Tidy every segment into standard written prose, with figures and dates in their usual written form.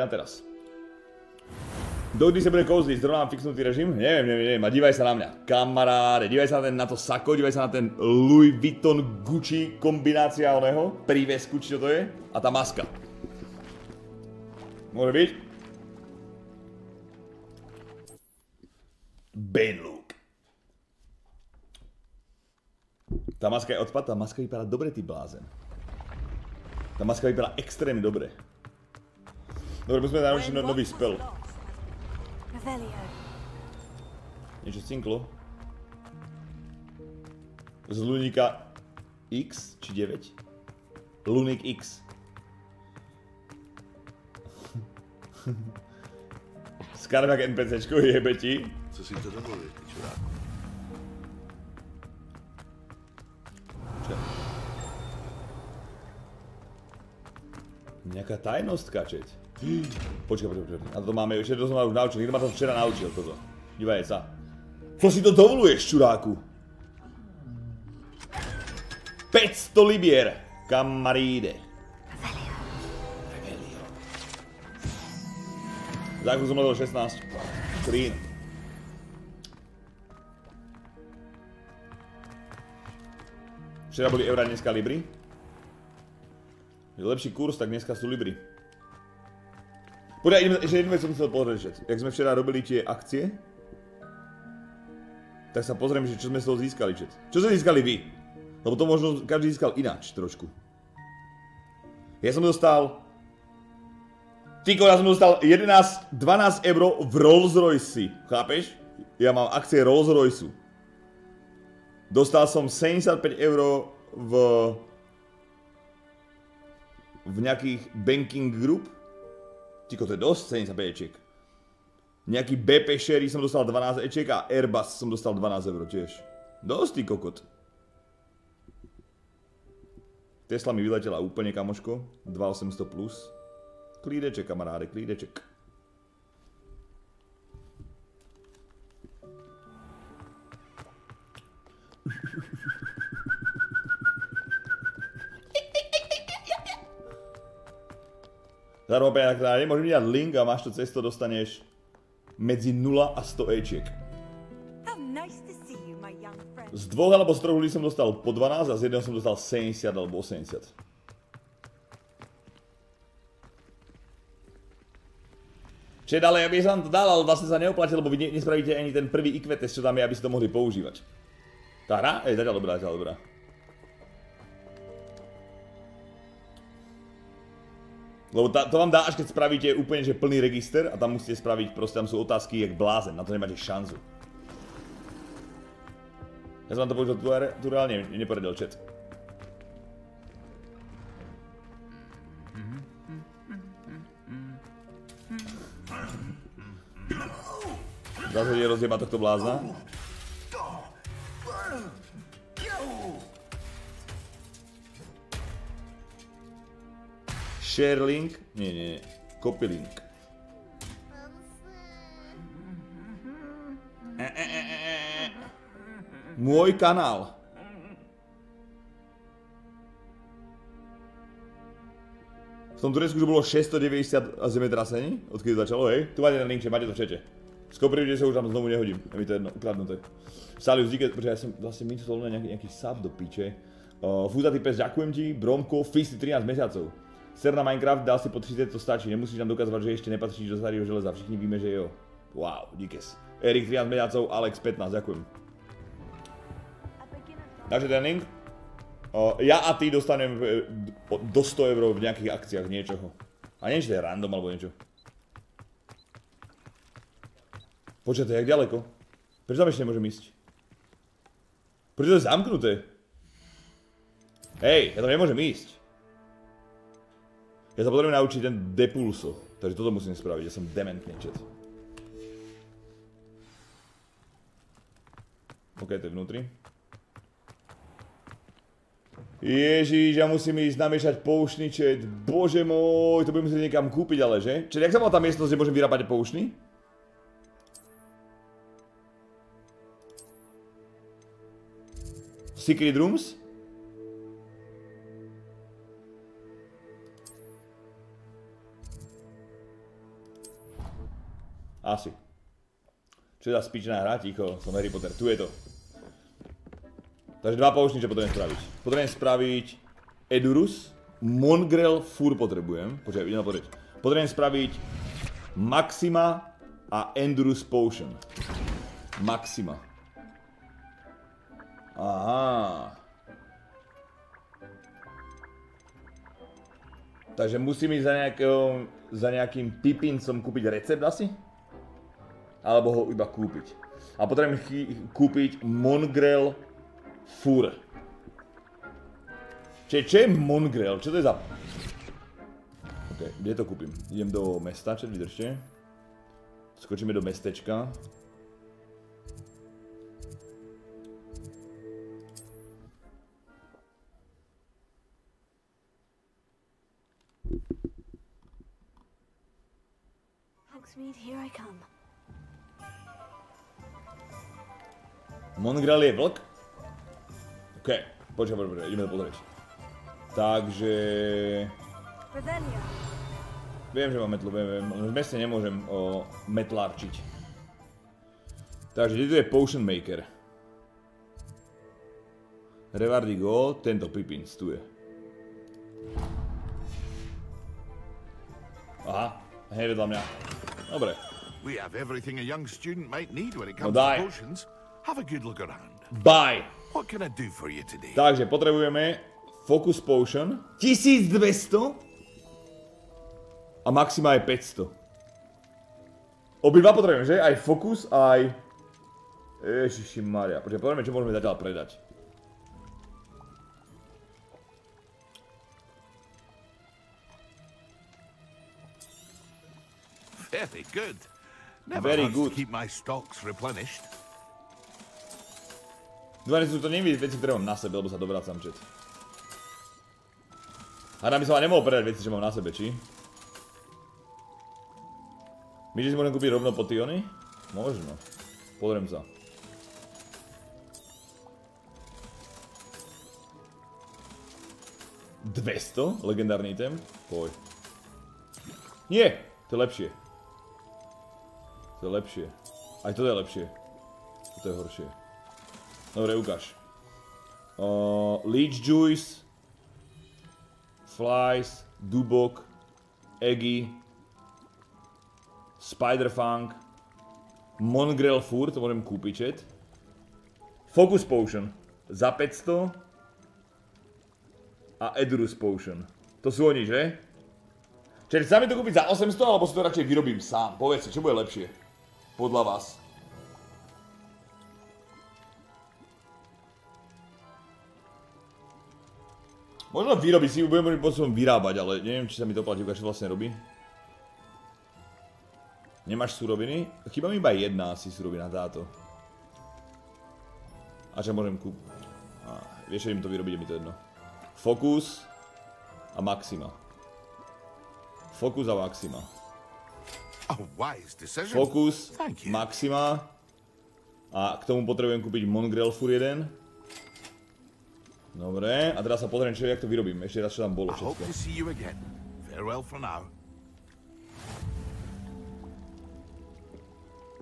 na teraz. Dokdy se bude kouzlit, zrovna mám fixnutý režim? Nevím, a dívaj se na mě, kamaráde, dívaj se na, ten, na to sako, dívaj se na ten Louis Vuitton Gucci kombinácia oného, prívesku, či čo to je, a ta maska. Může být? Ben Luke. Ta maska je odpad, ta maska vypadá dobré, ty blázen. Ta maska vypadá extrémně dobré. Dobre, musíme naručit nový spell. Něco cinklo. Z Lunika X či 9? Lunik X. Skarb jak NPCčko jebe ti. Co si to dovolí, ty čuráku? Nějaká tajnostka, čeť. Počkej. A to máme ještě to jsem už naučil. Někdo má to včera naučil toto. Dívej se. Co si to dovoluješ, čuráku? 500 libier, kamaríde. Revelio. Základ jsem level 16. Clean. Včera byly eura, dneska libry. Je lepší kurz, tak dneska jsou libry. Podívej, ještě jednu věc jsem musel podržet. Jak jsme včera robili ty akcie, tak se pozriem, že co jsme z toho získali, čet. Co jste získali vy? Lebo to možno každý získal ináč trošku. Já jsem dostal... Tyko, já jsem dostal 12 euro v Rolls-Royce, chápeš? Já mám akcie Rolls-Royce. Dostal jsem 75 euro v nějakých banking group. Tyko, to je dost, 75 eček. Nějaký BP share jsem dostal 12 eček a Airbus jsem dostal 12 euro těž. Dost, ty kokot. Tesla mi vyletěla úplně, kamoško. 2800 plus. Klídeček, kamaráde, klídeček. Zároveň tak dále, můžeme dělat link a máš to cesto, dostaneš mezi 0 a 100 eček. Z 2 alebo z 3 lidí jsem dostal po 12 a z 1 jsem dostal 70 alebo 80. Čiže dále, já bych vám to dal, ale vlastně se neoplatí, lebo vy nespravíte ani ten prvý IQ test, co tam je, aby si to mohli používat. Ta hra? Je teda dobrá, teda dobrá. Lebo to vám dá, až keď spravíte úplne že plný register a tam musíte spraviť, proste tam sú otázky jak blázen, na to nemáte šancu. Ja som vám to použil tu reálne, neporadil chat. Zase je rozjeba tohto blázna. Share link? Ne, copy link. Můj kanál. V tom Turecku už bylo 690 zemětrasení, odkdy začalo, hej? Tu máte ten link, že máte to včetě. Skopili, že se už tam znovu nehodím, je mi to jedno, ukradnuté. Salius, díky, protože já jsem vlastně mít tohle nějaký sub do píče. Fúzatý pes, ďakujem ti, Bromko, Fisty 13 měsíců. Ser na Minecraft dal si po 30, to stačí, nemusíš nám dokazovat, že ještě nepatříš do starého železa, všichni víme, že jo. Wow, díkes. Erik 13 měsíců, Alex 15, ďakujem. Takže ten link. Já a ty dostaneme do 100 euro v nějakých akciách něčeho. A nevím, že to je random alebo něco. Počkej, to je jak daleko? Proč tam ještě nemůžeme jít? Proč to je zamknuté? Hej, já tam nemůžeme jít. Já se potřebuji naučit ten Depulso, takže toto musím spravit, já jsem dementný čet. OK, to je vnitř. Ježíš, já musím jít naměšat poušný čet, bože můj, to budu muset někam koupit, ale že? Čili jak se má ta místnost, kde můžeme vyrábět poušný? Secret Rooms? Asi. Čo je tá spičná hra, tíko? Som Harry Potter, tu je to. Takže dva poušniče potrebujem spraviť. Potrebujem spraviť Edurus. Mongrel fúr potrebujem. Počkaj, idem na pozrieť. Potrebujem spraviť Maxima a Endurus Potion. Maxima. Aha. Takže musím ísť za nejakým pipincom kúpiť recept asi? Alebo ho iba kúpiť. A potrebujem kúpiť mongrel fúr. Čo je mongrel? Čo to je za... Ok, kde to kúpim? Idem do mesta, čo vydržte. Skočíme do mestečka. Here I come. Mongrel je vlk? Ok, počkaj, ideme to pozrieť. Takže... Revelio. Viem, že mám metlu, viem. V meste nemôžem metlárčiť. Takže tu je Potion Maker. Revardigo, tento pipinc tu je. Aha, hneď vedľa mňa. Dobre. No daj. Baj. Takže potrebujeme Focus Potion 1200 a Maxima je 500. Obidva potrebujeme, že? Aj Focus, aj... Ježišimaria. Počkaj, potrebujeme, čo môžeme zatiaľ predať. Very good. Never very good. Keep my stocks replenished. Dvane sú to nevidí, veci ktoré mám na sebe, lebo sa dovracam čet. A na by som vám nemohol predať veci, že mám na sebe, či? Myslíš, že si môžem kúpiť rovno po Tiony? Možno. Podriem sa. $200? Legendárny item? Poj. Nie! To je lepšie. To je lepšie. Aj toto je lepšie. Toto je horšie. Dobre, ukáž. Leech Juice. Flies. Dubok. Eggy. Spiderfang. Mongrel fur, to môžem kúpiť, čet. Focus Potion. Za 500. A Edurus Potion. To sú oni, že? Čiže chcem to kúpiť za 800, alebo si to radšej vyrobím sám. Povedz si, čo bude lepšie? Podľa vás. Možno vyrobiť si, budem potom vyrábať, ale neviem, či sa mi to platí, ukáž, čo vlastne robí. Nemáš suroviny? Chýba mi iba jedna asi surovina táto. A čo môžem kúpiť? Vieš, že im to vyrobiť, je mi to jedno. Focus a Maxima. Focus a Maxima. Focus, Maxima. A k tomu potrebujem kúpiť Mongrel Fur 1. Dobre, a teraz sa pozriem, jak to vyrobím. Ešte raz, čo tam bolo všetko.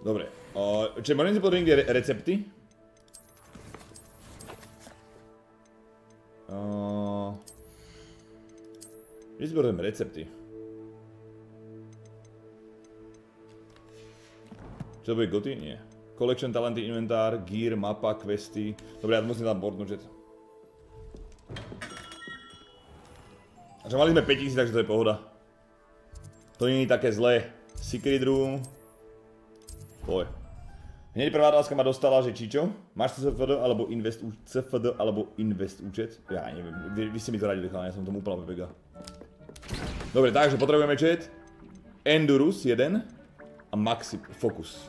Dobre, čiže môžem si pozrieť niekde recepty? Kde si pozriem recepty? Čo to bude goty? Nie. Collection, talenty, inventár, gear, mapa, questy. Dobre, ja to musím tam boardnúť. Takže mali sme 5000, takže to je pohoda. To nie je také zlé. Secret room. Poj. Hneď prvá otázka ma dostala, že Čičo, máš CFD alebo invest účet? Ja neviem, vy ste mi to radili, chalani, ja som tomu úplne pega. Dobre, takže potrebujeme chat. Endurus 1. A Maxi... Focus.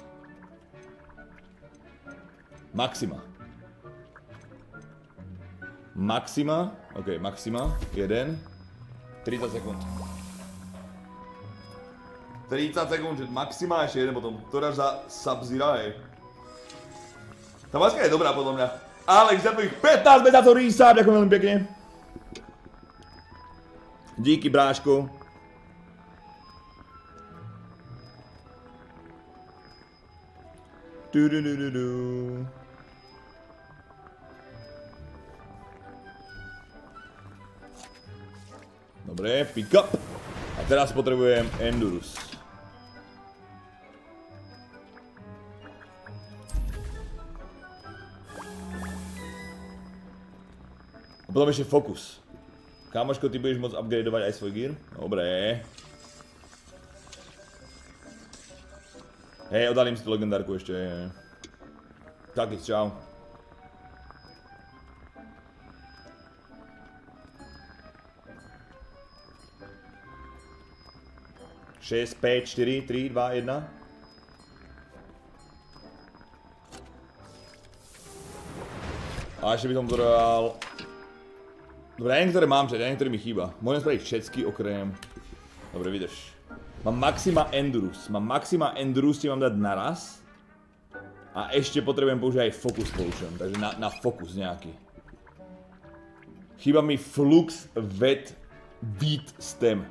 Maxima. Maxima. Ok, Maxima. 1. 30 sekúnd. 30 sekúnd, že Maxima ešte jeden potom. To dáš za Sub-Zero, hej. Tá maska je dobrá, podľa mňa. Alex, za tvojich 15 mesiacov resub, ďakujem veľmi pekne. Díky, bráško. Do-do-do-do-do. Dobre, pick up. A teraz potrebujem Endurus. A potom ešte Focus. Kámoško, ty budeš môcť upgradeovať aj svoj gear? Dobre. Hej, odhalím si tú legendárku ešte. Tak, čau. Šesť, päť, štyri, tri, dva, jedna. A ešte by som potreboval... Dobre, aj niektoré mám čať, aj niektoré mi chýba. Môžem spraviť všetky okrem... Dobre, vydrž. Mám Maxima Endurus. Mám Maxima Endurus, ti mám dať naraz. A ešte potrebujem použiť aj Focus Potion, takže na Focus nejaký. Chýba mi Flux Vet Beat Stem.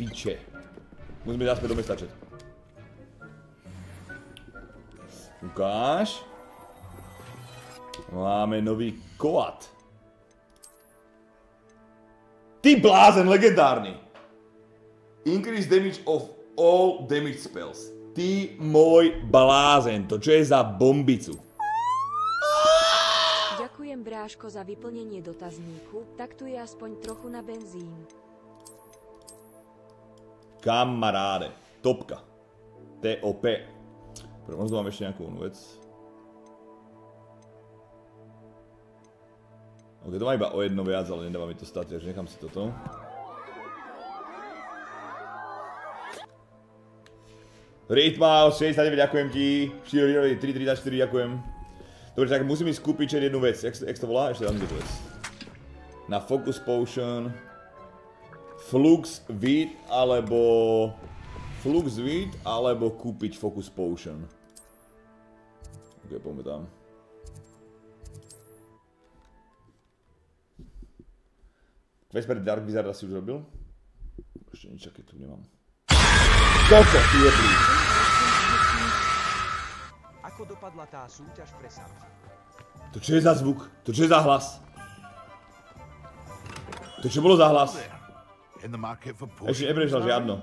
Piče. Musíme dať späť do mesta čet. Ukáž. Máme nový koat. Ty blázen, legendárny. Increase damage of all damage spells. Ty môj blázen, to čo je za bombicu. Ďakujem bráško za vyplnenie dotazníku, tak tu je aspoň trochu na benzín. Kamaráde, topka. TOP. Možno mám ešte nejakú vec. Ok, to mám iba o jedno viac, ale nedáva mi to stať, takže nechám si toto. Rytma 69, ďakujem ti. 4, 3, 34, ďakujem. Dobre, tak musím ísť kúpiť jednu vec. Jak to volá? Ešte dám jednu vec. Na Focus Potion. Flux Vid, alebo... Flux Vid, alebo kúpiť Focus Potion. Ok, poďme tam. Vesper Dark Wizarda si už robil? Ešte nič, aké tu nemám. Koľko, ty je blíž. Ako dopadla tá súťaž pre sám? To čo je za zvuk? To čo je za hlas? To čo bolo za hlas? Ešte neprišlo žiadno.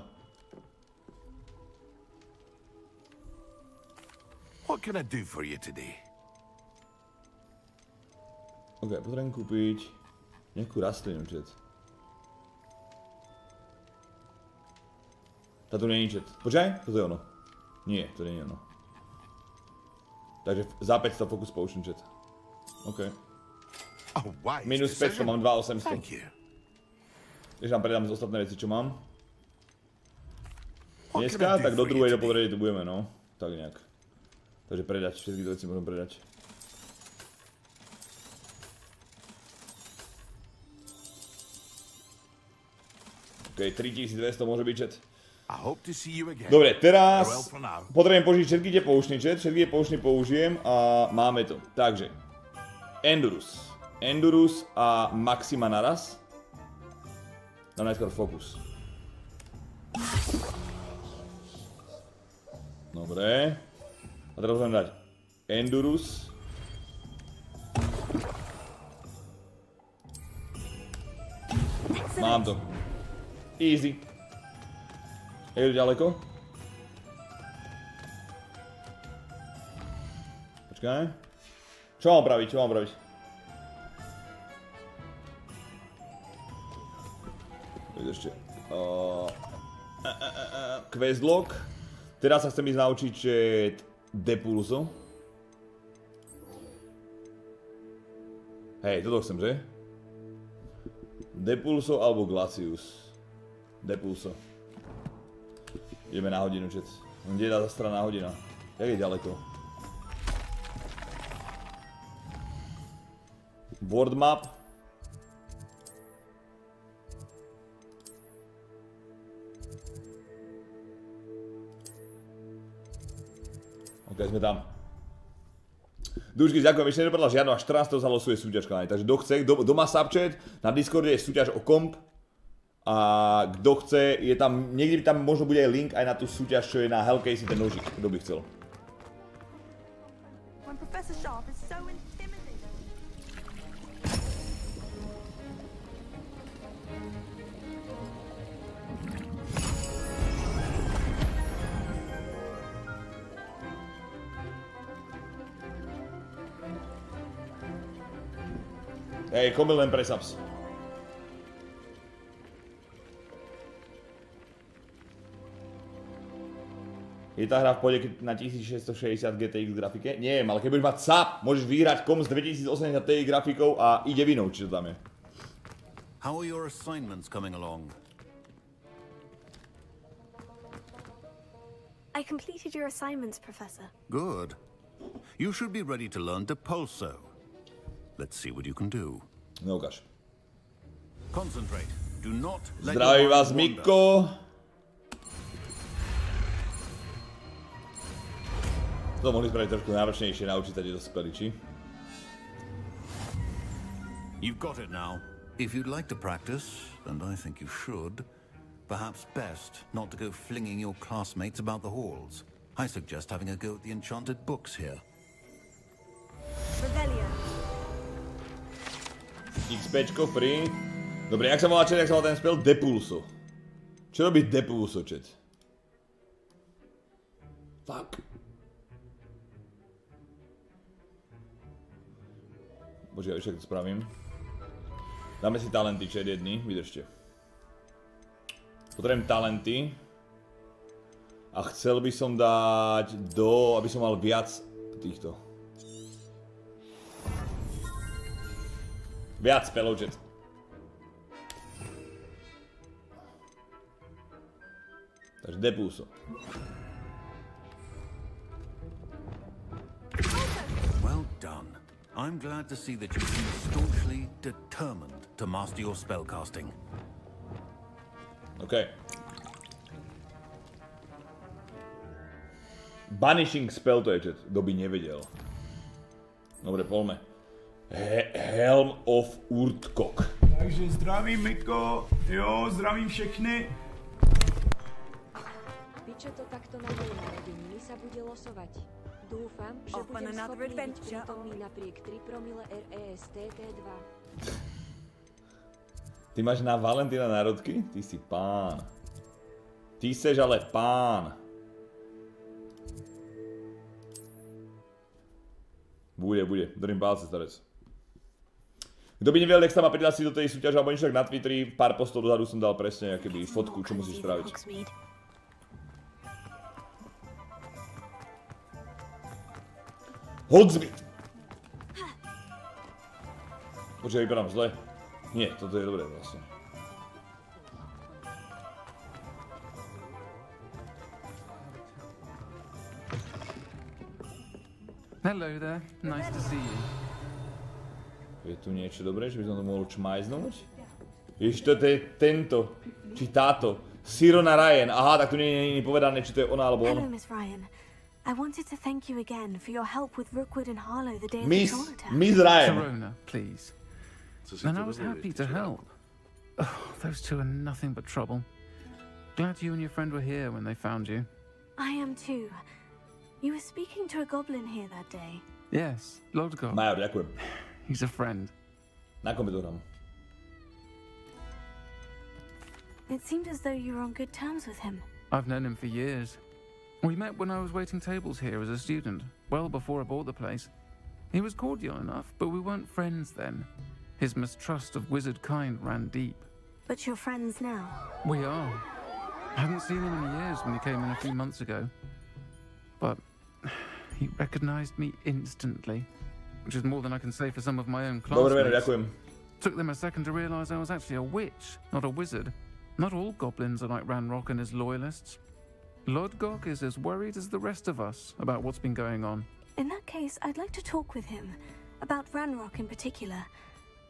Ok, potrebujem kúpiť nejakú rastlinu, čet. Tá tu není čet. Počkaj, to je ono. Nie, to není ono. Takže za 500 Focus Potion čet. Ok. Minus 500, mám 2800. Jež vám predám z ostatné veci, čo mám. Dneska, tak do druhej, do podrede tu budeme, no. Tak nejak. Takže predať, všetky to veci môžem predať. Ok, 3200 môže byť čet. Dobre, teraz potrebujem použiť všetky tie poušny, čet, všetky tie poušny použijem a máme to. Takže, Endurus. Endurus a Maxima naraz. Dám najskôr Focus. Dobre. A teraz musím dať Endurus. Mám to. Easy. Je to ďaleko? Počkaj. Čo mám praviť? Čo mám praviť? Ešte. Quest log. Teraz sa chcem ísť naučiť Depulso. Hej, toto chcem, že? Depulso alebo Glacius. Depulso. Ideme na hodinu, čec. Kde je tá strana hodina? Jak je ďaleko? World map. Ok, sme tam. Dušky, ďakujem, ešte nedopadla žiadno, až 14. zalosuje súťaž, kláne. Takže kto chce, kto má subchat, na Discorde je súťaž o komp. A kto chce, je tam, niekde tam možno bude aj link aj na tú súťaž, čo je na Hellcase, ten nožík, kto by chcel. so intimidating? Hey, come and press ups. Je tá hra v pohode na 1660 GTX grafike? Neviem, ale keď budeš mať SAP, môžeš vyhrať kom z 2080 TI grafikou a ide vinou, či to tam je. How are your assignments coming along? I completed your assignments, Professor. Good. You should be ready to learn Depulso. Let's see what you can do. No, gosh. Concentrate. Do not let Zdraví vás, Mikko. To mohli spraviť trošku náročnejšie naučiť sa dospelí, či? You've got it now. If you'd like to practice, and I think you should, perhaps best not to go flinging your classmates about the halls. I suggest having a go at the enchanted books here. Revelio. XPčko free. Dobre, jak sa volá čet, jak sa volá ten spel? Depulso. Čo robí Depulso čet? Fuck. Bože, ja ešte to spravím. Dáme si talenty, čo je jedný, vydržte. Potrebujem talenty. A chcel by som dať do, aby som mal viac týchto. Viac pelovčet. Takže Depulso. Well done. I'm glad to see that you seem staunchly determined to master your spellcasting. Okay. Banishing spell to je čet, kto by nevedel. Dobre, poďme. Helm of Urtkok. Takže zdravím, Miko. Jo, zdravím všechny. Víče to takto na vojne, aby mi sa bude losovať. Dúfam, že budem schopný byť prítomný napriek 3 promile RESTT2. Ty máš na Valentína národky? Ty si pán. Ty seš ale pán. Bude, bude. Držím palce, starec. Kto by nevedel, nech sa ma prihlásiť do tej súťaže alebo niečo tak na Twitteri, pár postov dozadu som dal presne akéby fotku, čo musíš spraviť. Hogsmeade! Počkaj, vypadám zle. Nie, toto je dobré vlastne. Hello there, nice to see you. Je tu niečo dobré, že by som to mohol čmajznúť? Ježiš, to je tento, či táto. Sirona Ryan, aha, tak tu nie je povedané, či to je ona alebo on. I wanted to thank you again for your help with Rookwood and Harlow the day of the tour attack. Miss Ryan. Corona, please. And I was happy to help. Oh, those two are nothing but trouble. Glad you and your friend were here when they found you. I am too. You were speaking to a goblin here that day. Yes, Lodgok. My Rookwood. He's a friend. It seemed as though you were on good terms with him. I've known him for years. We met when I was waiting tables here as a student, well before I bought the place. He was cordial enough, but we weren't friends then. His mistrust of wizard kind ran deep. But you're friends now? We are. I haven't seen him in years when he came in a few months ago. But he recognized me instantly, which is more than I can say for some of my own classmates. Took them a second to realize I was actually a witch, not a wizard. Not all goblins are like Ranrok and his loyalists. Lodgok is as worried as the rest of us about what's been going on. In that case, I'd like to talk with him, about Ranrok in particular.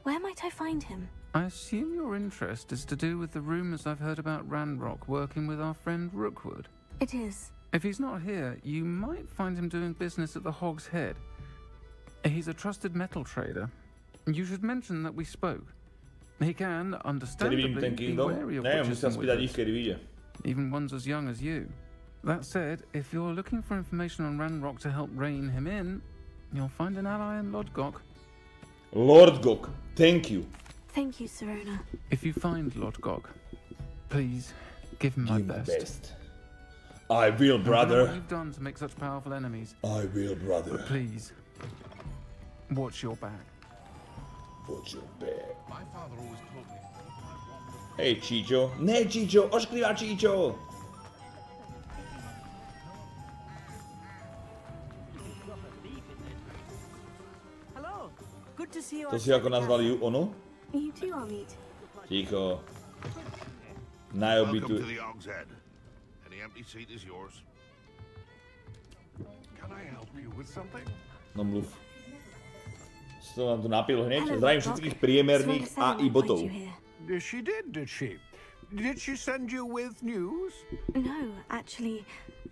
Where might I find him? I assume your interest is to do with the rumors I've heard about Ranrok working with our friend Rookwood. It is. If he's not here, you might find him doing business at the Hog's Head. He's a trusted metal trader. You should mention that we spoke. He can, understandably, be wary of witches and wizards, even ones as young as you. That said, if you're looking for information on Ranrok to help rein him in, You'll find an ally in Lodgok. Lodgok, thank you. Thank you, Serona. If you find Lodgok, please give him my best. I will, brother. What you've done to make such powerful enemies. I will, brother. But please, watch your back. Watch your back. My father always told me. Hey, Chicho. Ne, Chicho. Oshkriva, Chicho. Hello. Good to see you. To si ako nazvali ju ono? You too, Omid. Chico. Welcome to the Hog's Head. Any empty seat is yours. Can I help you with something? No mluv. Co nám to napil hneď? Zdravím všetkých priemerných a I botov. She did she? Did she send you with news? No, actually,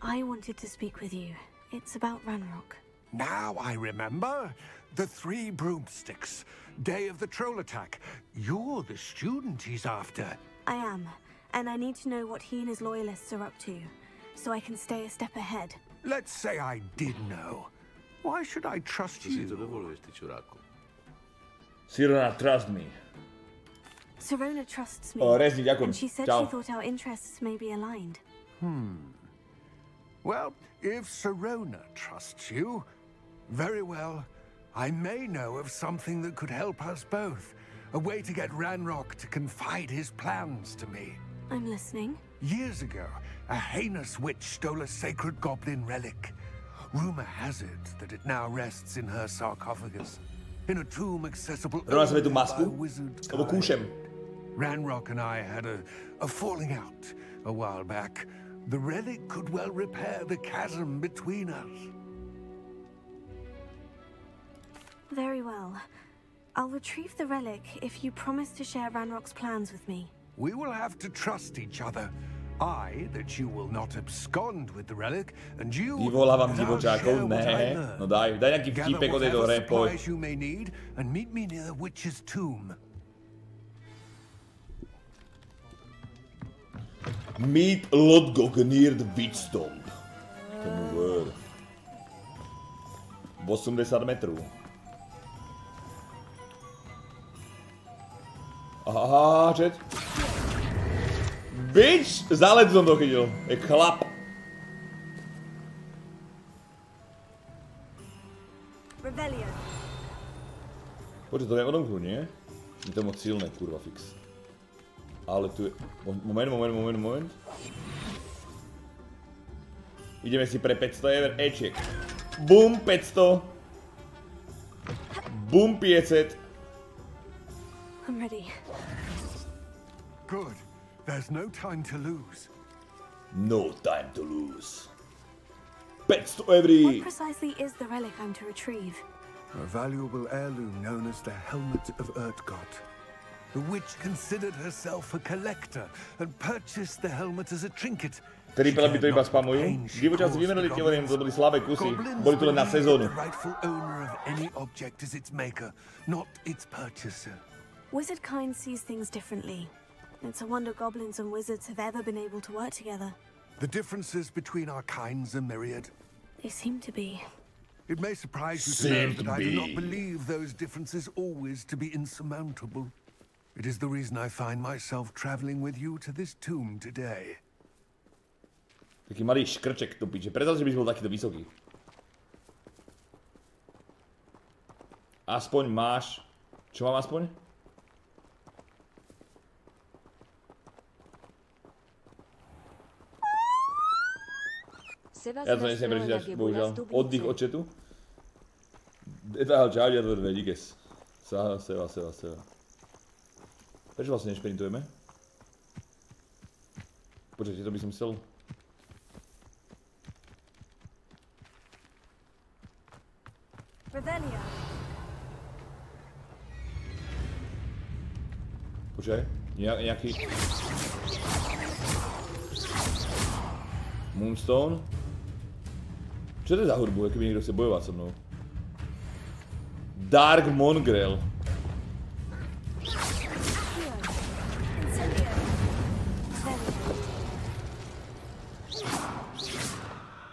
I wanted to speak with you. It's about Ranrok. Now I remember. The three broomsticks. Day of the troll attack. You're the student he's after. I am, and I need to know what he and his loyalists are up to, so I can stay a step ahead. Let's say I did know. Why should I trust you? Serona, trust me. Serona trusts me. And she said she thought our interests may be aligned. Well, if Serona trusts you, very well. I may know of something that could help us both. A way to get Ranrok to confide his plans to me. I'm listening. Years ago, a heinous witch stole a sacred goblin relic. Rumor has it that it now rests in her sarcophagus, in a tomb accessible only by a wizard. Ranrok and I had a falling out a while back. The relic could well repair the chasm between us. Very well. I'll retrieve the relic if you promise to share Ranrock's plans with me. We will have to trust each other. I that you will not abscond with the relic, and you you may need, and meet me near the witch's tomb. Meet Lodgok near the witch's tomb. 80 metrů. Aha, čet. Bitch! Zálet jsem to chytil. Je chlap. Revelio. Počkej, to je odomknu, ne? Je to moc silné, kurva, fix. Ale tu je... Moment. Ideme si pre 500 € Eček. Bum, 500. Bum, 500. I'm ready. Good. There's no time to lose. No time to lose. Pets to every. What precisely is the relic I'm to retrieve? A valuable heirloom known as the Helmet of Erdgott. The witch considered herself a collector and purchased the helmet as a trinket. Který byla by to iba spamují? Divočáci vymenili tělo, jen to byly slabé kusy. Byly to len na sezónu. The rightful owner of any object is its maker, not its purchaser. Wizard kind sees things differently. It's a wonder goblins and wizards have ever been able to work together. The differences between our kinds are myriad. They seem to be. It may surprise you to know that I do not believe those differences always to be insurmountable. It is the reason I find myself traveling with you to this tomb today. Taký malý škrček do piče. Predal, že bys bol takýto vysoký. Aspoň máš... Čo mám aspoň? Ja to nesmiem prečítať, bohužiaľ. Oddych od chatu. Detail čádia to dve, díkes. Seva. Prečo vlastne nešprintujeme? Počkajte, to by som chcel. Počkaj, nejaký... Moonstone? Čo to je za hudbu, keby niekto chce bojovať so mnou? Dark Mongrel.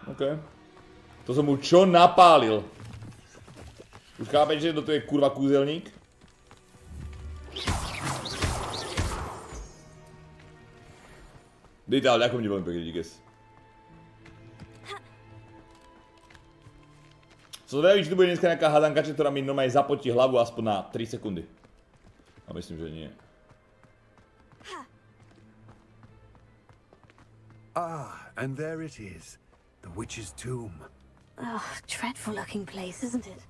OK. To som mu čo napálil. Už chápeš, že to je kurva kůzelník? Dej dál, jako mě velmi pěkně, díky. Som zvedavý, či tu bude dneska nejaká hadankača, ktorá mi normálne zapotí hlavu aspoň na 3 sekundy. A myslím, že nie. Ah, and there it is. The witch's tomb. Oh, dreadful looking place, isn't it?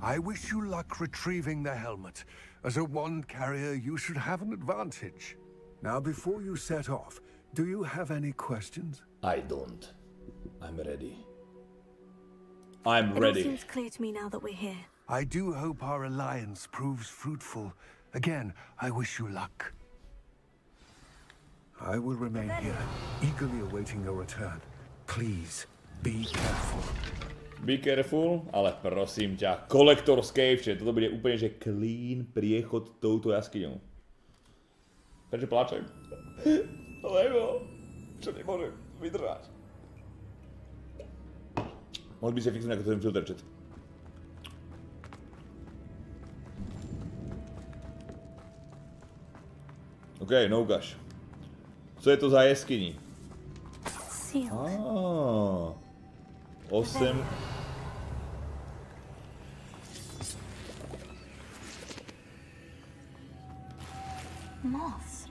I wish you luck retrieving the helmet. As a wand carrier, you should have an advantage. Now, before you set off, do you have any questions? I don't. I'm ready. I'm ready. It seems clear to me now that we're here. I do hope our alliance proves fruitful. Again, I wish you luck. I will remain here, eagerly awaiting your return. Please, be careful. Be careful, ale prosím ťa, Collector's Cave, čiže toto bude úplne že clean priechod touto jaskyňou. Prečo pláčem? Lebo, čo nemôžem vydržať. Mohl by se fixnout jako ten filtr čet. OK, no ukaž. Co je to za jeskyni? Ah, 8. Moss.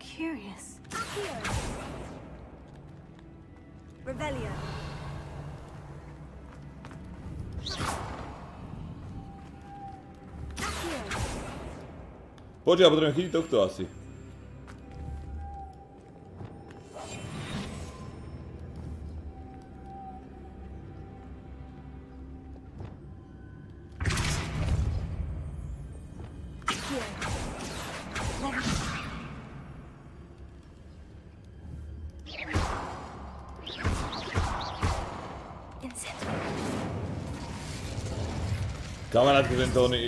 Curious. Revelio. Počkaj, ja potrebujem chytiť tohto asi. Kamarátky, ten Tony.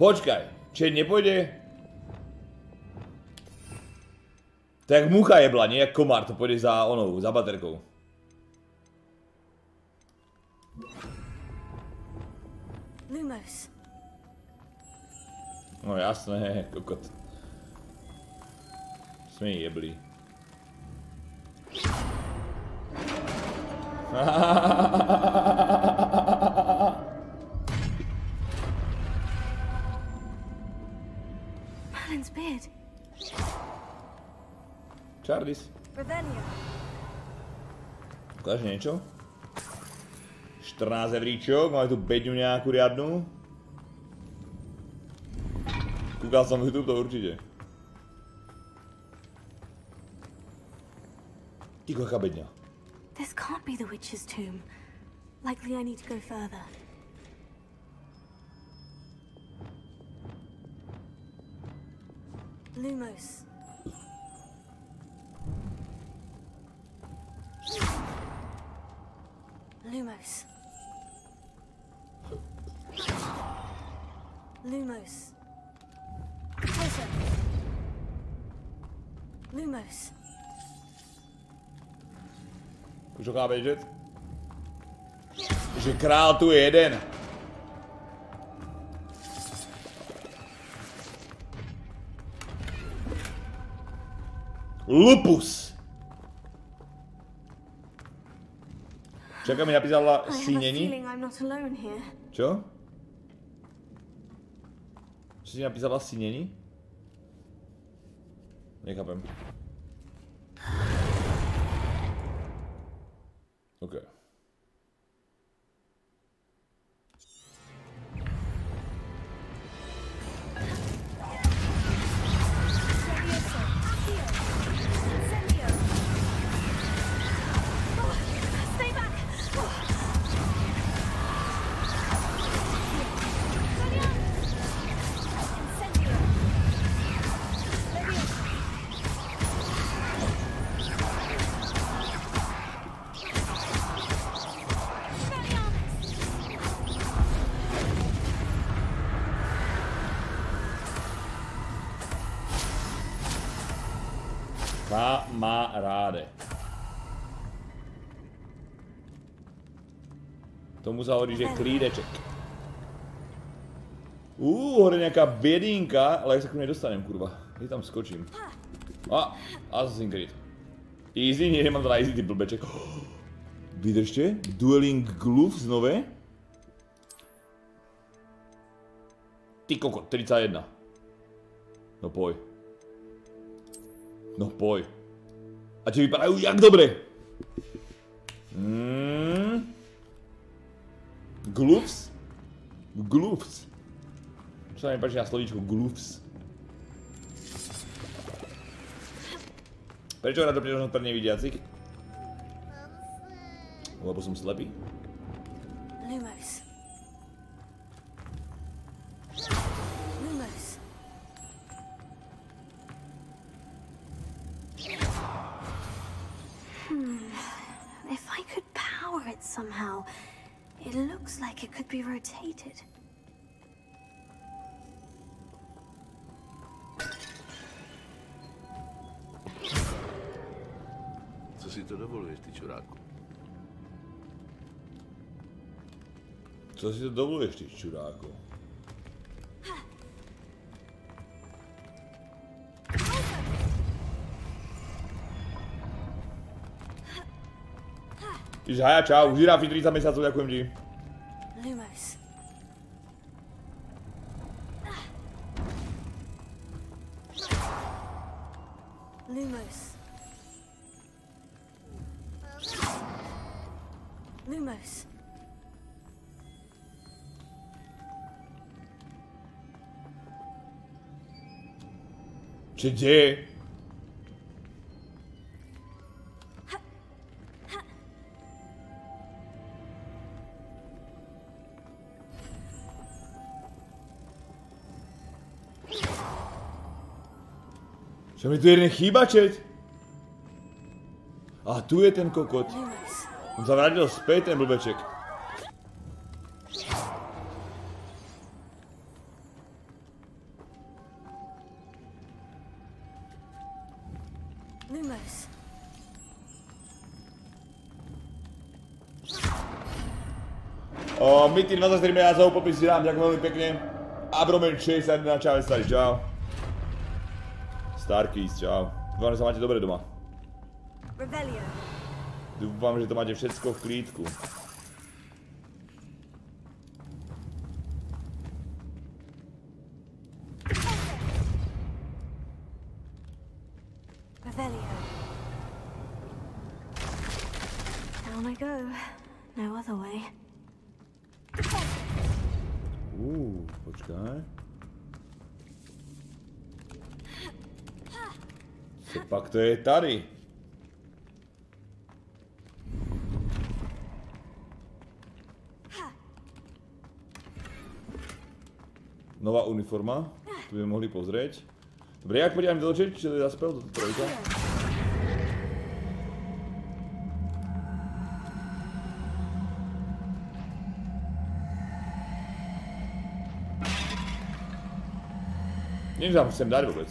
Počkaj, čiže nepôjde... To je jak mucha jebla, nie jak komár, to pôjde za onou, za baterkou. Lumos. No jasné, kokot. Sme jebli. Čardis. Ukáže niečo? 14 evríčok, máme tu bedňu nejakú riadnu. Kúkal som YouTube, to určite. Tyko, jaká bedňa. This can't be the witch's tomb. Likely I need to go further. Lumos. Lumos. Lumos. Closer. Lumos. Už ho chápeš, že král tu je jeden. Lupus. Čaká mi napísala sínění. Čo? Čo si napísala sínění? Nechápem. OK. Kamarade. Tomu sa hovorí, že krídeček. Hore nejaká bedinka, ale ak sa k nej dostanem, kurva. Kde tam skočím? Assassin's Creed. Easy? Nie, nemám teda easy, ty blbeček. Vydržte. Dueling Gloves nové. Ty koko, 31. No poj. No poj. A ti vypadajú jak dobre. Gloves? Gloves. Čo sa mi páči na slovíčku gloves? Prečo hrať do príležnosti pre nevidiacich? Lebo som slepý. Lumos. Lumos. If I could power it somehow, it looks like it could be rotated. Co si to dovoluješ, ty čuráku? Co si to dovoluješ, ty čuráku? Ježiš, haja, čau, žirafy 30 mesiacov, ďakujem ti. Lumos. Lumos. Čede? Čo mi tu jeden chýba, čeť? A tu je ten kokot. On sa vrátil späť, ten blbeček. My tým 23 mesiacov popis si dám, ďakujem veľmi pekne. Abromen 61 na čave stali, čau. Starkeys, čau. Dúfam, že sa máte dobre doma. Revelio. Dúfam, že to máte všetko v klídku. Revelio. Down I go. No other way. Počkaj. Co pak to je tady? Nová uniforma, tu by sme mohli pozrieť. Dobre, jak poďme določiť, čo to je za spel, toto trojka? Neviem, že vám chcem dať vôbec.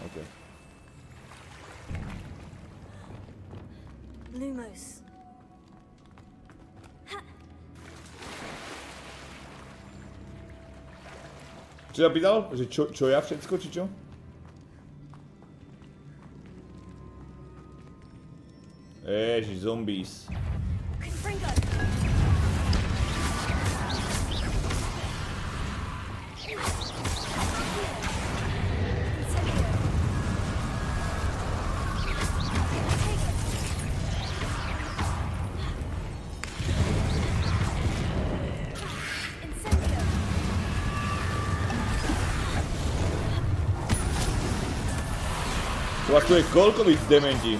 OK. Lumos. Čo sa pýtal? Že čo ja všetko, či čo? Ježiš, zombies. Ovako je koliko mi demenji.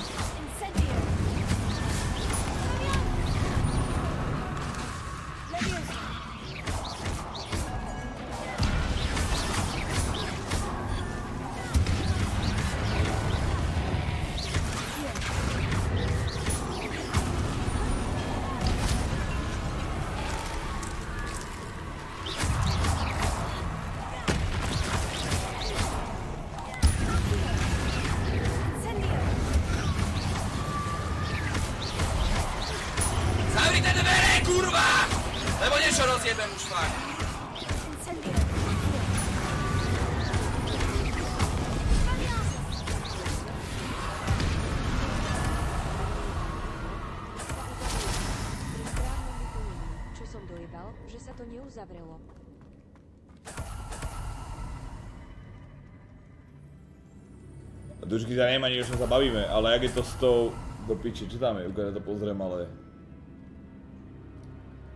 Dušky sa nema, niekto sa zabavíme, ale jak je to s tou... do piči, čítame, ukážem, to pozriem, ale...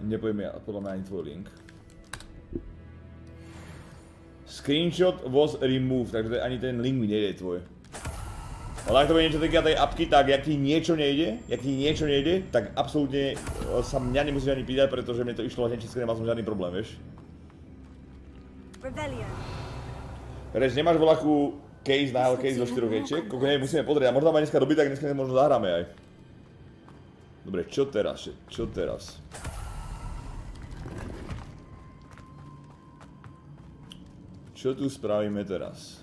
Nepojím podľa mňa ani tvoj link. Screenshot was removed, takže ani ten link mi nejde tvoj. Ale ak to bude niečo také tej apky, tak jak ti niečo nejde, tak absolútne sa mňa nemusíš ani pýtať, pretože mne to išlo latinčínsky, nemal som žiadny problém, vieš? Reč, nemáš voľakú case na Hellcase do 4 gejčiek? Koľko nej, musíme podrieť, a možno tam aj dneska dobyť, tak dneska možno zahráme aj. Dobre, čo teraz? Čo teraz? Čo tu spravíme teraz?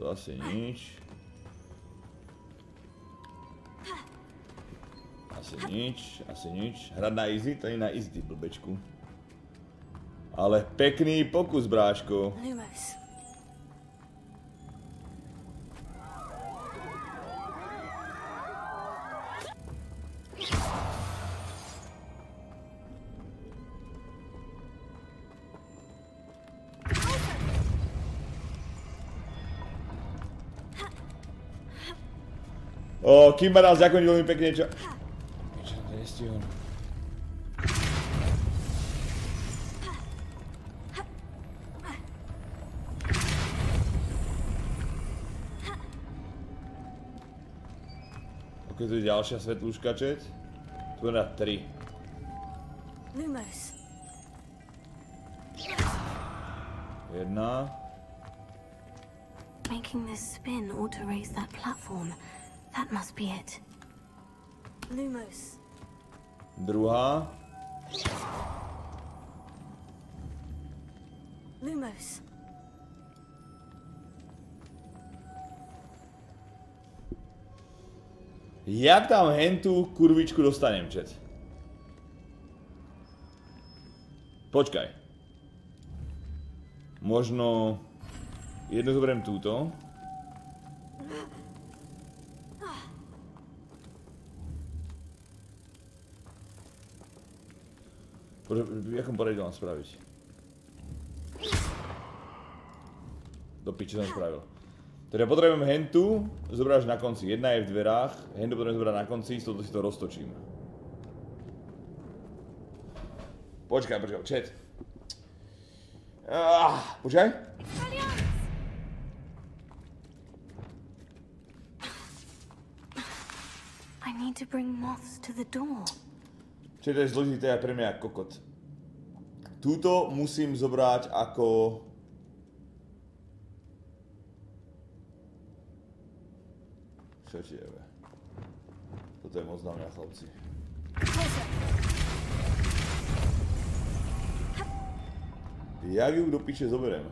To asi nič. Asi nič. Hrať na easy? To je na easy, blbečku. Ale pekný pokus, bráško. Lumos. Ó, kým ma nás ďakujem veľmi pekne, čo... Niečo to nestihol. Ok, tu je ďalšia svetlúška, čet. Tu je na 3. Lumos. 1. Making this spin ought to raise that platform. That must be it. Lumos. Druhá. Lumos. Jak tam hentu kurvičku dostanem, čet? Počkaj. Možno jednu zoberiem túto. V jakom poradí to mám spraviť? Do piče som spravil. Teda potrebujem hentu, zobrať na konci. Jedna je v dverách, hentu potrebujem zobrať na konci, s touto si to roztočím. Počkaj, čet. Počkaj. I need to bring moths to the door. Čo je to zložité aj pre mňa ako kokot. Túto musím zobrať ako... Čo ti jebe? Toto je moc na mňa, chlapci. Jak ju do piče zoberiem?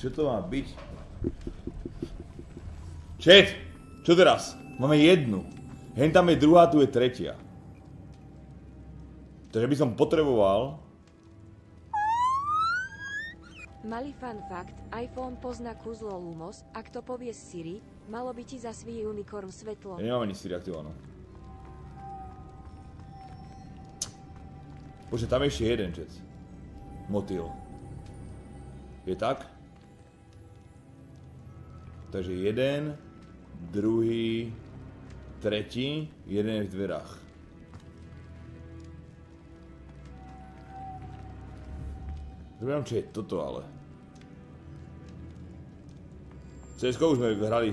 Čo to má byť? Čet! Čo teraz? Máme jednu. Hen tam je druhá, tu je tretia. Takže by som potreboval... Malý fun fact, iPhone pozná kúzlo Lumos, ak to povie Siri, malo by ti zasvíjí unikorn svetlo. Ja nemám ani Siri aktivovanú. Počkaj, tam je ešte jeden čec. Motýl. Je tak? Takže jeden, druhý, tretí, jeden je v dverách. Neviem, či je toto, ale... CSko už sme hrali.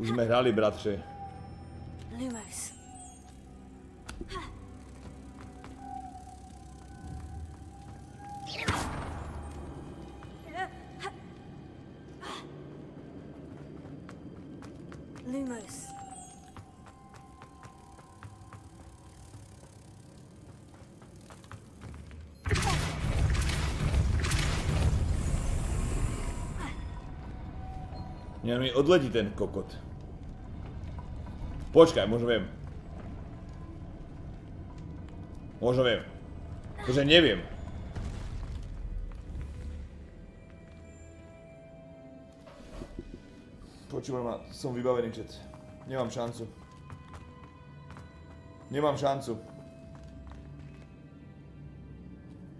Už sme hrali, bratře. Lumos. Lumos. Mňa mi odletí ten kokot. Počkaj, možno viem. Možno viem. Pretože neviem. Počúvaj ma, som vybavený čet. Nemám šancu. Nemám šancu.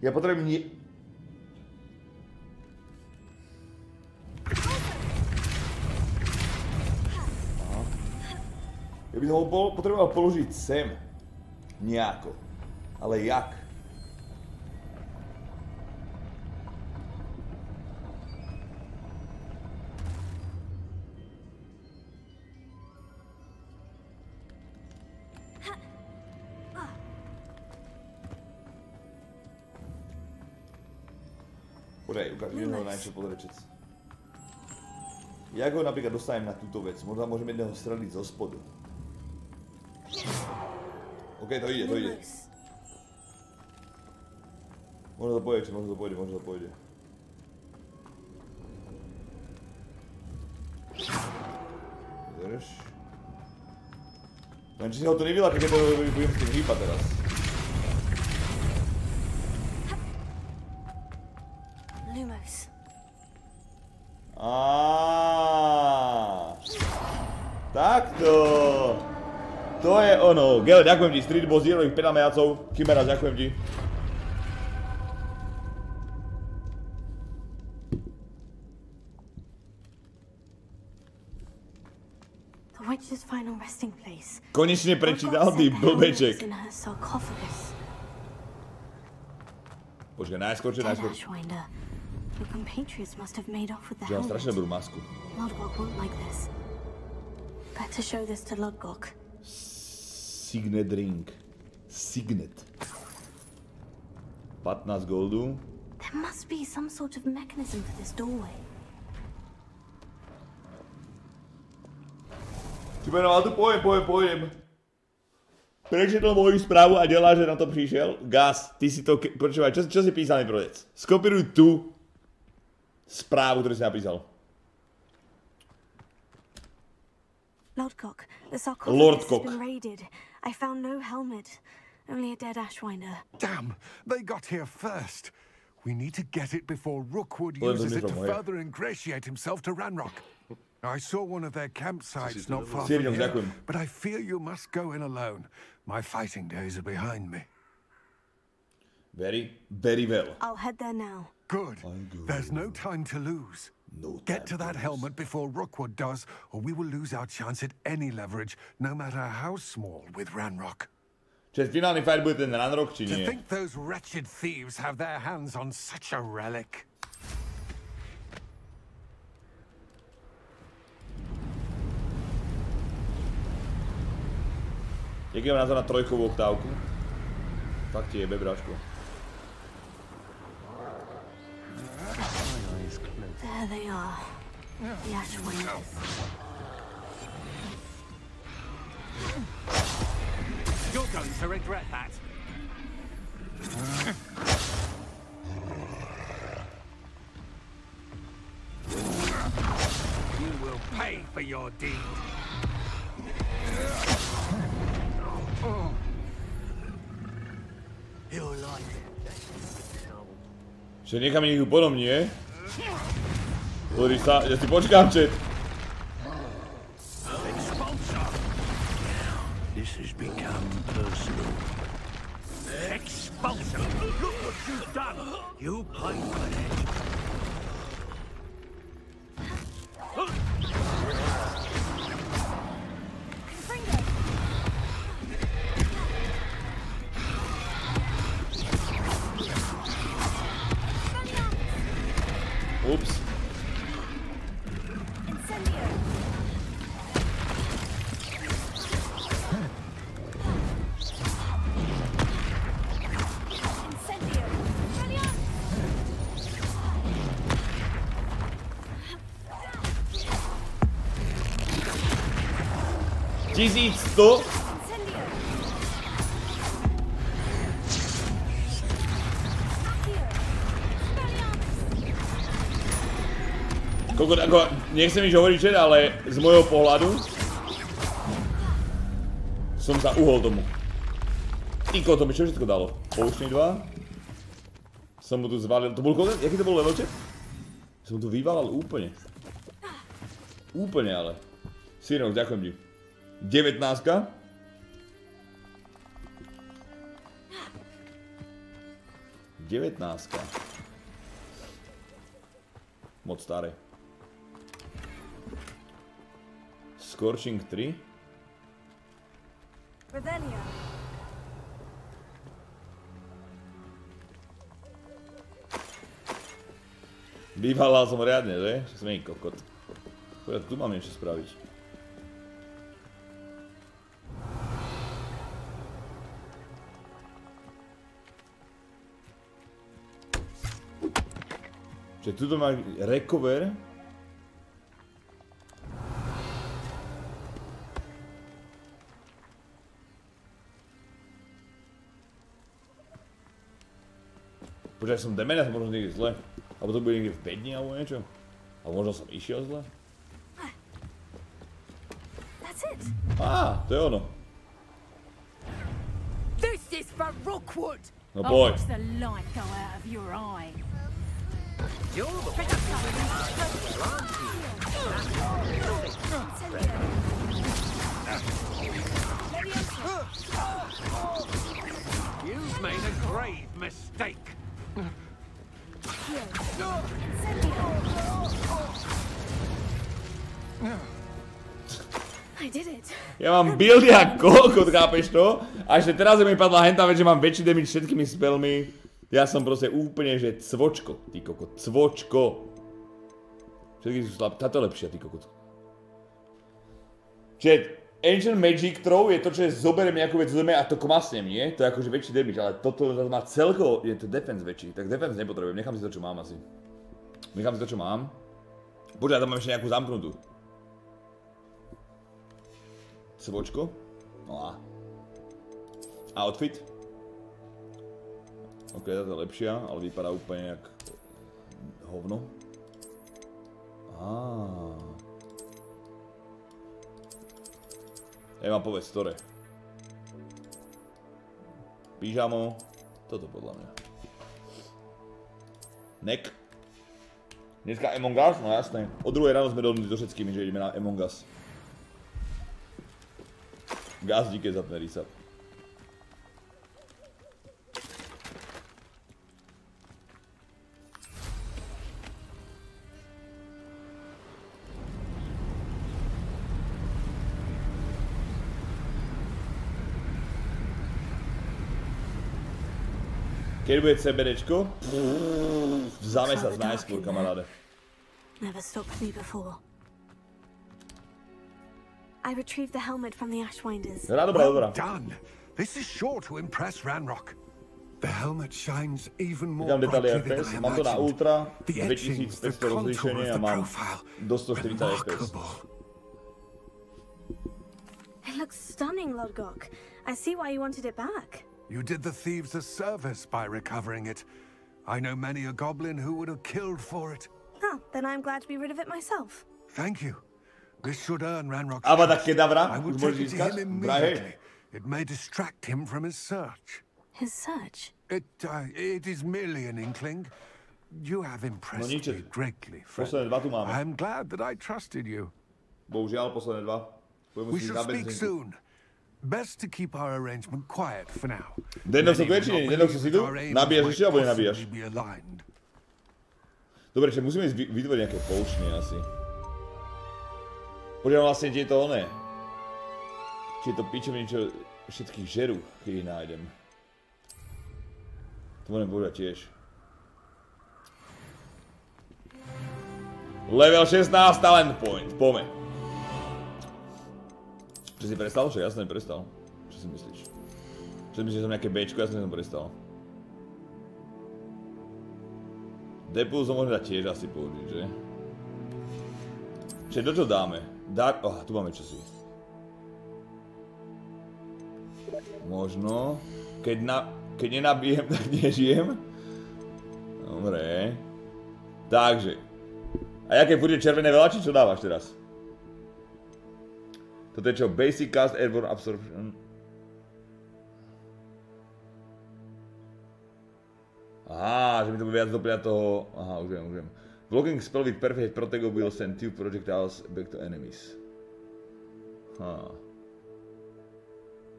Ja potrebujem Ja by som ho potreboval položiť sem. Nejako. Ale jak? Podaj, ukáž, idem ho najčo podrečec. Jak ho napríklad dostanem na túto vec? Možno môžem jedného streliť zo spodu. OK, to ide, to ide. Možno to pôjde, či možno to pôjde, možno to pôjde. Drž. Len či si ho to nevidela, keď budem s tým hýpať teraz. To je ono. Gel, ďakujem ti. Street Boss, zírových 5 majacov. Chimera, ďakujem ti. Konečne prečítal ty blbeček. Počkaj, najskorče, najskorče. Že mám strašne dobrú masku. Better show this to Lodgok. Signet ring. Signet. 15 goldu. There must be some sort of mechanism for this doorway. Čiže no, ale tu pojem. Prečítal moju správu a delá, že na to prišiel. Gaz, ty si to... Počúvaj, čo si písal, mi prodec? Skopíruj tú správu, ktorú si napísal. Lodgok, the sarcophagus has been raided. I found no helmet, only a dead Ashwinder. Damn, they got here first. We need to get it before Rookwood uses it to further ingratiate himself to Ranrok. I saw one of their campsites not far from here, but I fear you must go in alone. My fighting days are behind me. Very, very well. I'll head there now. Good. There's no time to lose. Get to that helmet before Rookwood does, or we will lose our chance at any leverage, no matter how small, with Ranrok. Čiže finálny fight bude ten Ranrok, či nie? To think those wretched thieves have their hands on such a relic. Jaký mám názor na trojkovú oktávku? Fakt ti jebe, bráško. There they are. The Ashwinders. You're going to regret that. You will pay for your deed. You'll like it. Že někam někdo podobně. Já si počkám čet. This has become personal. Expulsion! Look what you've done! You played with it. Oops. Tisíc to? Kokot, ako, nechcem nič hovoriť, že, ale z mojho pohľadu som sa uhol tomu. Tyko, to mi čo všetko dalo? Poušný 2. Som mu tu zvalil, to bol kokot? Jaký to bol levelček? Som mu tu vyvalil úplne. Úplne ale. Sirok, ďakujem ti. 19. Moc staré. Scorching 3. Revelio. Bývalá som riadne, že? Smej kokot. Chod, tu mám niečo spraviť. Tuto má recover. Počkaj, som demen, ja som možno niekde zle. Alebo to bude niekde v bedni, alebo niečo. Alebo možno som išiel zle. Á, to je ono. No boj. You're the pick up something. You've made a grave mistake. I did it. Ja mám buildy a kokot, chápeš to? A ešte teraz mi padla henta vec, že mám väčší damage všetkými spelmi. Ja som proste úplne, že cvočko, ty kokot, cvočko. Všetky sú slabé, táto je lepšia, ty kokot. Čiže Ancient Magic Throw je to, že zoberiem nejakú vec zeme a to kmasnem, nie? To je akože väčší damage, ale toto má celkovo, je to defense väčší, tak defense nepotrebujem, nechám si to, čo mám asi. Nechám si to, čo mám. Počkaj, tam mám ešte nejakú zamknutú. Cvočko. No a. Outfit. Ok, táto je lepšia, ale vypadá úplne jak hovno. Eva, povedz, ktoré. Pyžamo. Toto podľa mňa. Nek. Dneska Among Us? No jasné. O druhej ráno sme dohodnutí so všetkými, že ideme na Among Us. Gazdíke zapne rýsať. Keď bude CBDčko, vzáme sa najskôr, kamaráde. Never stopped me before. I retrieved the helmet from the Ashwinders. Well done. This is sure to impress Ranrok. The helmet shines even more brightly than I imagined. The etchings, the contour of the profile, remarkable. It looks stunning, Lodgok. I see why you wanted it back. You did the thieves a service by recovering it. I know many a goblin who would have killed for it. Ah, then I'm glad to be rid of it myself. Thank you. This should earn Ranrok. I would take it to him immediately. It may distract him from his search. His search? It is merely an inkling. You have impressed me greatly, friend. I'm glad that I trusted you. Bohužel, posledné dva. We shall speak soon. Best to keep our arrangement quiet for now. Dobre, že musíme vytvoriť nejaké poučenie asi. Poďme vlastne, či je to oné. Či je to pičom niečo všetkých žerú, keď ich nájdem. To môžem povedať tiež. Level 16 talent point, pome. Čo si prestal? Čo? Ja som neprestal. Čo si myslíš? Čo si myslíš, že som nejaké Bčko? Ja som neprestal. Depulso možno dať tiež asi použiť, že? Čiže do čo dáme? Dar... Oh, tu máme čosi. Možno... Keď nenabijem, tak nežijem. Dobre. Takže. A jaké bude červené veľači, čo dávaš teraz? Toto je čo? Basic Cast Airborne Absorption. Aha, že mi to bude viac doplňať toho... Aha, už viem, už viem. Blocking spell with perfect protego will send two projectiles back to enemies. Ha.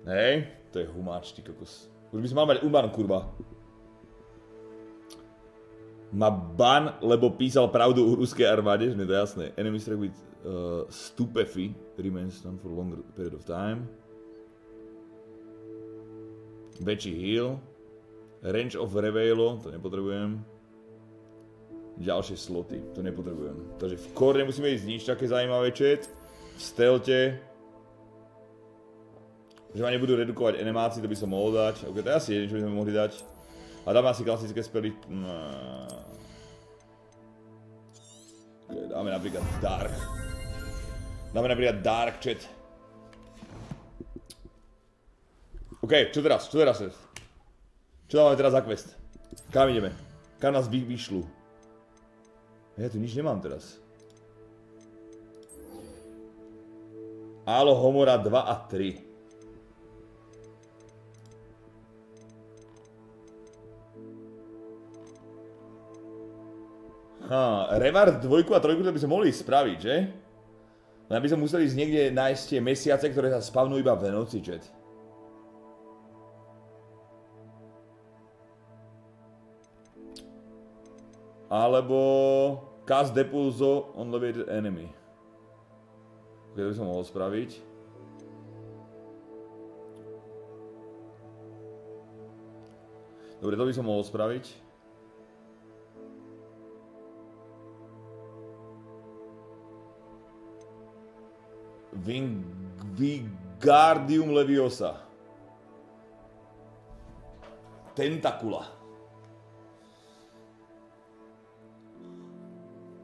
Hej, to je humáč, ty kokos. Už by sme mali mať uban, kurva. Ma ban, lebo písal pravdu o ruskej armáde, že mi to je jasné. Enemies track with stupefy remains on for a longer period of time. Väčší heal. Range of Revelio, to nepotrebujem. Ďalšie sloty, to nepotrebujem. Takže v core nemusíme ísť nič také zaujímavé, chat. V stelte. Že ma nebudú redukovať animácii, to by som mohol dať. Ok, to je asi jedin, čo by sme mohli dať. A dáme asi klasické spely. Dáme napríklad Dark. Dáme napríklad Dark, chat. Ok, čo teraz? Čo teraz? Čo dáme teraz za quest? Kam ideme? Kam nás vyšľú? Ja tu nič nemám teraz. Álo Homora 2 a 3. Revard 2 a 3 to by sme mohli spraviť, že? Len by sme museli ísť niekde nájsť tie mesiace, ktoré sa spavnú iba v noci, čet. Alebo... Cast Depulso on Leviated Enemy. Keď by som mohol spraviť. Dobre, to by som mohol spraviť. Wingardium Leviosa. Tentacula.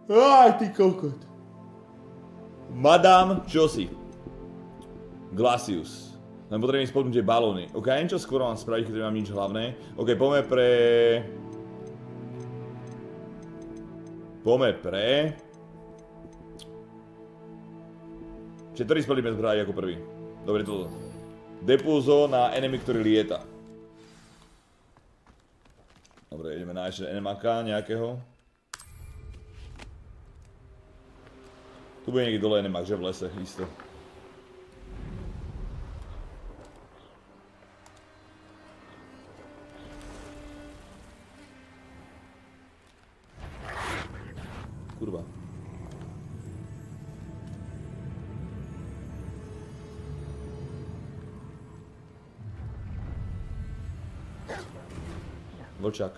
Aj ty kokot. Madame Josie. Glacius. Len potrebujem spodnúť tie balóny. Ok, aj niečo skoro mám spraviť, keď nemám nič hlavné. Ok, poďme pre... Čiže ktorý spelíme zbrať ako prvý? Dobre, toto. Depulso na enemy, ktorý lieta. Dobre, ideme na ešte enemáka nejakého. Tu bude niekde dole enemák, že v lese, isto. Kurva. Vlčak.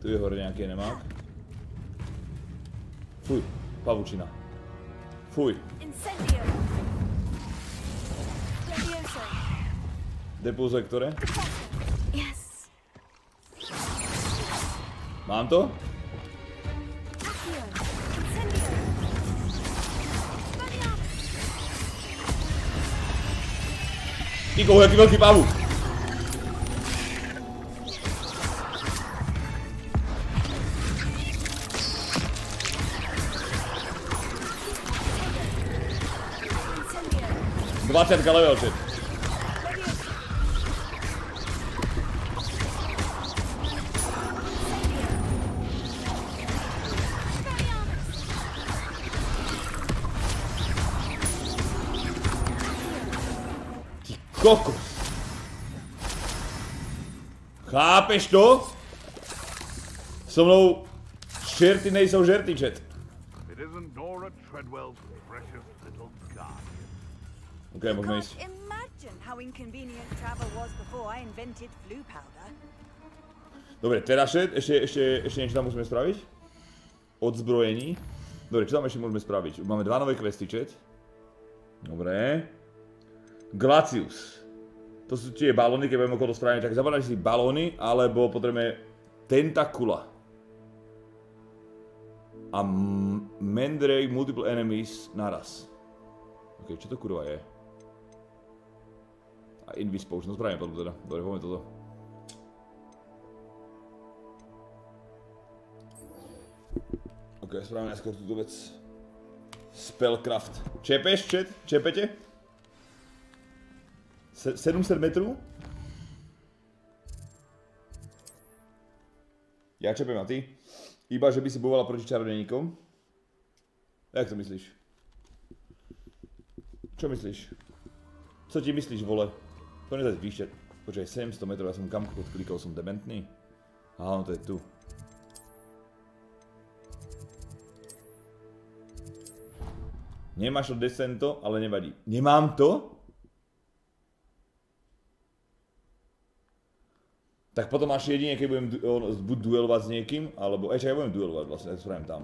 Tu je hore nejaký nemák. Fuj, pavučina. Fuj. Incendio. Levioso. Depulso je ktoré? Yes. Mám to? Ty koho, jaký veľký pavúk. Dvaciatka level, čet. Kokos. Chápeš to? So mnou čerty nejsou žerty, čet. Ok, možná jít. Dobre, teda šet, ešte niečo tam musíme spraviť? Odzbrojení. Dobre, čo tam ešte môžeme spraviť? Máme dva nové questy, čet. Dobre. Glacius. To sú tie balóny, keď budeme okolo to spraviť. Tak zapadáte si balóny, alebo potrebujeme Tentacula. A Mandrake multiple enemies naraz. Ok, čo to kurva je? A Endurus Potion, to spravíme potom teda. Dobre, poďme toto. Ok, spravíme najskôr túto vec. Spellcraft. Čepeš, čet? Čepete? 700 metrů? Já čepem a ty? Iba, že by si bovala proti čarodějníkom? Jak to myslíš? Čo myslíš? Co ti myslíš, vole? To nezajít výšet. Počkej, 700 metrů, já jsem kam odklikal, jsem dementný. Aha, no to je tu. Nemáš to Descendo, ale nevadí. Nemám to? Tak potom až jedine, keď budem buď duelovať s niekým, alebo ešte aj budem duelovať vlastne, tak to spravím tam.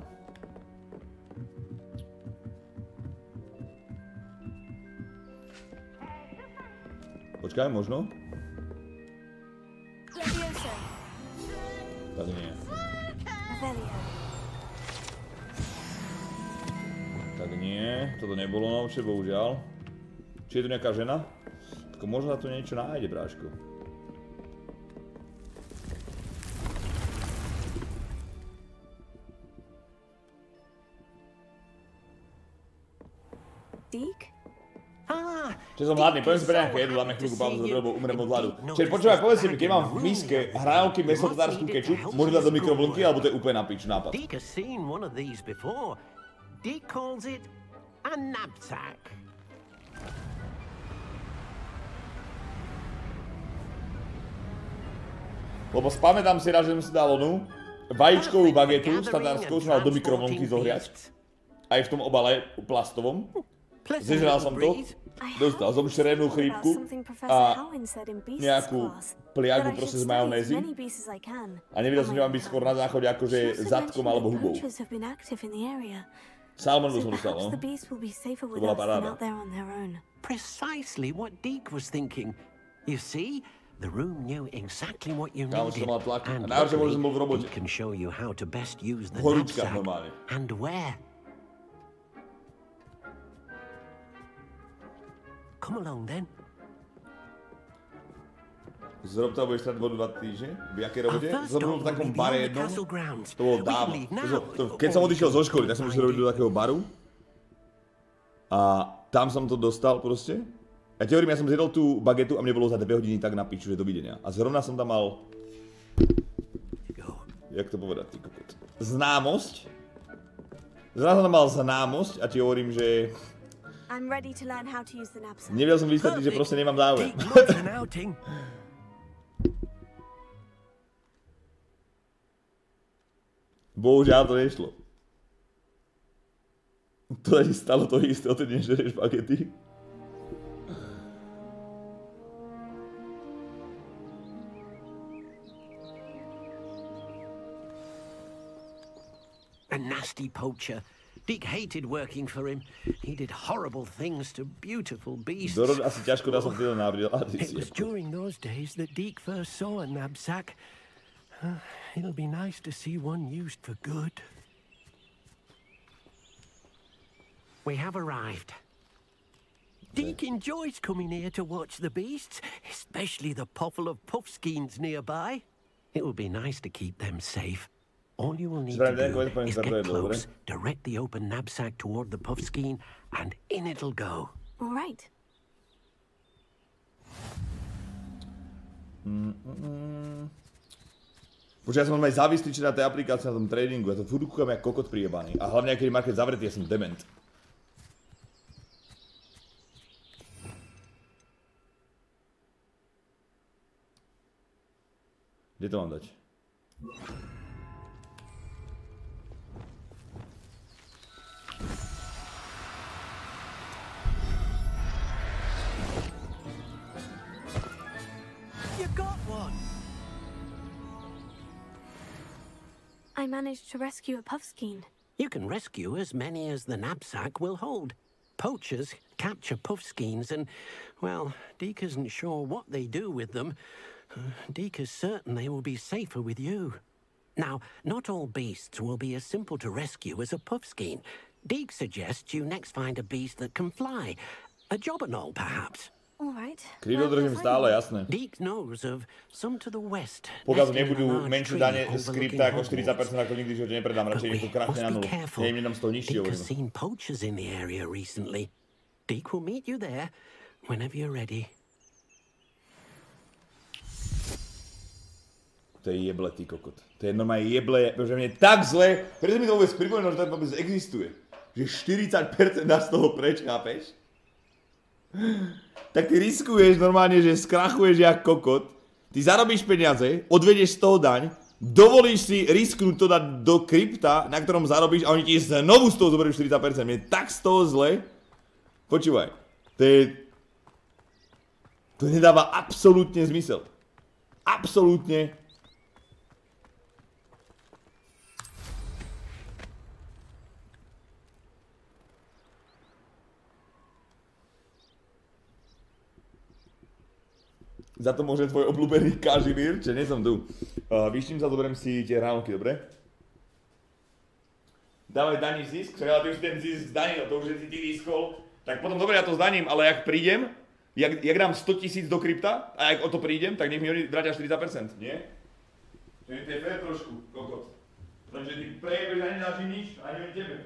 Počkaj, možno? Levioso. Tak nie. Revelio. Tak nie, toto nebolo novšie, bohužiaľ. Či je tu nejaká žena? Tak možno tu niečo nájde, bráško. Že som hladný, poviem si pre nejaké jedu, dáme chvíľku pauzu, lebo umrem od hladu. Čiže počúvaj, povedz si mi, keď mám v miske hranolky mesotárskú kečup, môžem dať do mikrovlnky, alebo to je úplne na pič nápad. Lebo spamätám si raz, že som si dal onu, vajíčkovú bagetu, standardskou, som dal do mikrovlnky zohriať. Aj v tom obale plastovom. Zežral som to, dostal som šerenú chrípku a nejakú pliagu proste z majonézy a nevidel som, že mám byť skôr na záchode akože zadkom alebo hubou. Salmonelu som dostal, no. To bola paráda. Kámo, čo to mal tlaku. A najhoršie bol, že som bol v robote. V horúčkach normálne. Zrob toho budeš strať vodu 2 týždne? V jakej robote? Zrobil v takom bare jednom. To bolo dávno. Keď som odišiel zo školy, tak som musel robiť do takého baru. A tam som to dostal proste. Ja ti hovorím, ja som zjedol tú bagetu a mne bolo za 2 hodiny tak na piču, že dovidenia. A zrovna som tam mal... Jak to povedať, ty kokot? Známosť. Zrovna som tam mal známosť a ti hovorím, že... Nevedel som vysvetliť, že proste nemám záujem. Bohužiaľ to nešlo. To je stalo to isté, odtedy nežereš bagety. A nasty poacher. Deke hated working for him. He did horrible things to beautiful beasts. It was during those days that Deke first saw a knapsack. It'll be nice to see one used for good. We have arrived. Deke enjoys coming here to watch the beasts, especially the poffle of Puffskeins nearby. It will be nice to keep them safe. All you will need to do is get close, direct the open knapsack toward the Puffskein, and in it'll go. All right. Počkaj, ja som aj závislý na tej aplikácii, na tom tradingu. Ja to furt kúkam jak kokot prijebaný. A hlavne, aký je market zavretý, ja som dement. Gdzie to mam dać? I managed to rescue a Puffskein. You can rescue as many as the knapsack will hold. Poachers capture Puffskeins and, well, Deke isn't sure what they do with them. Deke is certain they will be safer with you. Now, not all beasts will be as simple to rescue as a Puffskein. Deke suggests you next find a beast that can fly. A Jobernol, perhaps. Deke knows of some to the west. Pokazu nie budu menšiu dane skripta ako 40%, ako nikdy živote nepredám, radšej mi to krachne na nulu. Neviem, nedám z toho nižšie hovorím. Deke has seen poachers in the area recently. Deke will meet you there whenever you're ready. To je jeble, ty kokot. To je normálne jeble, pretože mne je tak zle. Preto mi to vôbec pripomenul, že to vôbec existuje. Že 40% nás z toho preč, chápeš? Tak ty riskuješ normálne, že skrachuješ jak kokot, ty zarobíš peniaze, odvedieš z toho daň, dovolíš si risknúť to dať do krypta, na ktorom zarobíš a oni ti znovu z toho zoberú 40%. Mne je tak z toho zle. Počúvaj, to je... To nedáva absolútne zmysel. Absolútne. Za to môže tvoj obľúbený kažimír, čiže nie som tu. Vyštím sa, zoberiem si tie rámky, dobre? Dávaj daní zisk, však ale ty už ten zisk zdanil, to už si ty ziskol. Tak potom, dobre, ja to zdaním, ale jak prídem, jak dám 100 000 do krypta, a jak o to prídem, tak nech mi oni vrátia 40%, nie? Čiže to je fér trošku, kokot. Pretože ty prejebeš ani na nič, ani oni tebe.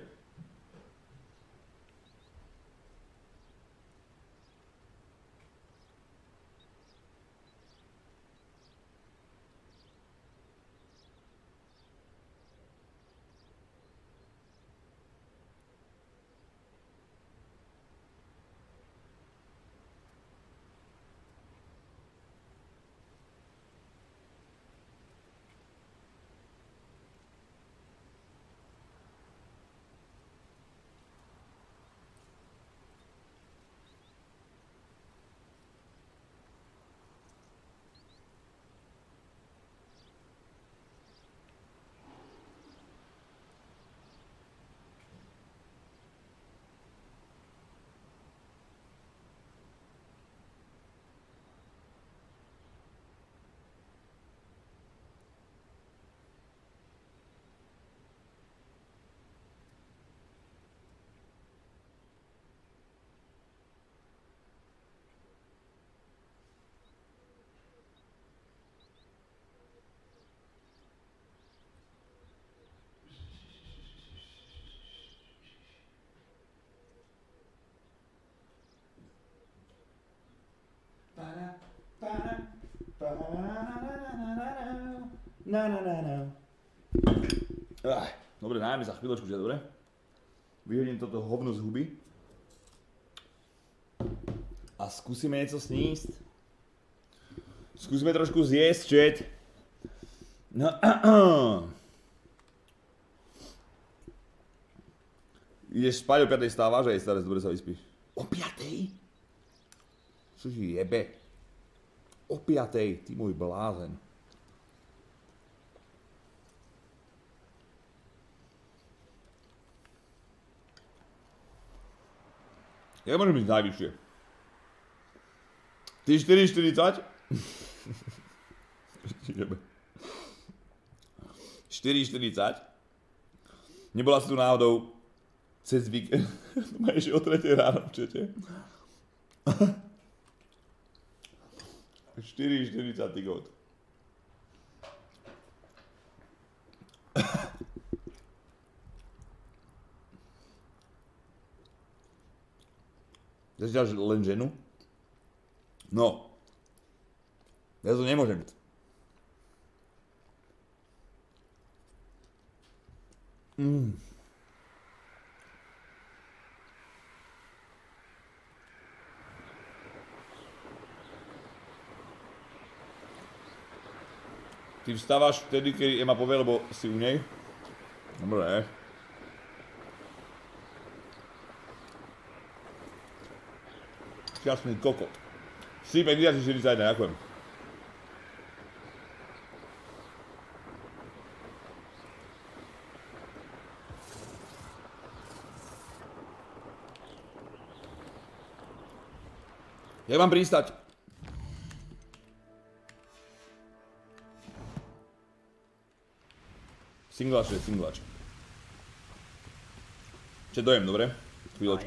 Dobre, najmä za chvíľočku, že dobre? Vyhodím toto hovno z huby. A skúsime niečo snísť. Skúsime trošku zjesť, čet. Ideš spať, o 5:00 stávaš a je starec, dobre sa vyspíš. O 5:00? Čože jebe. O 5:00, ty môj blázen. Jak môžem ísť najvyššie? Ty 4:40? 4:40? Nebola si tu náhodou cez víkend. Máš o 3:00 ráno včete. 4:40 god. Zatiaľ len ženu? No. Ja to nemôžem. Ty vstáváš vtedy, kedy Emma povie, lebo si u nej. Dobre. Šťastný kokot. Si 5,41, ďakujem. Jak mám pristať? Singlač je singlač. Čo dojem, dobre? Chvíľočku.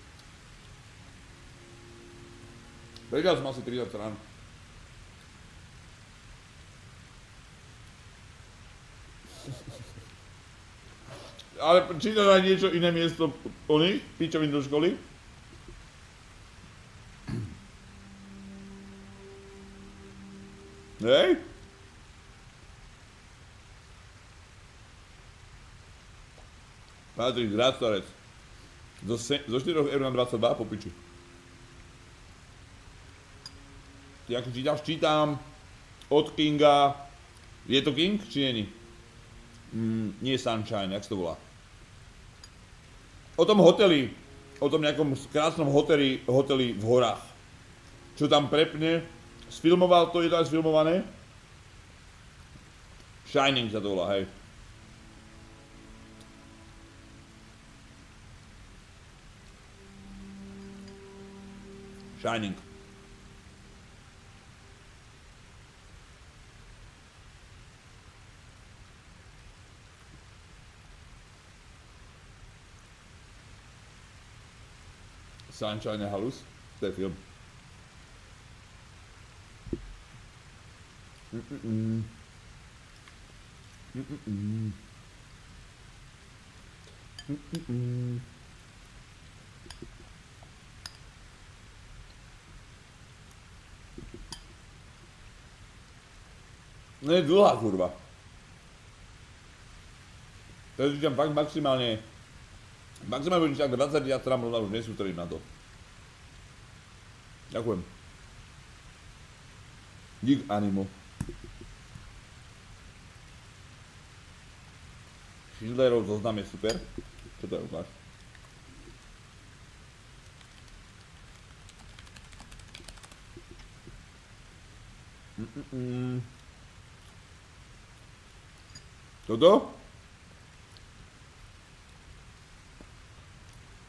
Prečal som asi 30 strán. Ale čítam aj niečo iné miesto oných, píčovin do školy. Hej? Patrik Grastarec. Zo 4 € na 22 po piči. Ako čítaš, čítam od Kinga, je to King, či není? Nie Sunshine, jak sa to volá. O tom hoteli, o tom nejakom krásnom hoteli v horách. Čo tam prepne, sfilmoval to, je to aj sfilmované. Shining sa to volá, hej. Shining. Sunshine halus, to je film. No je dlhá kurva. To je tam fakt maximálne. Maximálne budem čak 20 dňa strám rovná, už nesútrím na to. Ďakujem. Dík animo. Schindlerov zoznam je super. Čo to je ukáž? Toto?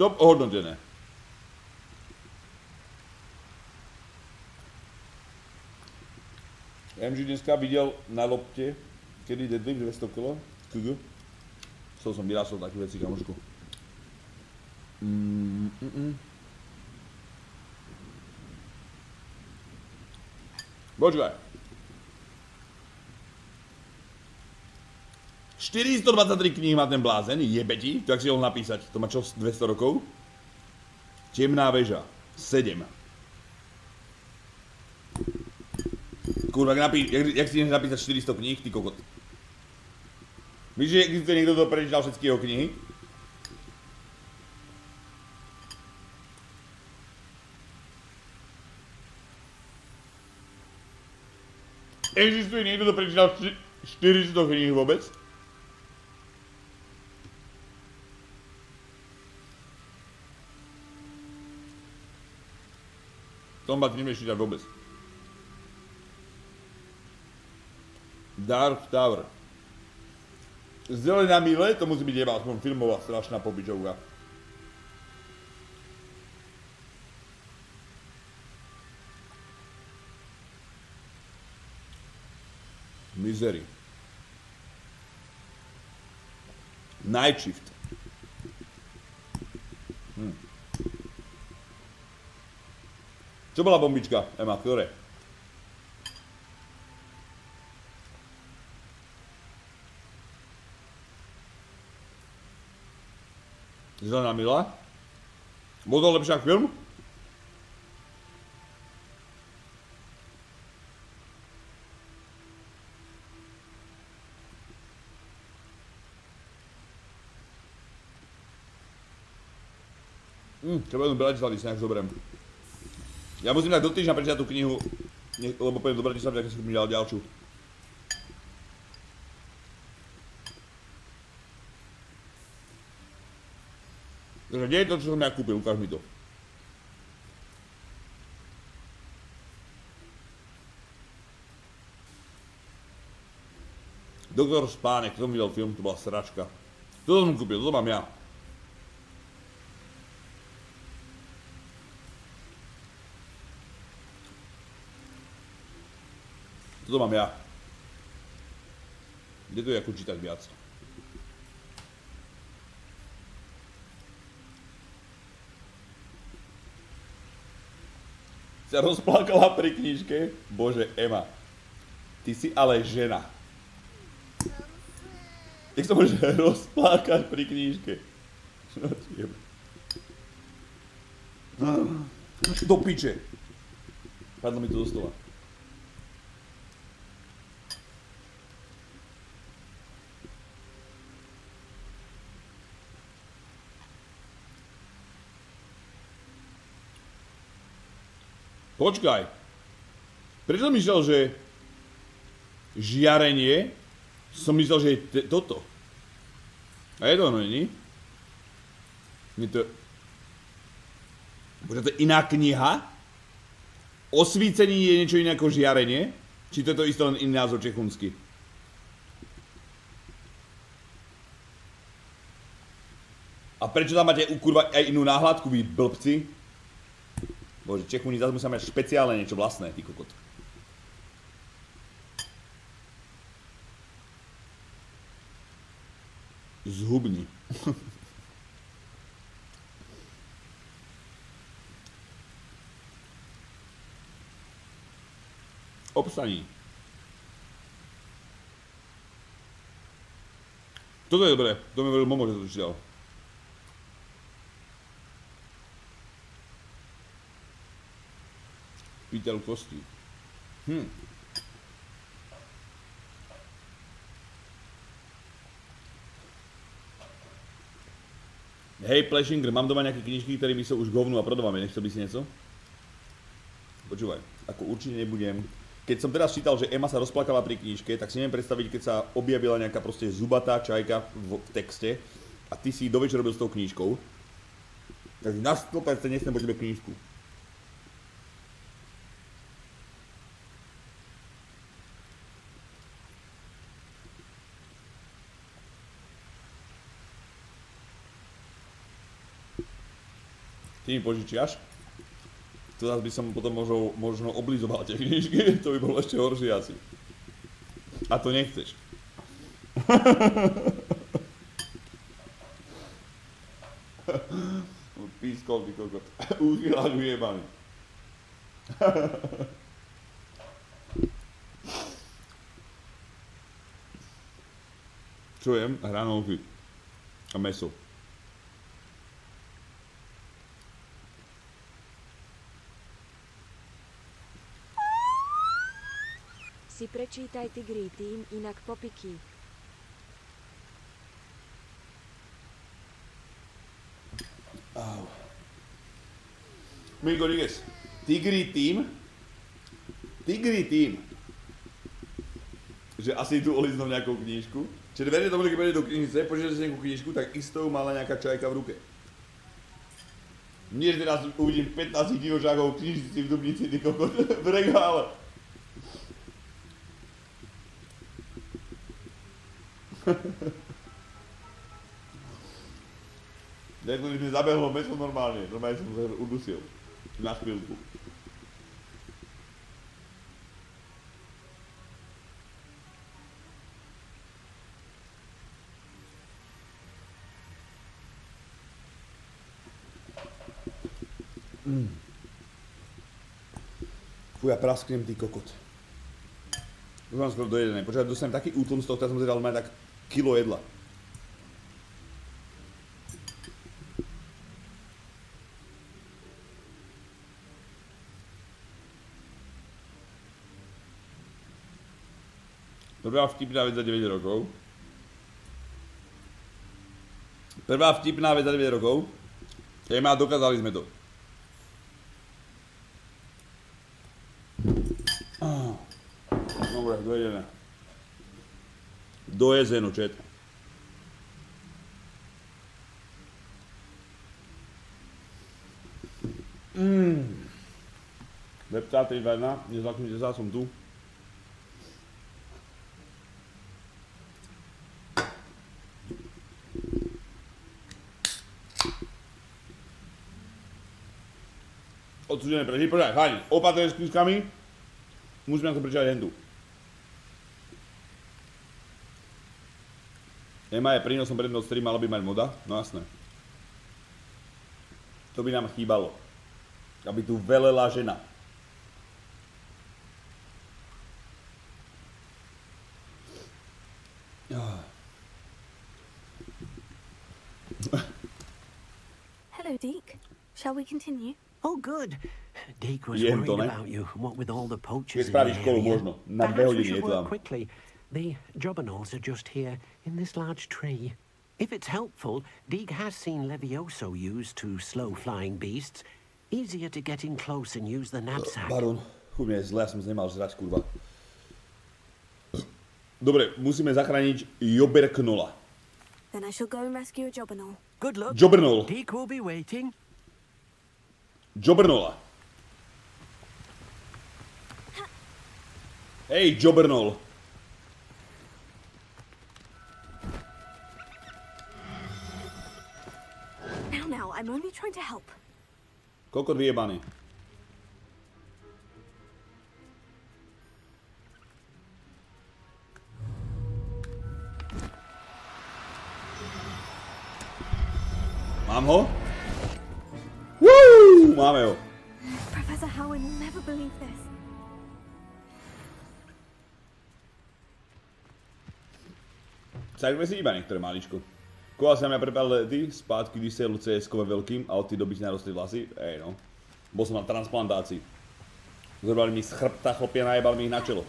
Top ohodnotené. MG dneska videl na lopte, kedy deadlift 200 kg. Chcel som vyrásol také veci, kamošku. What you got? 423 knih má ten blázen, jebetí, to jak si ho napísať, to má čo 200 rokov? Temná väža, 7. Kurva, jak si než napísať 400 kníh, ty kokot. Víš, že existuje niekto, kto prečítal všetky jeho knihy? Existuje niekto, kto prečítal 400 kníh vôbec? Tomba, ty nemieš čítať vôbec. Dark Tower. Zelená míle, to musí byť jeba, aspoň filmová strašná pobičovka. Misery. Night Shift. Čo bola bombička, Ema, ktoré? Zelená mila? Bol to lepšia film? Čo budem Bratislavy, si nejak zoberiem. Ja musím tak do týždňa prečítať tú knihu, lebo poviem do Bratislavy, tak si mi dal ďalšiu. Takže kde je to, čo som ja kúpil? Ukáž mi to. Doktor Spánek, kto mi dal film, to bola sračka. Toto som kúpil, toto mám ja. To mám ja. Kde to je ako čítať viac? Sa rozplakala pri knižke? Bože, Ema. Ty si ale žena. Jak sa môže rozplakať pri knižke? Do piče. Padlo mi to do stola. Počkaj, prečo som myslel, že žiarenie, som myslel, že je toto. A je to ono, nie? Bože, to je iná kniha? Osvícení je niečo iné ako žiarenie? Či to je to isté len iný názor čechúnsky? A prečo tam máte ukurvať aj inú náhľadku, vy blbci? Bože, Čechúni zase musia mať špeciálne niečo vlastné, ty kokot. Zhubni. Obsaní. Toto je dobré, to mi veľmi pomôže, to čítal. Pýtel kostí. Hej, Plešinger, mám doma nejaké knižky, ktorými sa už govnú a prodávam je. Nechcel by si nieco? Počúvaj, ako určite nebudem. Keď som teraz čítal, že Emma sa rozplakala pri knižke, tak si neviem predstaviť, keď sa objavila nejaká proste zubatá čajka v texte a ty si do večer robil s tou knižkou. Takže na 100% nesmiem po tebe knižku. Ty mi požičiaš? To zase by som potom možno oblizoval tie knižky, to by bolo ešte horšie asi. A to nechceš. Please call because got Uriel and we are Czuję raną mesu. Si prečítaj ty grítím, jinak popiky. Oh. Miguel Rodriguez, Tigrý tým, že asi jdu oliznout nějakou knížku, že dveře tomu kdyby do knižnice, požijete si nějakou knížku, tak i s tou mála nějaká čajka v ruce. Měž teda uvidím 15 divořáků knižnici v Dubnici, ty kokot, v regále. Jako když mě zaběhlo meso normálně, normálně jsem se udusil na chvilku. Fuj, já prasknem ty kokot. Už mám skoro dojedené, protože já dostanem taky útlum z toho, které jsem si dal mít tak kilo jedla. Prvá vtipná vec za 9 rokov. Téma, dokázali sme to. Dobre, dojedené. Dojezeno, čet. Lepta 321, nezaknite sa, som tu. Odsudené preži, počkaj, fajn, opatrne s knižkami, musíme na to prečítať hendu. Ema je prínosom prednosť, ktorý mala by mať moda, no jasné. To by nám chýbalo, aby tu velela žena. Hello, Deke. Shall we continue? Oh, good. Deke was worried about you, what with all the poachers in the area. Perhaps we should work quickly. The Jobbernols are just here, in this large tree. If it's helpful, Deke has seen Levioso used to slow flying beasts. Easier to get in close and use the knapsack. Baron, chuj mě je zle, jsem se nemal žrať, kurva. Dobre, musíme zachránit Jobernóla. Then I shall go and rescue a Jobernol. Good luck. Jobernol. Deke will be waiting. Jobernola. Hej, Jobernol. Now, I'm only trying to help. Kokot vyjebaný. Mám ho? Máme ho. Professor Howard will never believe this. Sajme si iba niektoré maličko. Koval sa na mňa prepal lety, spátky vysiel CS-kové veľkým a od tých dobyť narostli vlasy. Ej no. Bol som na transplantácii. Zobrali mi z chrbta chlopia, najebal mi ich na čelo.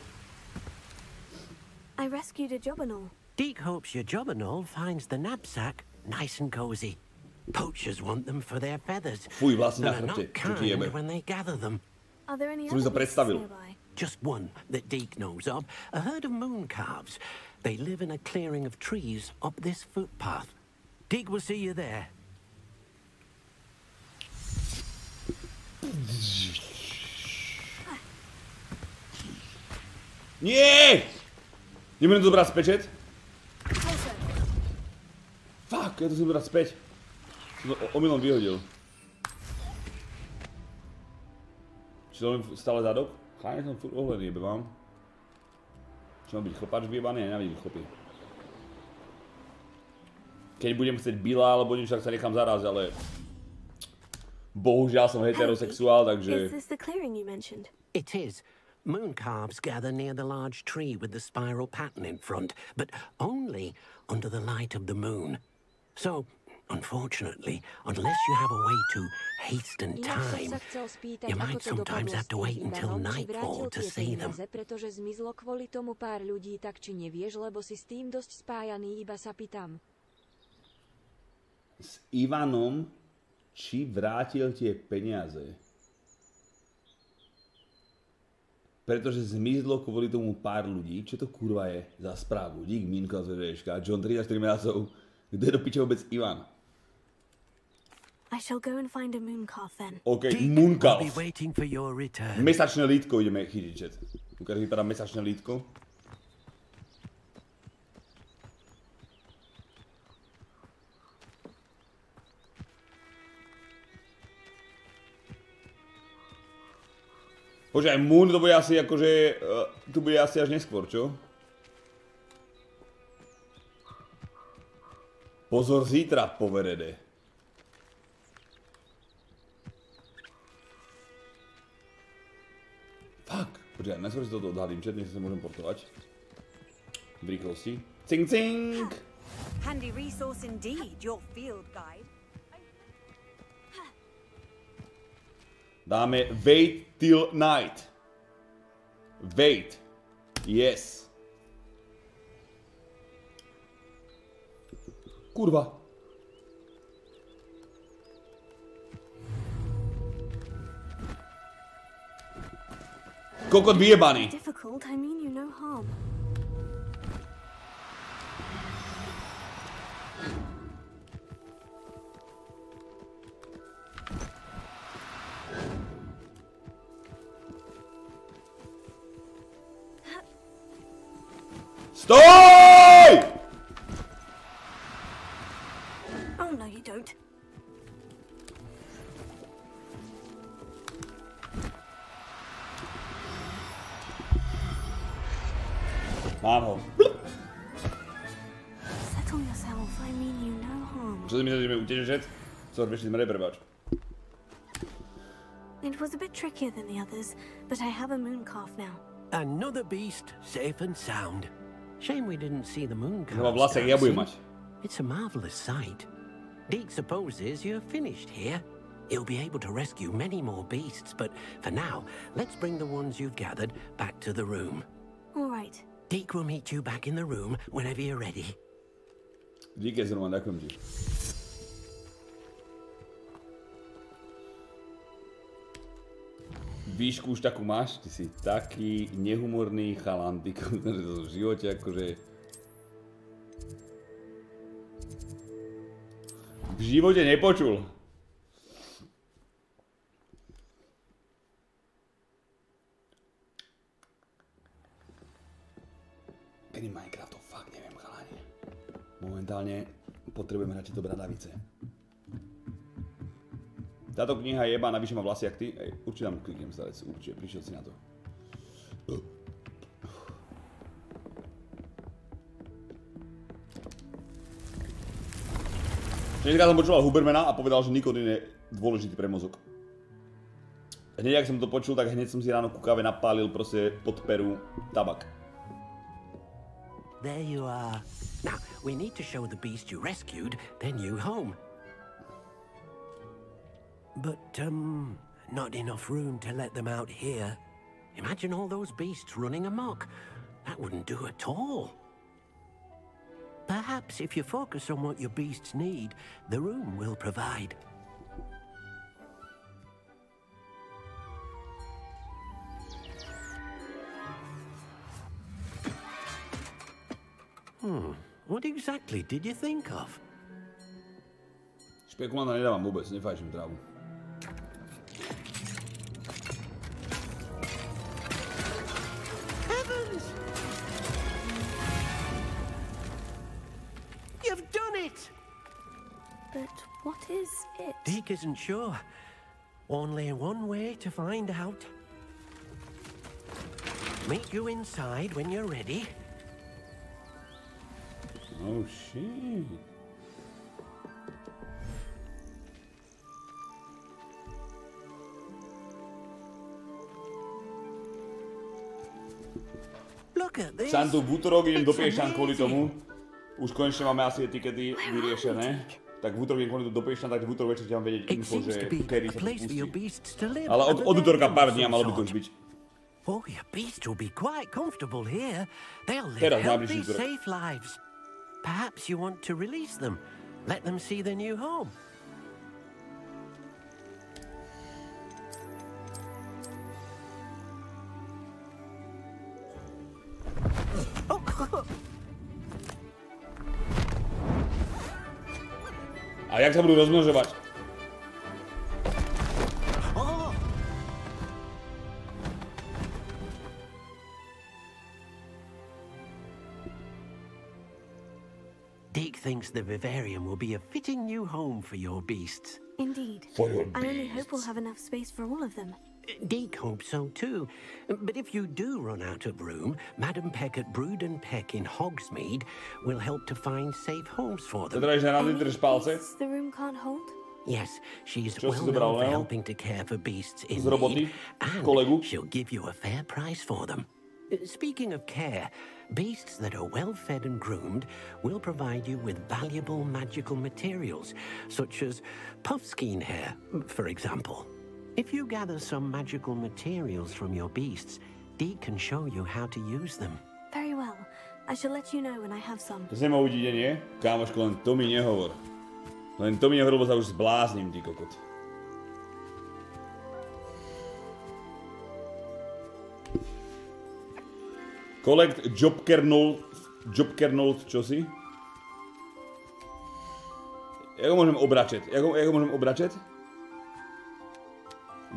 I rescued a Jobernol. Deke hopes your Jobernol finds the knapsack nice and cozy. Poachers want them for their feathers. Fuj, vlasy na chrbte, čo ti jeme. Som mi sa predstavil. Just one that Deke knows of, a herd of mooncalves. They live in a clearing of trees up this footpath. Deke will see you there. Nie! Nebudem to brať späť? Fuck, ja to som brať späť. No, omylom vyhodil. Čiže mám stále zadok? Chláne som furt ohlený, jebe vám. Čiže mám byť chlpač vyjebaný, ja nevidím chlopy. Keď budem chcieť bíla alebo nič, tak sa nechám zaráziť, ale... Bohužel jsem heterosexuál, takže... Is this the clearing you mentioned? It is. Mooncalves gather near the large tree with the spiral pattern in front, but only under the light of the moon. So, unfortunately, unless you have a way to hasten time, you might sometimes have to wait until nightfall to see them. S Ivanom, či vrátil tie peniaze? Pretože zmizlo kvôli tomu pár ľudí. Čo to kurva je za správu? Dík, Minko, zvedejška. John 34 mrazov. Kde do piče vôbec Ivan? OK, Mooncalf. Mesačné lítko ideme chytiť, čet. Ukáž, vypadá mesačné lítko. Počkaj, Moon to bude asi akože, tu bude asi až neskôr, čo? Pozor zítra, poverede. Fuck, počkaj, najskôr si toto odhalím, čet, nech sa môžem portovať. V rýchlosti. Cing, cing! Handy resource indeed, your field guide. Dáme wait till night. Wait. Yes. Kurva. Kokot vyjebaný. Stoj! Oh no, you don't. Mám ho. Settle yourself, I mean you no harm. Čo si myslíš, že mi utežeš? Sorry, vyšli sme neprepáč. It was a bit trickier than the others, but I have a mooncalf now. Another beast, safe and sound. Shame we didn't see the mooncalves. It's a marvelous sight. Deke supposes you're finished here. You'll be able to rescue many more beasts, but for now, let's bring the ones you've gathered back to the room. All right. Deke will meet you back in the room whenever you're ready. Deke is the one that comes to you. Výšku už takú máš, ty si taký nehumorný chalan, ty v živote akože... V živote nepočul. Kedy Minecraft to fakt neviem, chalani. Momentálne potrebujeme radšej dobrá davice. Táto kniha jeba, navyše má vlasy jak ty. Ej, určite tam kliknem, starec, určite, prišiel si na to. Dneska som počúval Hubermana a povedal, že nikotín je dôležitý pre mozog. Hneď, ak som to počul, tak hneď som si ráno ku káve napálil proste pod peru tabak. There you are. Now, we need to show the beast you rescued, then you home. But, not enough room to let them out here. Imagine all those beasts running amok. That wouldn't do at all. Perhaps if you focus on what your beasts need, the room will provide. What exactly did you think of? Špekulanta nedávam vôbec, nefajčím trávu. You've done it. But what is it? Deke isn't sure. Only one way to find out. Meet you inside when you're ready. Oh shit. Sandu, Butorogin dopiešťan kvôli tomu. Už konečne máme asi etikety vyriešené. Tak v útorok, kvôli to dopiešťan, tak v útorok večer mám vedieť info, že Kerry sa pustí. Ale od útorka pár dní malo by to už byť. Teraz najbližší útorok. Perhaps you want to release them. Let them see their new home. A jak sa budú rozmnožovať? Deke thinks the vivarium will be a fitting new home for your beasts. Indeed. I only hope we'll have enough space for all of them. Deke hopes so too. But if you do run out of room, Madam Peck at Brood and Peck in Hogsmeade will help to find safe homes for them. The room can't hold? Yes, she's well known for helping to care for beasts in need, and she'll give you a fair price for them. Speaking of care, beasts that are well-fed and groomed will provide you with valuable magical materials, such as Puffskein hair, for example. If you gather some magical materials from your beasts, Deke can show you how to use them. Very well. I shall let you know when I have some. To znamená uvidenie? Kámoško, len to mi nehovor. Len to mi nehovor, lebo sa už zblázním, ty kokot. Collect Jobernol, čo si? Jak ho môžem obračať?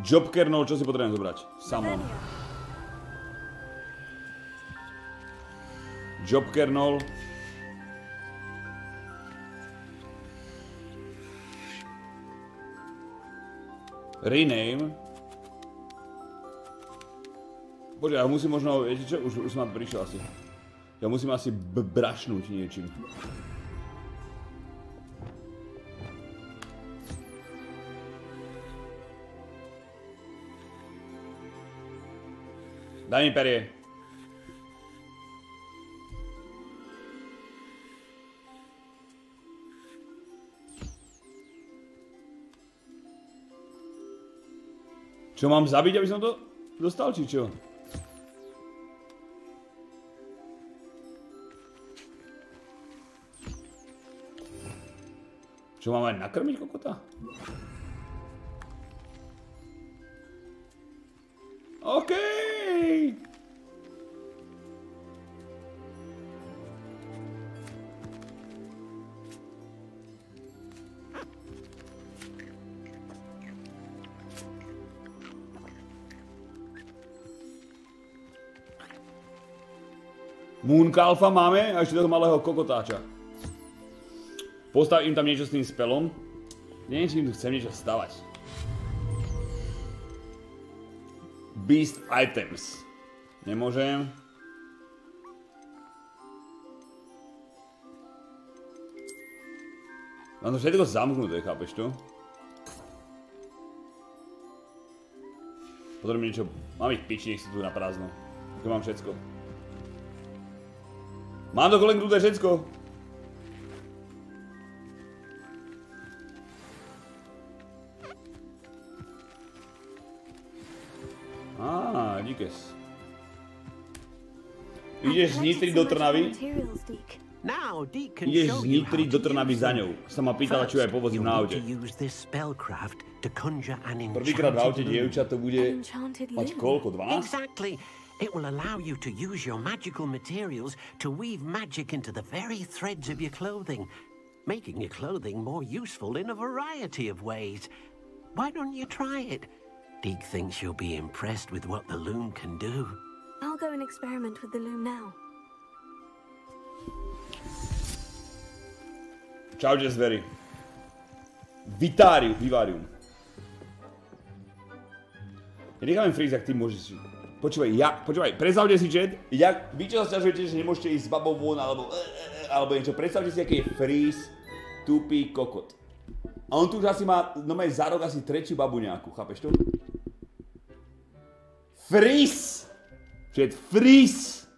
Jobernol, čo si potrebujem zobrať? Samon. Jobernol. Rename. Bože, ja musím možno, viete čo? Už som na to prišiel asi. Ja musím asi brašnúť niečím. Daj mi perie. Čo mám zabiť, aby som to dostal, či čo? Čo mám aj nakrmiť kokota? OK. Mooncalfa máme a ešte toho malého kokotáča. Postavím tam niečo s tým spelom. Neviem, či im chcem niečo stavať. Beast items. Nemôžem. Mám to všetko zamknuté, chápeš to? Potrebujem niečo... Mám ich piči, nech si tu na prázdno. Také mám všetko. Mám to koleknuté všetko. Á, díkes. Ideš z Nitry do Trnavy za ňou. Sa ma pýtala, či ju aj povozím na aute. Prvýkrát v aute dievča to bude mať koľko, 12? It will allow you to use your magical materials to weave magic into the very threads of your clothing, making your clothing more useful in a variety of ways. Why don't you try it? Deke thinks you'll be impressed with what the loom can do. I'll go and experiment with the loom now. Ciao, Jessberry. Vivarium. Necháme freeze, ak ty môžeš... Počúvaj, predstavte si, Jed, vy čo sa sťažujete, že nemôžete ísť s babou von, alebo niečo, predstavte si, aký je Freeze, tupý kokot. A on tu už asi má, no má za rok asi tretiu babu nejakú, chápeš to? Freeze! Jed, Freeze!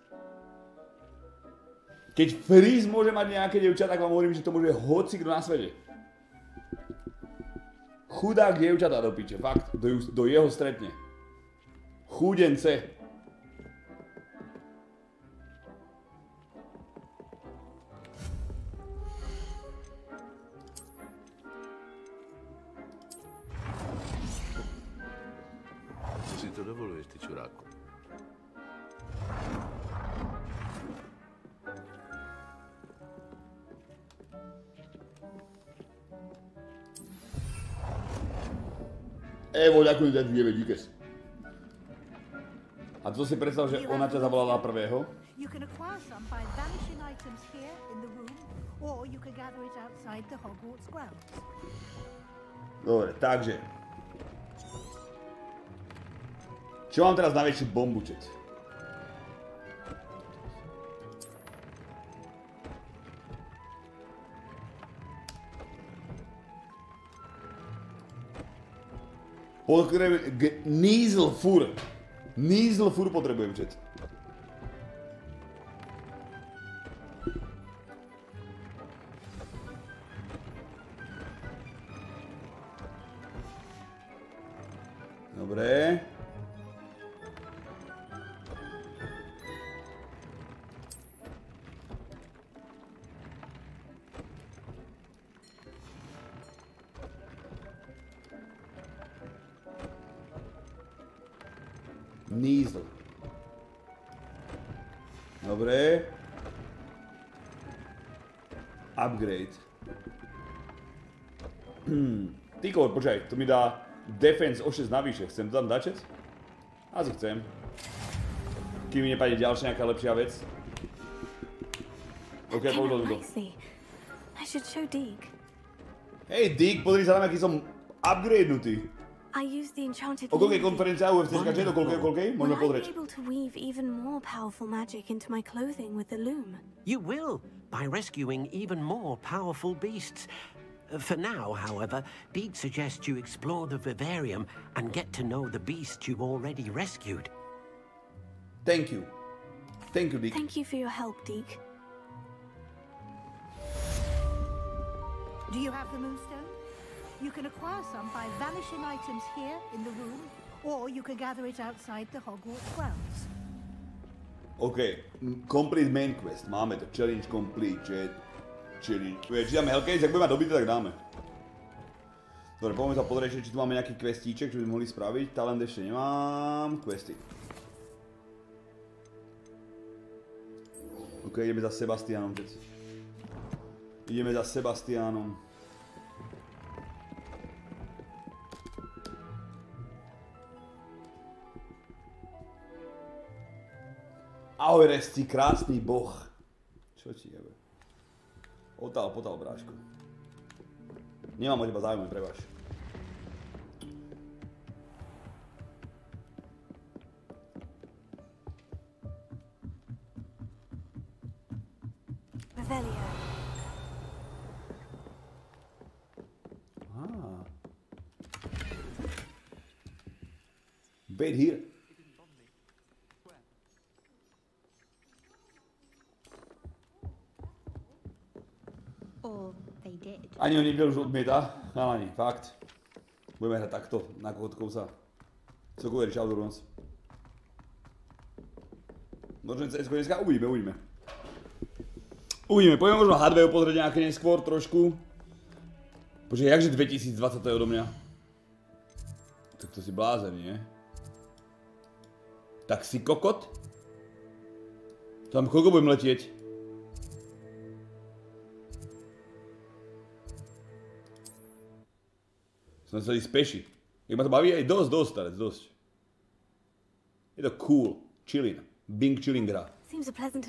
Keď Freeze môže mať nejaké dievča, tak vám hovorím, že to môže hocik na svete. Chudák dievčatá do piče, fakt, do jeho stretne. Chudence. Co si to dovoluješ, ty čuráku? Evo, ďakujem za 9 díkes. A to si predstav, že ona ťa zavolala prvého? Dobre, takže. Čo mám teraz na väčší bombuček? Potrebujem... Nízl fur. Nízl fur potrebujem, čet. Dobre. Nízl. Dobre. Upgrade. Týkor, počkaj, to mi dá defense o 6 navyše. Chcem to tam dačec? Asi chcem. Kým mi nepadne ďalšia nejaká lepšia vec. Ok, povedal mi to. Hej, Deke, podri sa tam, aký som upgradenutý. O koľkej konferencia UFT kače? Do koľkej? Môžeme podreť. Thank you. Thank you, Deke. Thank you for your help, Deke. Do you have the moonstone? You can acquire some by vanishing items here in the room, or you can gather it outside the Hogwarts grounds. Okay, complete main quest. Máme to challenge complete, challenge. Či dáme Hellcase, ak budeme mať dobyte, tak dáme. Dobre, poďme sa pozrieť, či tu máme nejaký questíček, čo by sme mohli spraviť. Talent ešte nemám, questy. Ok, ideme za Sebastianom teď. Ideme za Sebastianom. Ahoj, Resti, krásný boh. Čo ti jebe? Otál, potál, brášku. Nemám o teba záujem, prebaž. Revelio. Ah. Bait here. Ani ho niekde už odmieta, ale ani, fakt. Budeme hrať takto, na kohotkov sa. Co koveríš, Aldurons? Možno CS-ko dneska? Uvidíme, uvidíme. Uvidíme, poďme možno hardware pozrieť nejaké neskôr, trošku. Počkej, jakže 2020 to je odo mňa? Tak to si blázen, nie? Tak si kokot? Tam koľko budem letieť? Som sa ísť peši. Jak ma to baví? Aj dosť, starec, dosť. Je to cool. Chillin. Bing chillin hra. 1600.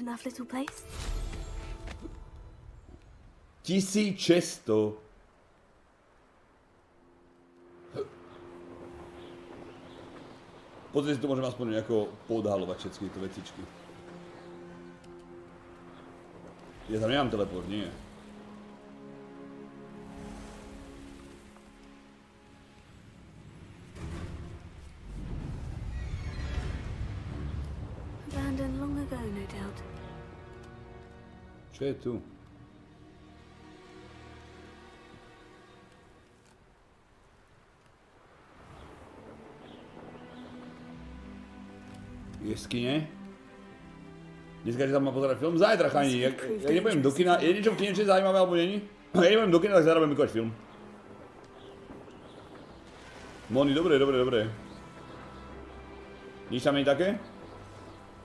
Pozrieť si to môžem aspoň nejako podhalovať všetky tieto vecičky. Ja tam nemám teleport, nie. Čo je tu? Jeskyne? Dneska, že tam mám pozerať film? Zajtra, chani, ja nepôjdem do kina. Je niečo v kine, čo je zaujímavé, alebo není? Ja nepôjdem do kina, tak zároveň vykovať film. Moni, dobré, dobré, dobré. Nič tam nie je také?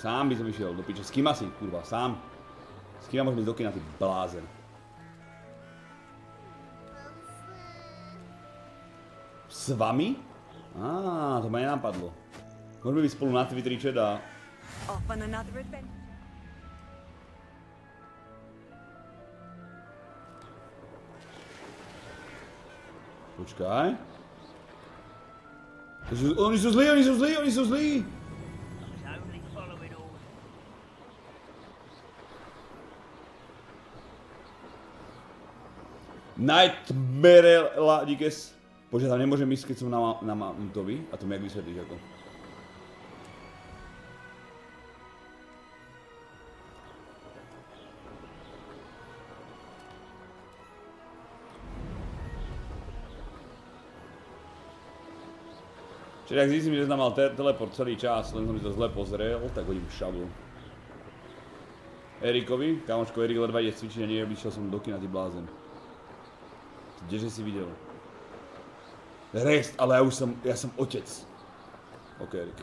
Sám by som išiel do piče. S kým asi, kurva, sám. S kým môžem ísť do kina, ty blázen. S vami? Á, to ma nenápadlo. Môžeme byť spolu na Twitteri chat a... Počkaj... Oni sú zlí, oni sú zlí, oni sú zlí! Nightmare Ladikes. Bože, tam nemôžem ísť, keď som na Mountovi. A to mi jak vysvetlíš ako. Čiže ak zísim, že som mal teleport celý čas, len som si to zle pozrel, tak hodím šablu. Erikovi, kámočko, Erik ledva ide cvičiť a nie, obyšiel som do kina, ty blázen. Kdeže si videl? Rest, ale ja som otec. Ok, Erik.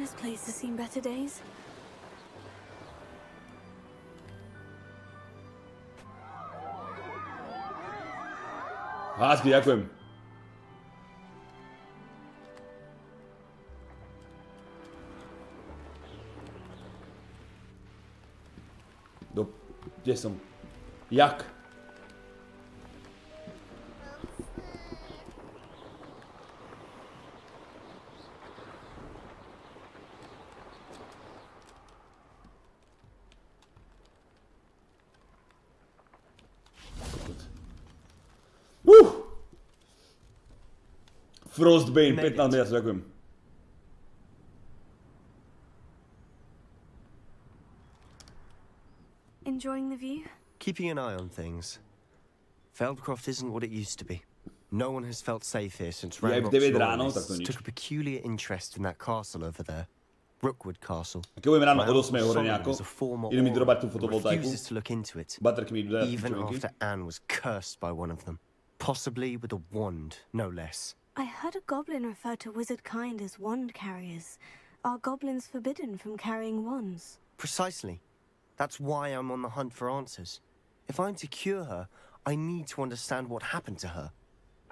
This place has seen better days. Hásky, ďakujem. Kde som? Jak? Frostbane, 15 miliard, ďakujem. Enjoying the view? Keeping an eye on things. Feldcroft isn't what it used to be. No one has felt safe here since Ranrok took a peculiar interest in that castle over there. Rookwood Castle. Is a former refuses to look into it, even after Anne was cursed by one of them. Possibly with a wand, no less. I heard a goblin refer to wizard kind as wand carriers. Are goblins forbidden from carrying wands? Precisely. That's why I'm on the hunt for answers. If I'm to cure her, I need to understand what happened to her.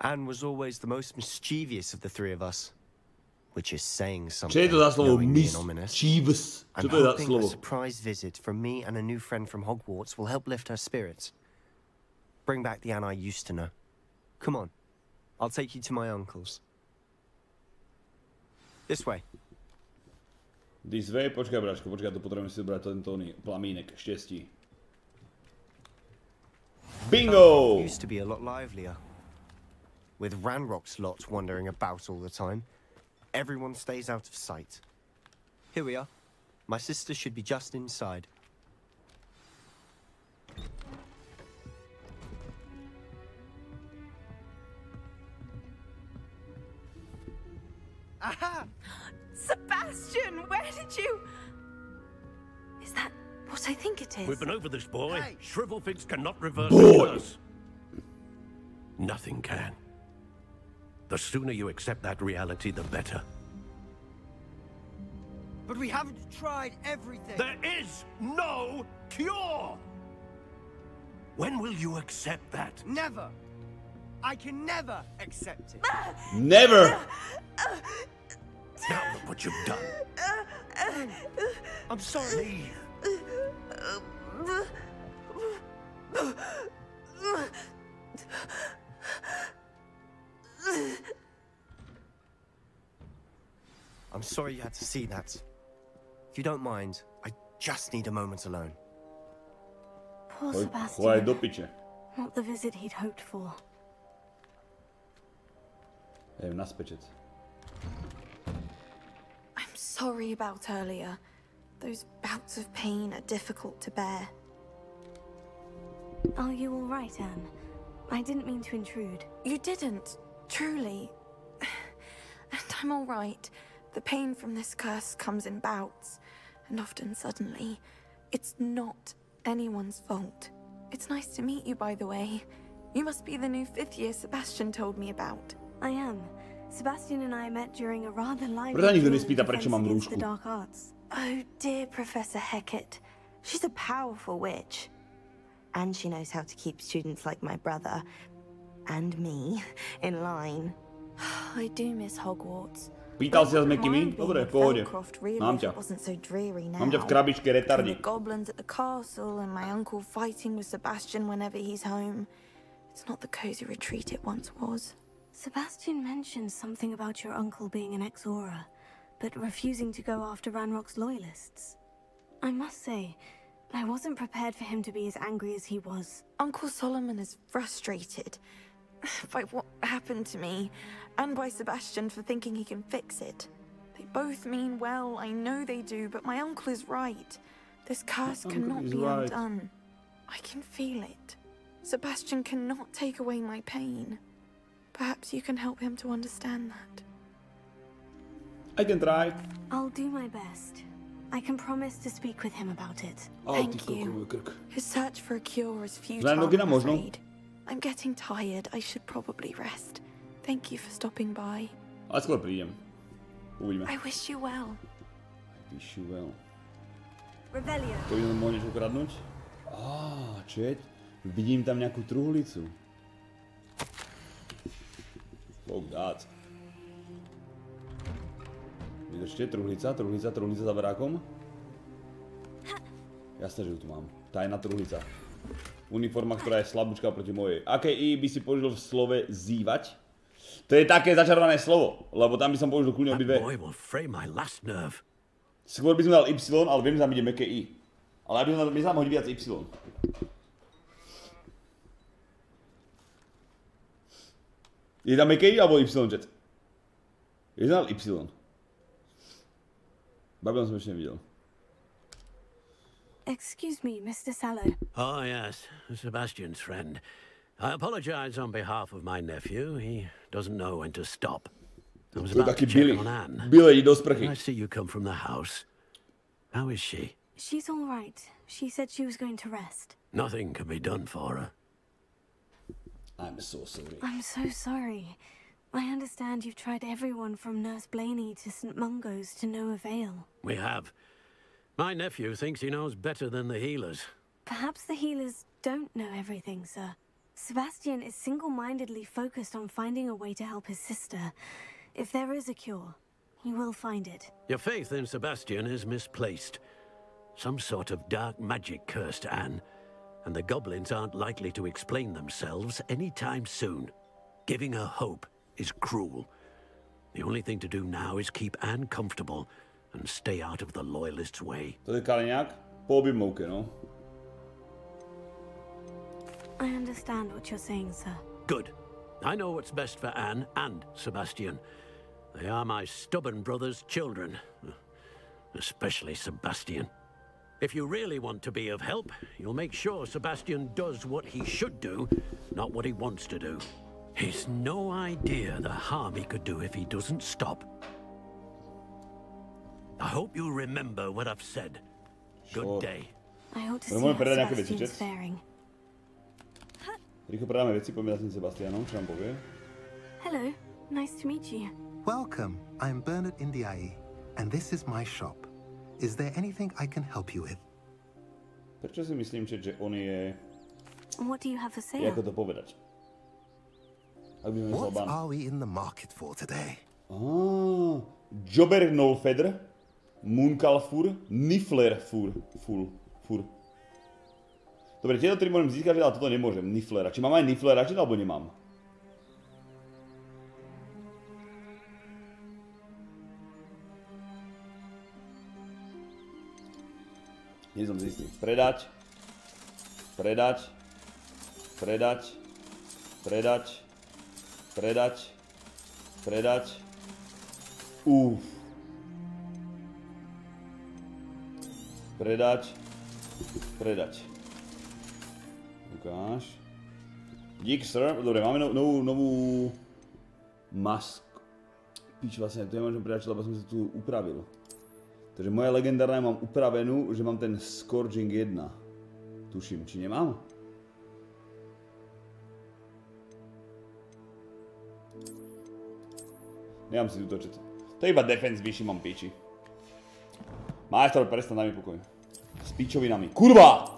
Anne was always the most mischievous of the three of us, which is saying something. Mischievous. I'm hoping a surprise visit from me and a new friend from Hogwarts will help lift her spirits. Bring back the Anne I used to know. Come on, I'll take you to my uncle's. This way. This way, počkaj bračko, počkaj, to potrebujeme si zobrať tento plamínek šťastí. Bingo! Used to be a lot livelier. With Ranrok's lot wandering about all the time, everyone stays out of sight. Here we are. My sister should be just inside. Aha! Sebastian, where did you... Is that what I think it is? We've been over this, boy. Hey. Shrivelfigs cannot reverse us. Nothing can. The sooner you accept that reality, the better. But we haven't tried everything. There is no cure! When will you accept that? Never. I can never accept it. Never! Now look what you've done. I'm sorry. I'm sorry you had to see that. If you don't mind, I just need a moment alone. Poor Sebastian. Not the visit he'd hoped for. I'm sorry about earlier. Those bouts of pain are difficult to bear. Are you all right, Anne? I didn't mean to intrude. You didn't, truly. And I'm all right. The pain from this curse comes in bouts, and often suddenly. It's not anyone's fault. It's nice to meet you, by the way. You must be the new fifth year Sebastian told me about. I am. Sebastian and I met during a rather lively the dark arts. Oh dear, Professor Hecate. She's a powerful witch. And she knows how to keep students like my brother and me in line. I do miss Hogwarts. Pýtal si sa s Mekými? Dobre, v pohode. Mám ťa. Mám ťa v krabičke, retardík. Goblins at the castle and my uncle fighting with Sebastian whenever he's home. It's not the cozy retreat it once was. Sebastian mentioned something about your uncle being an ex-aura, but refusing to go after Ranrock's loyalists. I must say, I wasn't prepared for him to be as angry as he was. Uncle Solomon is frustrated by what happened to me, and by Sebastian for thinking he can fix it. They both mean well, I know they do, but my uncle is right. This curse cannot be undone. I can feel it. Sebastian cannot take away my pain. Perhaps you can help him to understand that. I can try. I'll do my best. I can promise to speak with him about it. Thank you. His search for a cure is futile. I'm getting tired. I should probably rest. Thank you for stopping by. I wish you well. Revelio. Povinienem ho niečo ukradnúť? Á, čo je? Vidím tam nejakú truhlicu. Oh god. Vidíte, truhlica za barákom? Jasné, že ju tu mám. Tajná truhlica. Uniforma, ktorá je slabúčka proti mojej. Aké I by si použil v slove zývať? To je také začarované slovo, lebo tam by som použil kľúne obidve. Skôr by som dal Y, ale viem, že tam ide meké I. Ale aby som tam hodil viac Y. Je tam meké I alebo Y, čet? Je tam Y. Babylon som ešte nevidel. Excuse me, Mr. Sallow. Oh, yes, Sebastian's friend. I apologize on behalf of my nephew. He doesn't know when to stop. I was about to check on Anne. I see you come from the house. How is she? She's all right. She said she was going to rest. Nothing can be done for her. I'm so sorry. I understand you've tried everyone from Nurse Blaney to St. Mungo's to no avail. We have. My nephew thinks he knows better than the healers. Perhaps the healers don't know everything, sir. Sebastian is single-mindedly focused on finding a way to help his sister. If there is a cure, he will find it. Your faith in Sebastian is misplaced. Some sort of dark magic cursed Anne, and the goblins aren't likely to explain themselves anytime soon. Giving her hope is cruel. The only thing to do now is keep Anne comfortable and stay out of the loyalists' way. I understand what you're saying, sir. Good. I know what's best for Anne and Sebastian. They are my stubborn brother's children. Especially Sebastian. If you really want to be of help, you'll make sure Sebastian does what he should do, not what he wants to do. He's no idea the harm he could do if he doesn't stop. I hope you remember what I've said. Good day. I hope to see you Sebastian's faring. Hello, nice to meet you. Welcome. I'm Bernard Indiaye, and this is my shop. Is there anything I can help you with? Tymczasem myślicie, że on je... What do you have for sale? Jak to powiedzieć? What are we in the market for today? Oh, Jobernol feather, Mooncalf fur, Niffler fur. Dobre, tieto tri môžem získať, ale toto nemôžem. Nifflera. Či mám aj Nifflera, či to, alebo nemám? Nie som zistý. Predať. Uff. Predať. Ukáž. Dík, sir. Dobre, máme novú masku. Pič, vlastne, to nemôžem predať, lebo som si tu upravil. Takže moja legendárna mám upravenú, že mám ten Scourging 1. Tuším, či nemám? Nemám si tu točiť. To je iba defense vyšší, mám piči. Majstor, prestan, daj mi pokoj. S pičovinami. Kurva!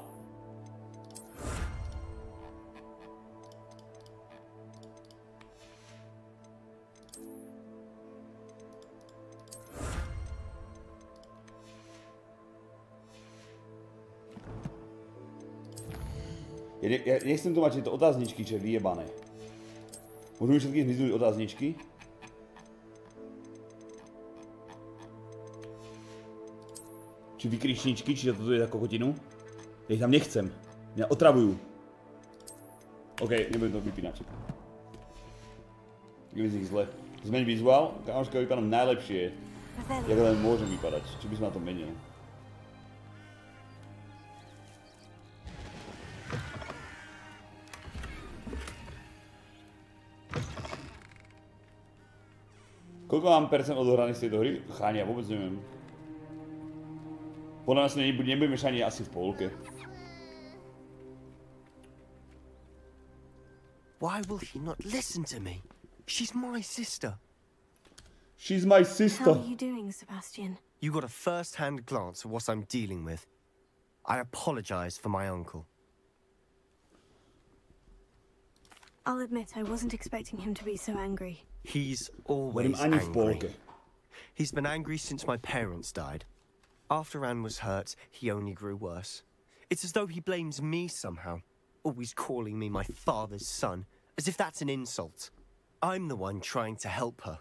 Ja nechcem tu mať tieto otázničky, čo je vyjebané. Môžu mi všetkých zmiznúť otázničky? Či vykričničky, či toto je za kokotinu? Ja ich tam nechcem. Mňa otravujú. OK, nebudem to vypínať. Je mi z nich zle. Zmeň vizuál, kamoška vypadám najlepšie. Jak len môžem vypadať, či by som na to menil. Koľko mám percent odohraných z tejto hry? Cháňa, vôbec neviem. Podľa nás nebudeme ani asi v polke. Why will she not listen to me? She's my sister. She's my sister. How are you doing, Sebastian? You got a first-hand glance at what I'm dealing with. I apologize for my uncle. I'll admit I wasn't expecting him to be so angry. He's always angry. He's been angry since my parents died. After Anne was hurt, he only grew worse. It's as though he blames me somehow, always calling me my father's son, as if that's an insult. I'm the one trying to help her.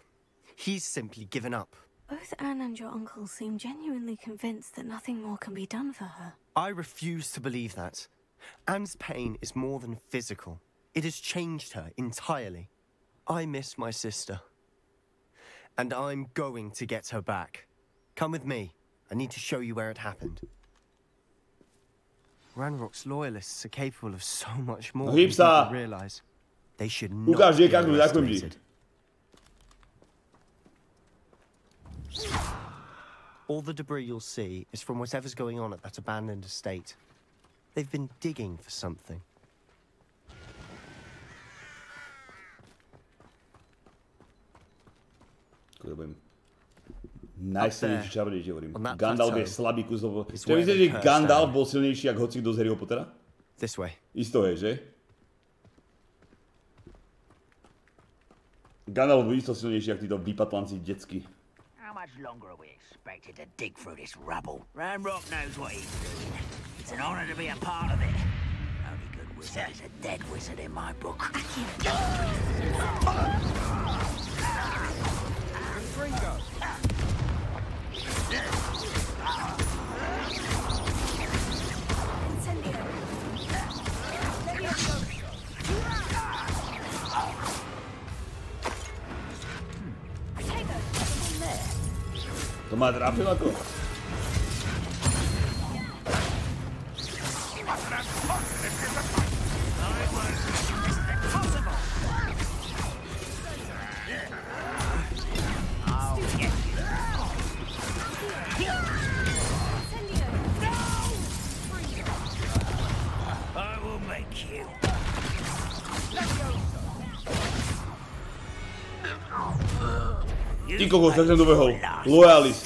He's simply given up. Both Anne and your uncle seem genuinely convinced that nothing more can be done for her. I refuse to believe that. Anne's pain is more than physical. It has changed her entirely. I miss my sister, and I'm going to get her back. Come with me. I need to show you where it happened. Ranrok's loyalists are capable of so much more than people realize. They should not be underestimated. All the debris you'll see is from whatever's going on at that abandoned estate. They've been digging for something. Najsilnejší čarodej, čo hovorím. Gandalf je slabý kus toho... Čo myslíš, že Gandalf bol silnejší, ako hocikto z Harryho Pottera? Isto je, že? Gandalf bol isto silnejší, ako títo vypatlanci detsky. How much longer are we expected to dig through this rubble? Ranrok knows what he's doing. It's an honor to be a part of it. Only good wizard is a dead wizard in my book. Ringo. Incendio. Levioso. Potato. Toma rápido ako. Ty kokos, tak som dobehol. Lojalist.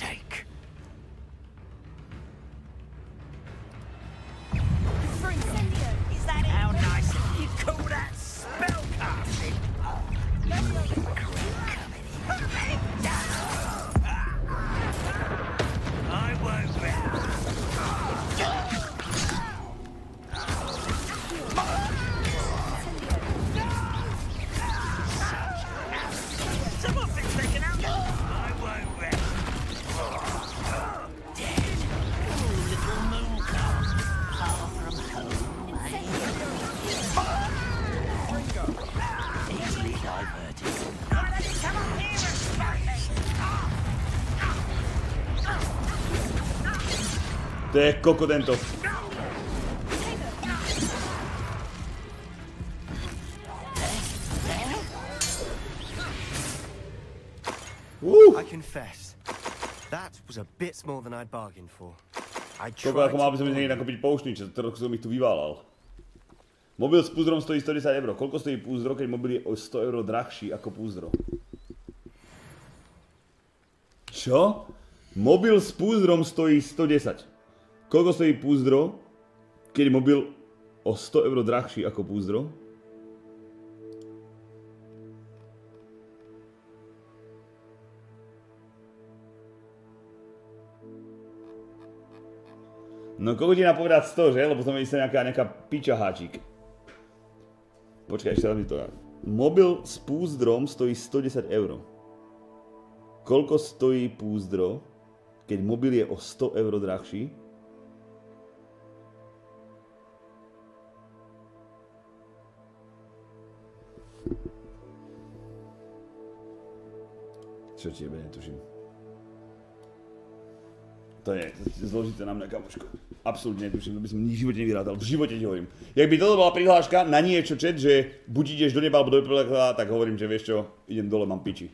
Te cocodento. I confess, that was a bit more than I bargained for. Koľko ako mal by som niekde nakúpiť poušniče, ktorú som ich tu vyvalal. Mobil s púzdrom stojí 110 euro. Koľko stojí púzdro, keď mobil je o 100 euro drahší ako púzdro? Čo? Mobil s púzdrom stojí 110. Koľko stojí púzdro, keď je mobil o 100 euro drahší ako púzdro? No koľko ti nám povedať 100, že? Lebo to je nejaká piča háčik. Počkaj, ešte raz mi to dám. Mobil s púzdrom stojí 110 euro. Koľko stojí púzdro, keď mobil je o 100 euro drahší? Čo ti jebe, netuším. To nie, zložite na mňa, kamoško. Absolutne netuším, to by som v živote nevyrádal. V živote ti hovorím. Jak by toto bola prihláška na niečo chat, že buď ideš do neba, alebo do prelekla, tak hovorím, že vieš čo, idem dole, mám piči.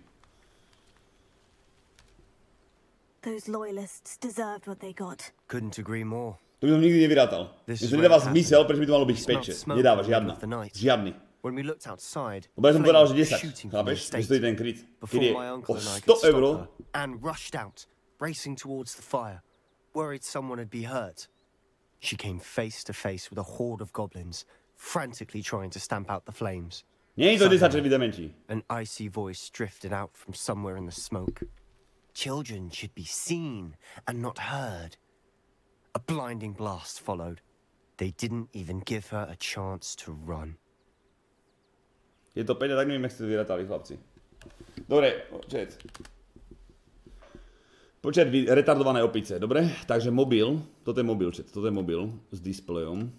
To by som nikdy nevyrádal. Mne to nedáva zmysel, prečo by to malo byť 5-6. Nedáva, žiadna. Žiadny. Lebo ja som povedal, že 10. Chápeš? Že stojí ten kryt. Keď je o 100 euro... Racing towards the fire, worried someone had be hurt. She came face to face with a horde of goblins, frantically trying to stamp out the flames. Suddenly, an icy voice drifted out from somewhere in the smoke. Children should be seen and not heard. A blinding blast followed. They didn't even give her a chance to run. Je to pekne, tak neviem, jak ste vyratali, chlapci. Dobre, čet. Počet retardované opice, dobre? Takže mobil, toto je mobil, čet, toto je mobil s displejom.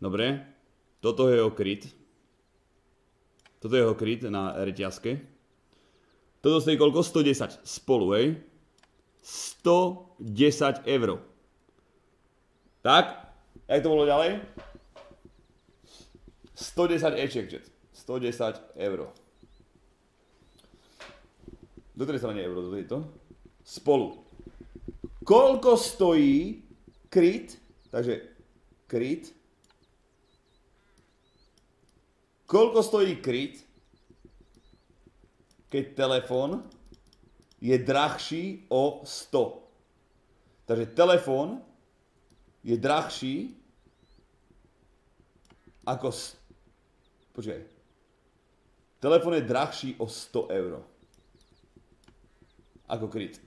Dobre, toto je jeho kryt. Toto je jeho kryt na reťazke. Toto stojí koľko? 110 spolu, hej? 110 euro. Tak, jak to bolo ďalej? 110 eček, čet, 110 euro. Do ktorej strany euro, do tejto? Spolu. Koľko stojí kryt? Takže kryt. Koľko stojí kryt, keď telefón je drahší o 100? Takže telefón je drahší ako... Počkaj. Telefón je drahší o 100 euro. Ako kryt.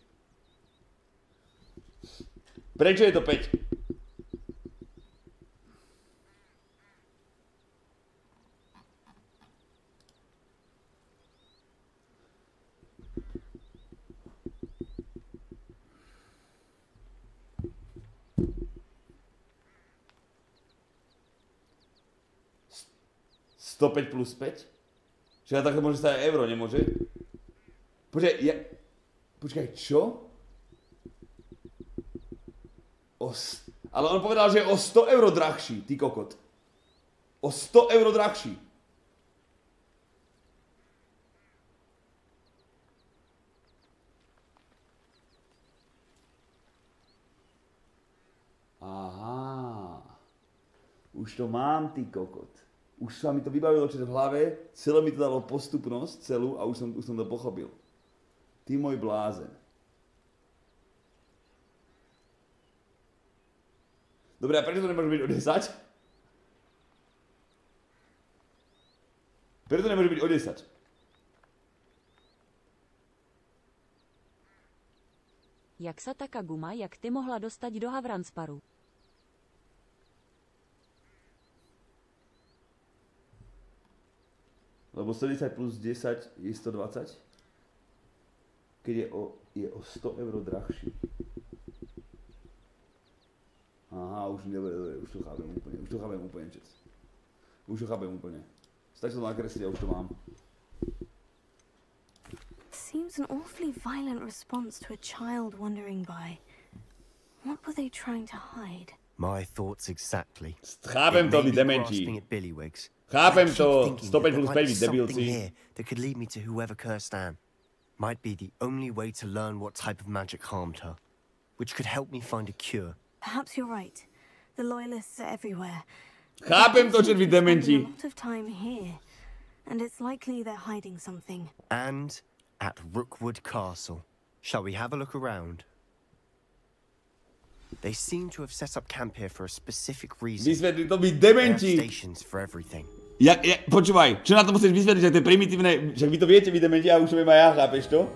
Prečo je to 5? $105 plus 5? Čiže takto môže stať euro, nemôže? Počkaj, ja... Počkaj, čo? Ale on povedal, že je o 100 euro drahší, ty kokot. O 100 euro drahší. Aha. Už to mám, ty kokot. Už sa mi to vybavilo v hlave, celé mi to dalo postupnosť, celú, a už som to pochopil. Ty môj blázen. Dobre, a prečo to nemôže byť o 10? Prečo to nemôže byť o 10? Jak sa taká guma, jak ty mohla dostať do Havransparu? Lebo 110 plus 10 je 120? Keď je o 100 euro drahší. Aha, už to chápem úplne. Už to chápem úplne, čec. Už to chápem úplne. Stačí to nakresliť a už to mám. Seems an awfully violent response to a child wandering by. What were they trying to hide? My thoughts exactly. Strafem to the dementia. Strafem to stop it from the baby debility. That could lead me to whoever cursed Anne. Might be the only way to learn what type of magic harmed her, which could help me find a cure. Perhaps you're right. The loyalists are everywhere. Strafem to the dementia. A lot of time here, and it's likely they're hiding something. And at Rookwood Castle. Shall we have a look around? They seem to have set up camp here for a specific reason. Stations for everything. Počúvaj, čo na to musíš vysvetliť, že to je primitívne, že vy to viete, vy dementi, a už to viem aj ja, chápeš to?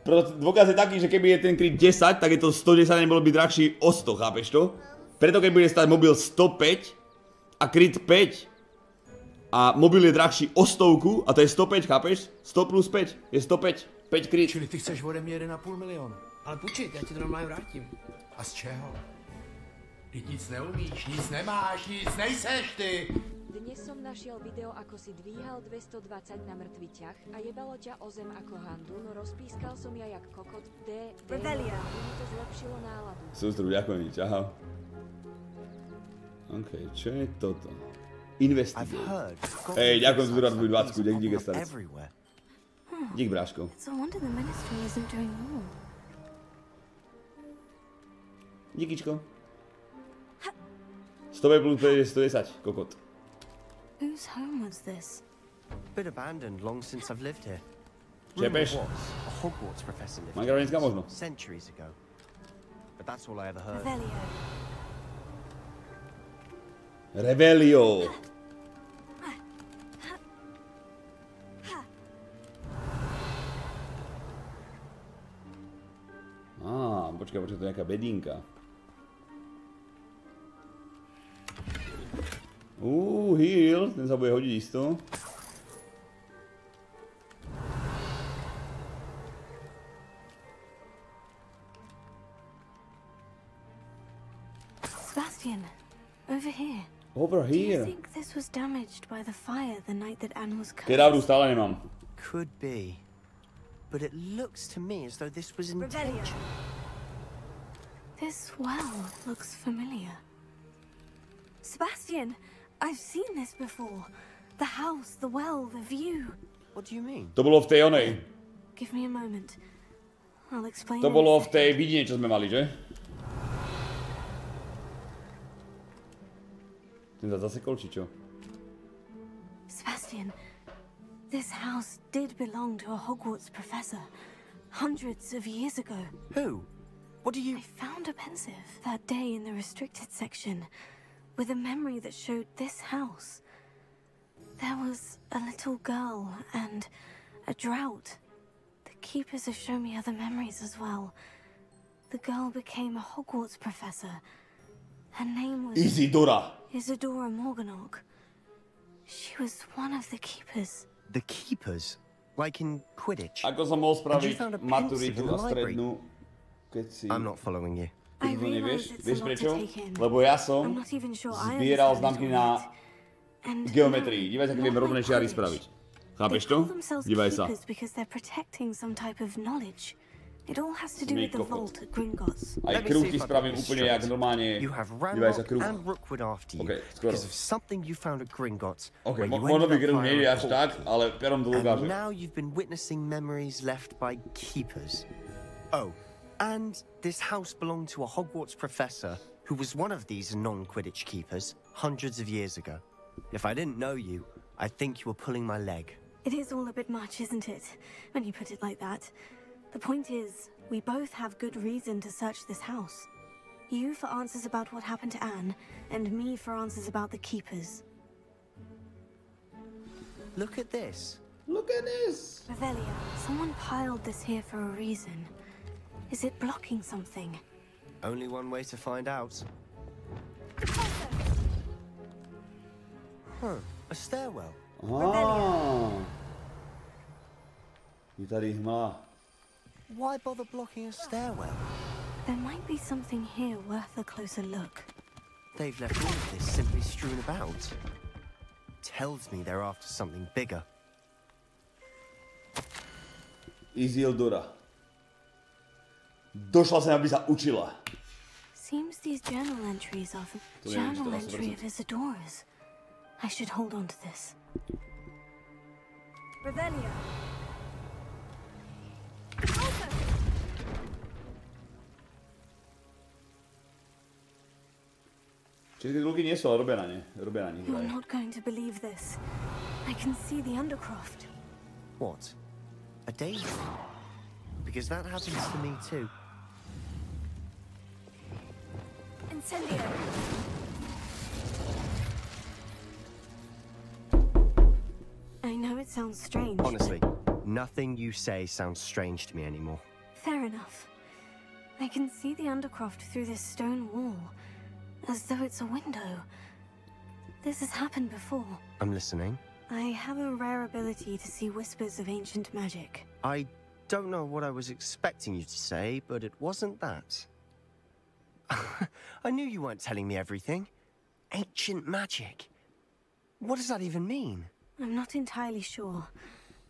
Proto dôkaz je taký, že keby je ten kryt 10, tak je to 110, nebolo by drahší o 100, chápeš to? Preto keď bude stať mobil 105 a kryt 5 a mobil je drahší o 100 a to je 105, chápeš? 100 plus 5 je 105, 5 kryt. Čili ty chceš vode mne 1,5 milióna. Ale počkej, ja ti to normálne vrátim. A z čeho? Ty nic neumíš, nic nemáš, nic nejseš ty. Dnes som našiel video, ako si dvíhal 220 na mŕtvy ťah a jebalo ťa o zem ako handu, no rozpískal som ja jak kokot Revelio. Mi to zlepšilo náladu. Sústru, ďakujem ti, čau. OK, čo je toto? Investík. Hej, ďakujem za zúrad tvoj 20, dík, dík, starec. Dík, bráško. Díkyčko. 100 plus 5 je 110, kokot. Whose home was this? Been abandoned long since I've lived here. Rumor was a Hogwarts professor lived here centuries ago. But that's all I ever heard. Revelio. Ah, počkaj, to je nejaká bedinka. Heal, ten sa bude hodiť isto. Sebastian, over here. Over here. Do you think this was damaged by the fire the night that Anne was killed? Pravdu stále nemám. Could be. But it looks to me as though this was intentional. This well looks familiar. Sebastian, I've seen this before. The house, the well, the view. What do you mean? To bolo v tej onej. Give me a moment. I'll explain. To bolo v tej vidine, čo sme mali, že? Ten sa zasekol, či čo? Sebastian, this house did belong to a Hogwarts professor hundreds of years ago. Who? What do you... I found a pensive that day in the restricted section, with a memory that showed this house. There was a little girl and a drought. The keepers have shown me other memories as well. The girl became a Hogwarts professor. Her name was... Isadora Morganok. She was one of the keepers. The keepers? Like in Quidditch? And you found a pensive in the library. I'm not following you. Ty to nevieš prečo? Lebo ja som zbieral známky na geometrii. Dívaj sa, keď vieme rovné čiary spraviť. Chápeš to? Dívaj sa. Aj kruh ti spravím úplne jak normálne. Dívaj sa, kruh. Ok, skoro. Ok, možno by kruh nejde až tak, ale perom to ukážem. And this house belonged to a Hogwarts professor who was one of these non-Quidditch keepers hundreds of years ago. If I didn't know you, I'd think you were pulling my leg. It is all a bit much, isn't it, when you put it like that? The point is, we both have good reason to search this house. You for answers about what happened to Anne, and me for answers about the keepers. Look at this. Look at this. Revelio, someone piled this here for a reason. Is it blocking something? Only one way to find out. Huh, a stairwell. Oh. Why bother blocking a stairwell? There might be something here worth a closer look. They've left all of this simply strewn about. Tells me they're after something bigger. Isildura. Došla se, aby zaučila. Seems these journal entries are the journal entry of Isidora's. I should hold on to this. Revelio. Četky dluky niesou, ale robia na nich. I'm not going to believe this. I can see the Undercroft. What? A daydream? Because that happens to me too. Incendio. I know it sounds strange. Honestly, nothing you say sounds strange to me anymore. Fair enough. I can see the Undercroft through this stone wall, as though it's a window. This has happened before. I'm listening. I have a rare ability to see whispers of ancient magic. I don't know what I was expecting you to say, but it wasn't that. I knew you weren't telling me everything. Ancient magic. What does that even mean? I'm not entirely sure,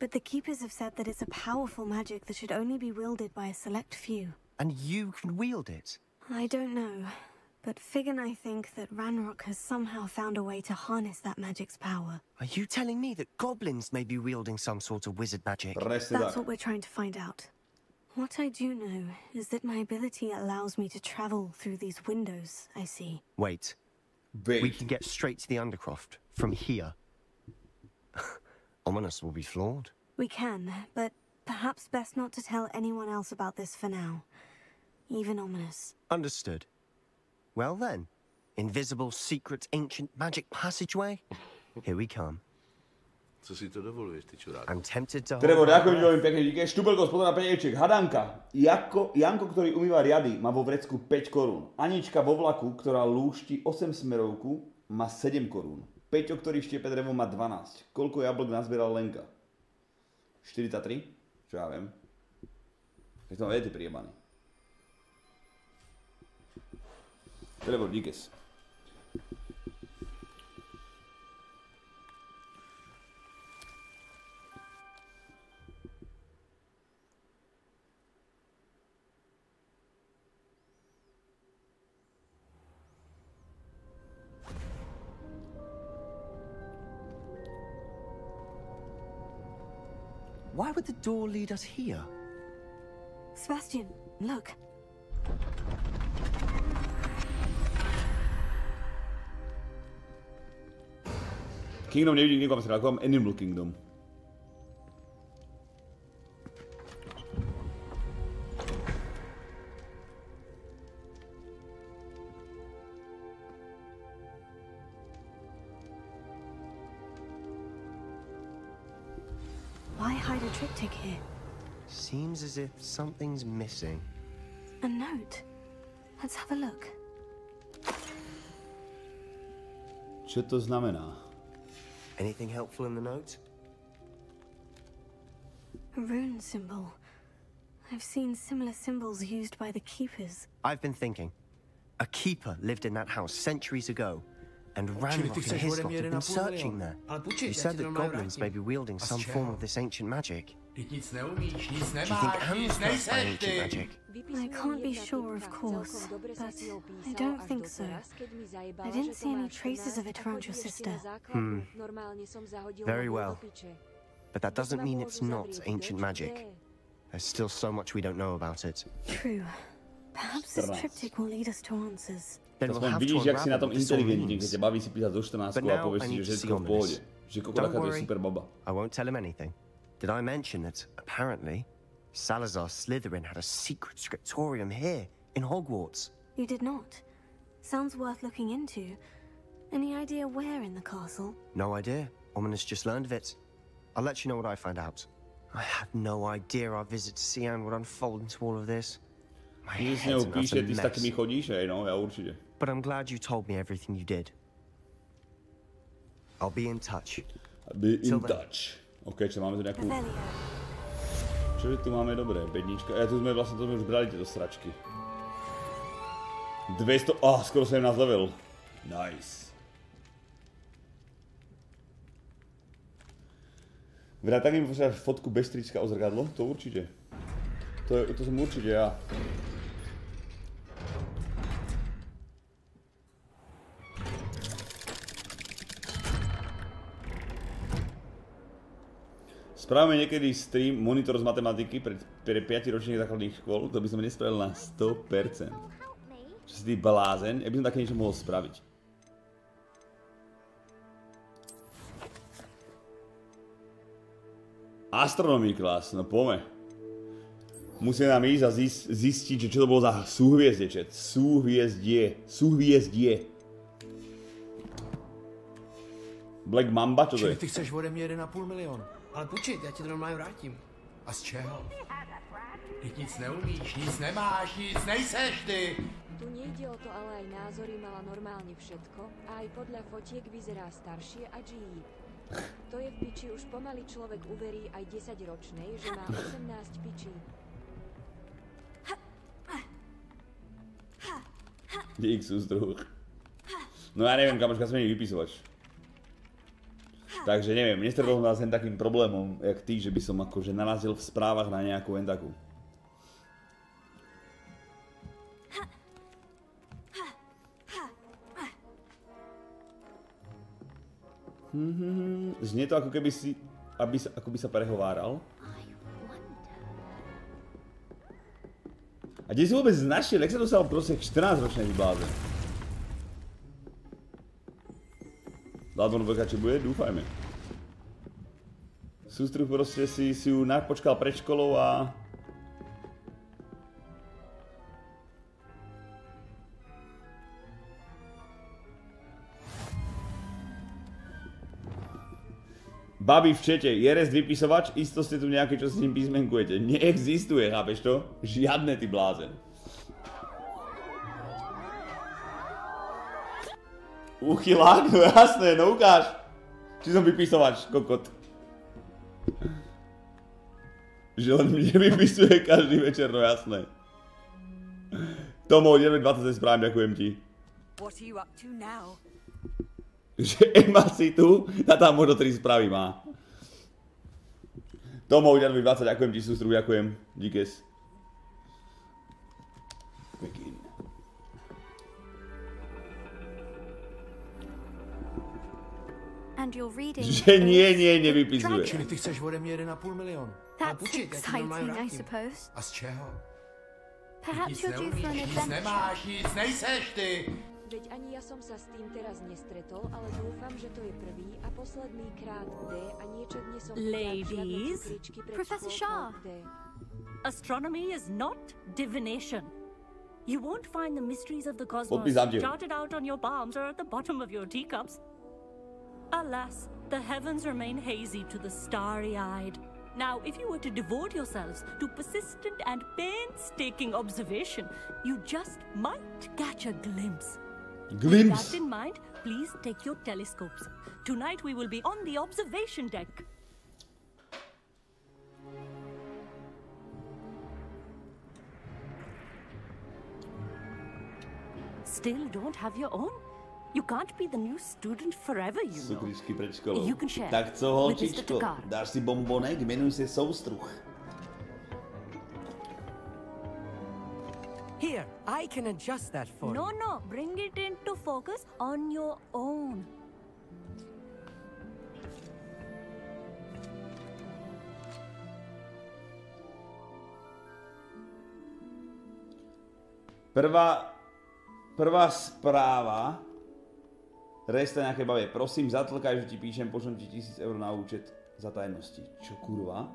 but the Keepers have said that it's a powerful magic that should only be wielded by a select few. And you can wield it? I don't know, but Fig and I think that Ranrok has somehow found a way to harness that magic's power. Are you telling me that goblins may be wielding some sort of wizard magic? That's what we're trying to find out. What I do know is that my ability allows me to travel through these windows I see. Wait. We can get straight to the Undercroft from here. Ominous will be flawed. We can, but perhaps best not to tell anyone else about this for now. Even Ominous. Understood. Well then, invisible, secret, ancient, magic passageway? Here we come. I'm tempted to... Trevor, ako vidím pekne, díky. Štúbelko spodná penieček. Hadanka. Janko, ktorý umýva riady, má vo vrecku 5 korún. Anička vo vlaku, ktorá lúšti 8 smerovku, má 7 korún. Peťo, ktorý štiepe drevo, má 12. Koľko jablk nazbieral Lenka? 43? Čo ja viem. Tak to mám, je ty príjemaný. Trevor, díkes. Why would the door lead us here? Sebastian, look. Kingdom nevidím nikomu strákom, Animal Kingdom. Why hide a triptych here? Seems as if something's missing. A note. Let's have a look. Co to znamená? Anything helpful in the note? A rune symbol. I've seen similar symbols used by the Keepers. I've been thinking. A Keeper lived in that house centuries ago, and Ranrok and his lot have been searching there. You said that goblins may be wielding some form of this ancient magic. Do you think Anne's cursed by ancient magic? I can't be sure, of course, but I don't think so. I didn't see any traces of it around your sister. Very well. But that doesn't mean it's not ancient magic. There's still so much we don't know about it. True. Perhaps this triptych will lead us to answers. Then we'll have to unravel this all means. But now I need to see on this. Don't worry, I won't tell him anything. Did I mention that, apparently, Salazar Slytherin had a secret scriptorium here, in Hogwarts? You did not. Sounds worth looking into. Any idea where in the castle? No idea. Ominous just learned of it. I'll let you know what I find out. I had no idea our visit to Sian would unfold into all of this. My head's an utter mess. But I'm glad you told me everything you did. I'll be in touch. Okay, čo máme tu nejakú... Čože tu máme dobré, bednička. A tu sme vlastne, to sme už brali tieto sračky. 200, ah, skoro 17 level. Nice. Vrátak mi posielaš fotku bez trička o zrkadlo? To určite. To som určite ja. Správame niekedy stream monitor z matematiky pre 5 ročných základných škôl, to by som nespravil na 100%. Čo si ty blázen, ja by som také niečo mohol spraviť. Astronomii klas, no pome. Musíme nám ísť a zistiť, že čo to bolo za súhviezdie, čet. Súhviezdie. Black Mamba, čo to je? Čili ty chceš ode mne 1,5 milionu? Ale počkej, já ti to normálně vrátím. A z čeho? Ty nic neumíš, nic nemáš, nic nejseš ty! Tu nejde o to, ale aj názory mala normálně všetko a aj podle fotiek vyzerá staršie a džíjí. To je v piči, už pomaly člověk uverí aj 10-ročnej, že má 18 pičí. Dík, súzdruh. No já nevím, kamoška se mi vypisovat. Takže neviem, nestredol som nás len takým problémom, jak ty, že by som akože narazil v správach na nejakú len takú. Znie to ako keby si, ako by sa prehováral. A kde si vôbec našiel? Jak sa dostal proste 14-ročnej bláze? Hladbon vlka, či bude? Dúfajme. Sústruh proste si ju napočkal pred školou a... Babi v čete, je rest vypisovač? Isto ste tu nejaké, čo s ním písmenkujete. Neexistuje, chápeš to? Žiadne, ty blázen. Uchylák? No jasné, no ukáž! Či som vypisovač, kokot. Že len mne vypisuje každý večer, no jasné. Tomo, 9.20 správam, ďakujem ti. Že Emma si tu, tá tam možno 3 správy má. Tomo, 9.20, ďakujem ti, sústru, ďakujem. Díkes. Pekín. Že nie, nevypisuje. Čili ty chceš ode mne 1,5 milionu. That's exciting, I suppose. A z čeho? Perhaps you're due for an adventure. Nic nemáš, nic nejseš ty! Veď ani ja som sa s tým teraz nestretol, ale dúfam, že to je prvý a posledný krát D a niečo dnes som... Ladies, Professor Shah, astronomy is not divination. You won't find the mysteries of the cosmos started out on your palms or at the bottom of your teacups. Alas, the heavens remain hazy to the starry-eyed. Now, if you were to devote yourselves to persistent and painstaking observation, you just might catch a glimpse. Glimpse? With that in mind, please take your telescopes. Tonight we will be on the observation deck. Still don't have your own? You can't be the new student forever, you know. You can share with Mr. Takar. Dáš si bombonek, menuj se soustruh. Here, I can adjust that for you. No, bring it into focus on your own. Prvá správa. Resta nejaké bavie. Prosím, zatlkaj, že ti píšem, pošlem ti 1000 € na účet za tajnosti. Čo kurva?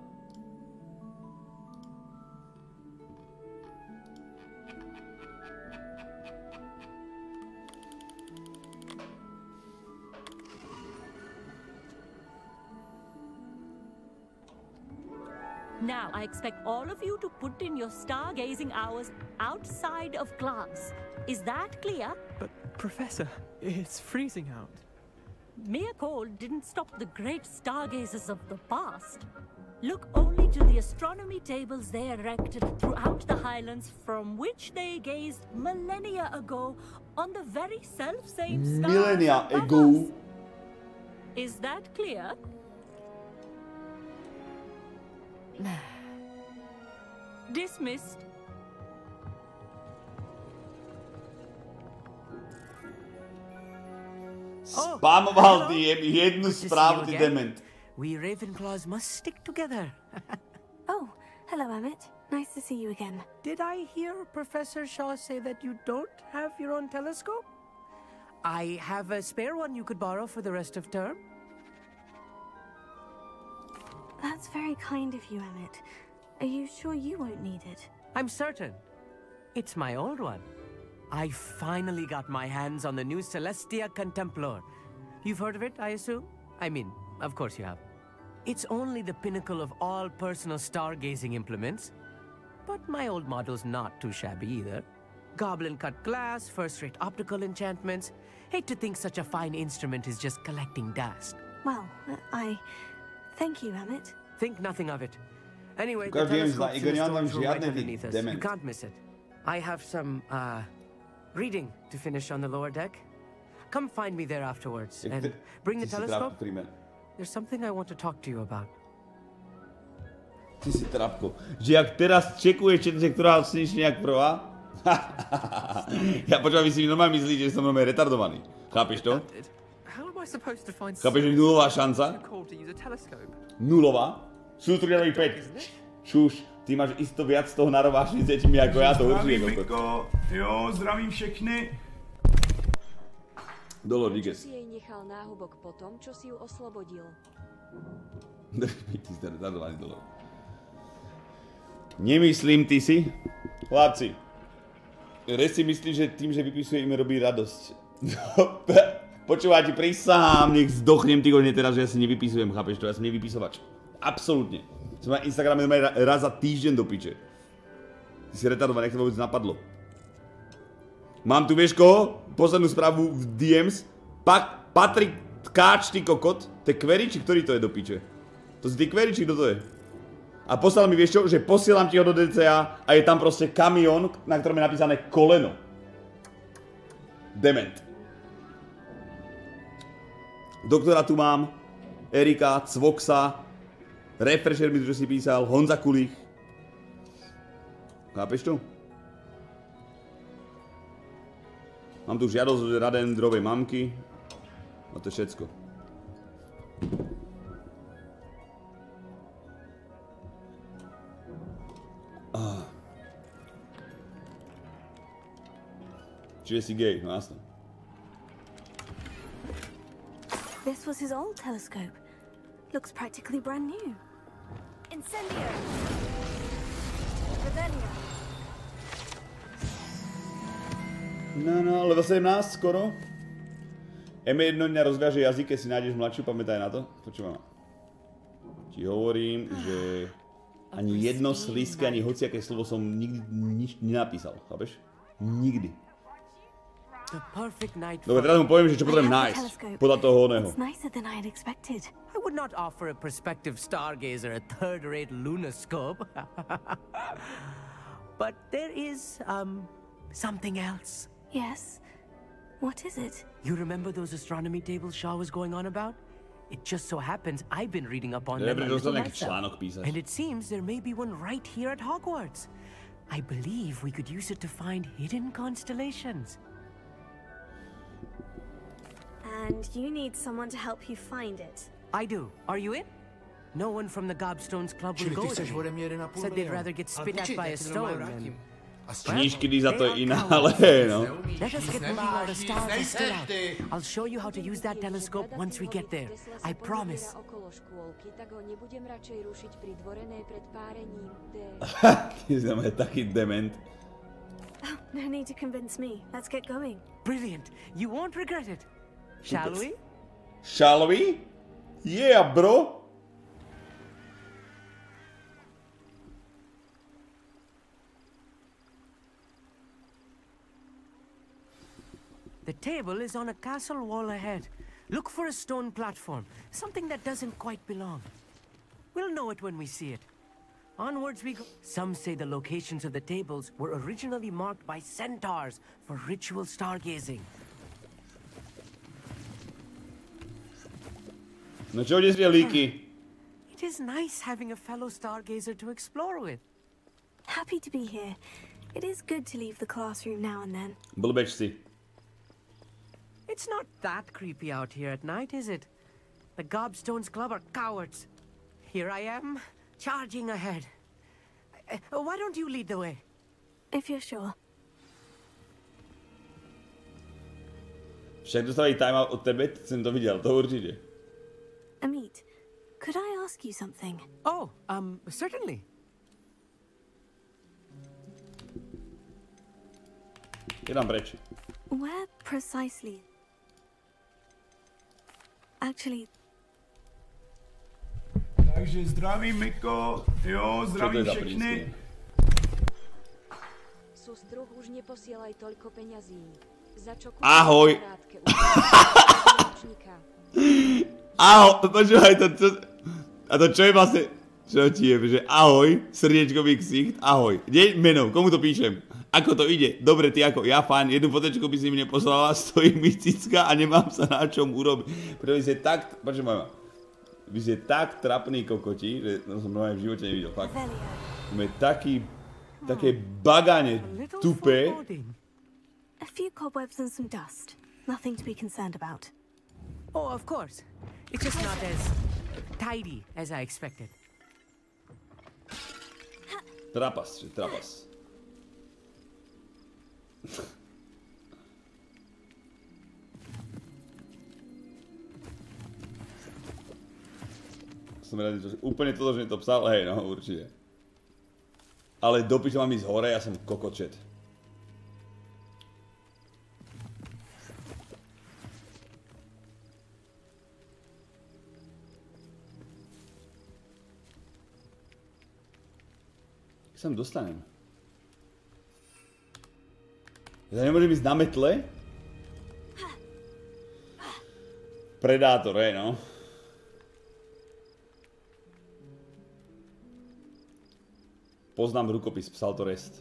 Now, I expect all of you to put in your stargazing hours outside of class. Is that clear? But, Professor, it's freezing out. Mere cold didn't stop the great stargazers of the past. Look only to the astronomy tables they erected throughout the Highlands from which they gazed millennia ago on the very self-same stars. Millennia ago. Is that clear? Dismissed. Spamoval ti jednu správu, ty dement. We Ravenclaws must stick together. Oh, hello, Amit. Nice to see you again. Did I hear Professor Shaw say that you don't have your own telescope? I have a spare one you could borrow for the rest of term. That's very kind of you, Amit. Are you sure you won't need it? I'm certain. It's my old one. I finally got my hands on the new Celestia Contemplor. You've heard of it, I assume? I mean, of course you have. It's only the pinnacle of all personal stargazing implements. But my old model's not too shabby either. Goblin-cut glass, first-rate optical enchantments. Hate to think such a fine instrument is just collecting dust. Well, I... Thank you, Amit. Think nothing of it. Anyway, the telescope's in the storage room right underneath us. You can't miss it. I have some, reading to finish on the lower deck. Come find me there afterwards and bring the telescope. There's something I want to talk to you about. Ty si trápko, že jak teraz čekuješ, že to se která odsníš nějak prvá? Já počkám, si normálně myslí, že jsem normálně retardovaný. Chápeš to? Chápeš, že nulová šance? Nulová? Sutrnělý pět. Čuš, ty máš jisto víc z toho narovášný se tím jako já to určitě. Jo, zdravím všechny. Dolo, díkes. Nechal náhubok po tom, čo si ju oslobodil. Nemyslím, ty si? Chlapci, Rez si myslí, že tým, že vypisuje, im robí radosť. Počúvajte, prísahám, nech zdochnem týkodne teraz, že ja si nevypisujem, chápeš to? Ja som nevypisovač. Absolútne. Som na Instagrame raz za týždeň do piče. Ty si retardovaný, nech to vôbec napadlo. Mám tu, vieš koho? Poslednú správu v DMs. Patrik Tkáč, ty kokot. To je Kveriči, ktorý to je do piče? To si ty Kveriči, kto to je? A poslal mi, vieš čo, že posielam ti ho do DCA a je tam proste kamión, na ktorom je napísané koleno. Dement. Doktora tu mám, Erika, Cvoxa, Refresher mi tu, čo si písal, Honza Kulích. Chápeš to? Mám tu žiadosť od Radendrovej mamky. A to je všetko. Čiže si gej, no jasno. This was his old telescope. Looks practically brand new. Incendio. Revelio. No, level 17 skoro. M1 dňa rozviaže jazyk, keď si nájdeš mladšiu, pamätaj na to. Počúvam. Ti hovorím, že ani jedno slízke, ani hociaké slovo som nikdy nič nenapísal, chápeš? Nikdy. Dobre, teraz mu poviem, že čo potrebujem nájsť. Podľa toho oného. I would not offer a prospective stargazer a third-rate lunascope. But there is, something else. Yes. What is it? You remember those astronomy tables Shaw was going on about? It just so happens I've been reading up on them myself. And it seems there may be one right here at Hogwarts. I believe we could use it to find hidden constellations. And you need someone to help you find it. I do. Are you in? No one from the Gobstones Club will go with me. Said they'd rather get spit at by a stone than... Knížky za to je iná, ale no. I'll show you how to use that telescope once we get there. I promise. Ty znamená taký dement. No need to convince me. Let's get going. Brilliant. You won't regret it. Shall we? Shall we? Yeah, bro. The table is on a castle wall ahead. Look for a stone platform, something that doesn't quite belong. We'll know it when we see it. Onwards we go. Some say the locations of the tables were originally marked by centaurs for ritual stargazing. No čo, kde sú tie líky? It is nice having a fellow stargazer to explore with. Happy to be here. It is good to leave the classroom now and then. It's not that creepy out here at night, is it? The Gobstones Club are cowards. Here I am, charging ahead. Why don't you lead the way? If you're sure. Však dostali timeout od tebe, jsem to viděl, to určitě. Amit, could I ask you something? Oh, certainly. Jdám pryč. Where precisely? Actually. Takže zdravím, Miko. Jo, zdravím všechny. Sustru už neposílaj toľko peňazí. Ahoj. Ahoj, počúvaj to, čo... A to čo je vlastne... Čo ti je, že ahoj, srdiečkový ksicht, ahoj. Deň menom, komu to píšem? Ako to ide? Dobre, ty ako? Ja fajn, jednu fotečku by si mi neposlala, stojí mystická a nemám sa na čom urobiť. Preto vy ste tak... Počúvaj ma. Vy ste tak trapný kokoti, že som normálne v živote nevidel, fakt. Sme taký... Také bagane tupé. A few cobwebs and some dust. Nothing to be concerned about. Oh, of course. It's just not as tidy as I expected. Trapas, trapas. Som rád, že úplne totožne to psal, hej, no, určite. Ale dopíš mám ísť hore, ja som kokočet. Sem dostanem. Ja nemôžem ísť na metle? Predátor, hej no. Poznám rukopis, psal to Rest.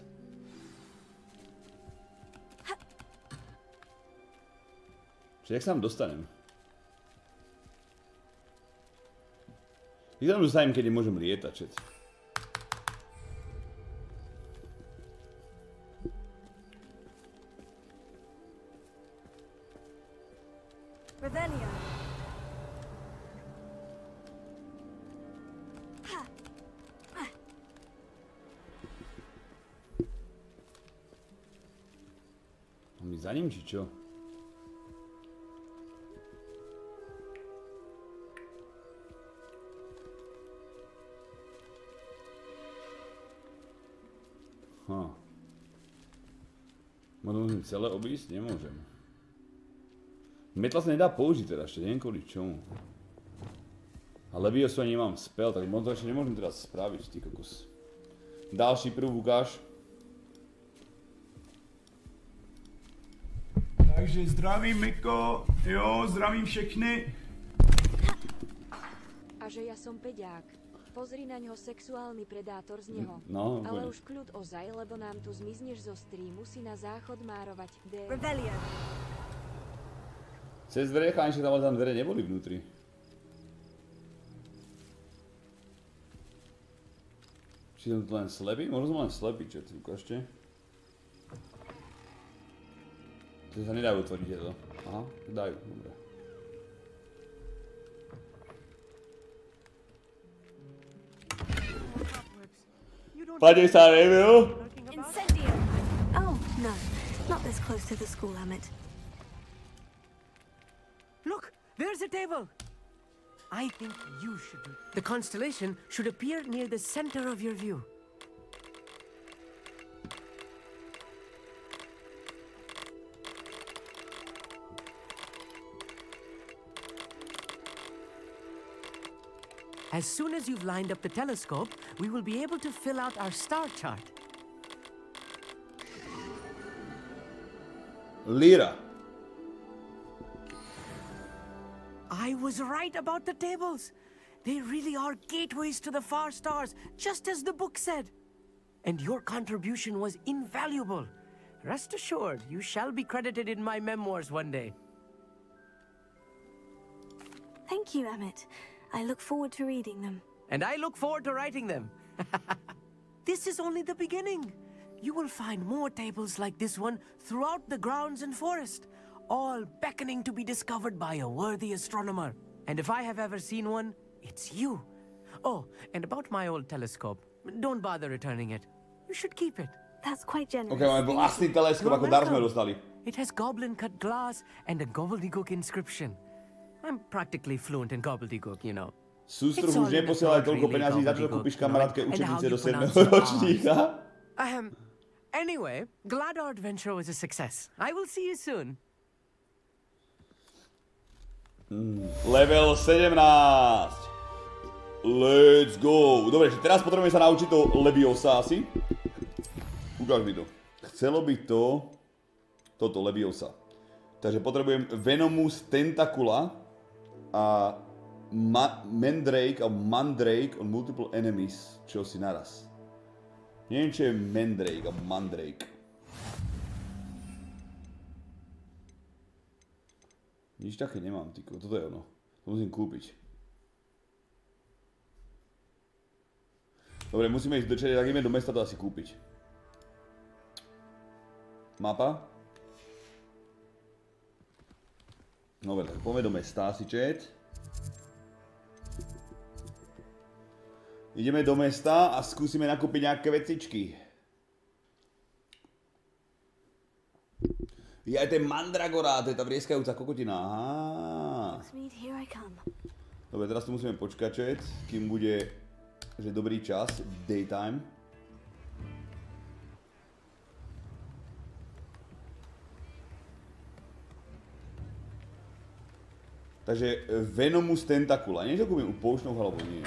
Čiže jak sa tam dostanem? Jak sa tam dostanem, keď nemôžem lietať, čet? Revelio. Mám ísť za ním, či čo? Môžem celé obísť? Nemôžem. Metla sa nedá použiť teda, ešte neviem kvôli čomu. A Levioso nemám spell, tak možno to ešte nemôžem teraz spraviť, ty kokos. Ďalší prv ukáž. Takže zdravím, Miko. Jo, zdravím všechny. A že ja som peďák. Pozri na ňo, sexuálny predátor z neho. No, ale už kľud ozaj, lebo nám tu zmizneš zo streamu, si na záchod márovať. Rebellion. Cez dvere, cháňšie tam dvere neboli vnútri. Či som to len slepý? Možno som len slepý, čo ty ukážte. Čiže sa nedajú otvoriť tieto. Aha, dajú, dobre. Pane sa neviem. Incendio! Oh, no. Not this close to the school, Amit. Look, there's a table. I think you should. The constellation should appear near the center of your view. As soon as you've lined up the telescope, we will be able to fill out our star chart. Lyra. I was right about the tables. They really are gateways to the far stars, just as the book said. And your contribution was invaluable. Rest assured, you shall be credited in my memoirs one day. Thank you, Amit. I look forward to reading them. and I look forward to writing them. This is only the beginning. You will find more tables like this one throughout the grounds and forest, all beckoning to be discovered by a worthy astronomer. And if I have ever seen one, it's you. Oh, and about my old telescope, don't bother returning it. You should keep it. That's quite generous. Okay, mamy własny teleskop, akurat darmo dostali. It has goblin-cut glass and a gobbledygook inscription. I'm practically fluent in gobbledygook, you know. Sustru już nie posyłaj tylko pieniędzy za to, że kupisz kameratkę uczennicę do 7. rocznika. Anyway, glad our adventure was a success. I will see you soon. Level 17. Let's go. Dobre, teraz potrebujeme sa naučiť to Leviosa asi. Ukáž mi to. Chcelo by to... Toto, Leviosa. Takže potrebujem Venomus Tentacula a Mandrake a Mandrake on multiple enemies. Čo si naraz. Neviem, čo je Mandrake a Mandrake. Nič také nemám, tyko. Toto je ono. To musím kúpiť. Dobre, musíme ísť do čerede, tak ideme do mesta to asi kúpiť. Mapa. Dobre, tak poďme do mesta asi čet. Ideme do mesta a skúsime nakúpiť nejaké vecičky. Je aj ten Mandragora, to je tá vrieskajúca kokotina. Aha. Dobre, teraz tu musíme počkať, kým bude že dobrý čas, daytime. Takže Venomus Tentacula, nie že kúpim u pouštnou hlavou, nie.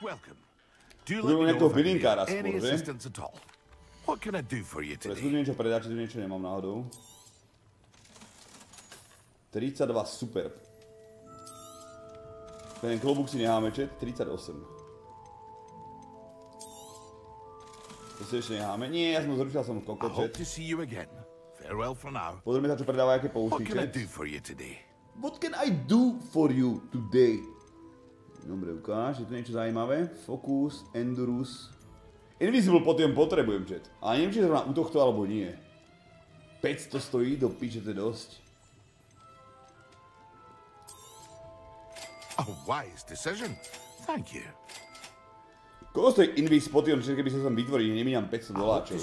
Welcome. Do you let me know if any assistance at all? What can I do for you today? Preskúšam niečo predať, či tu niečo nemám náhodou. 32, super. Ten klobúk si necháme, čet, 38. To si ešte necháme. Nie, ja som zrušil, som kokot, čet. Pozrieme sa, čo predáva, aké pouští, čet. What can I do for you today? Dobre, ukáž, je tu niečo zaujímavé. Focus, Endurus. Invisible potom potrebujem, čet. A neviem, či je zrovna u tohto, alebo nie. 500 stojí, do piče, to je dosť. Koľko stojí Invis Potion, čiže keby sa tam vytvoril, nemínam 500 doláčov.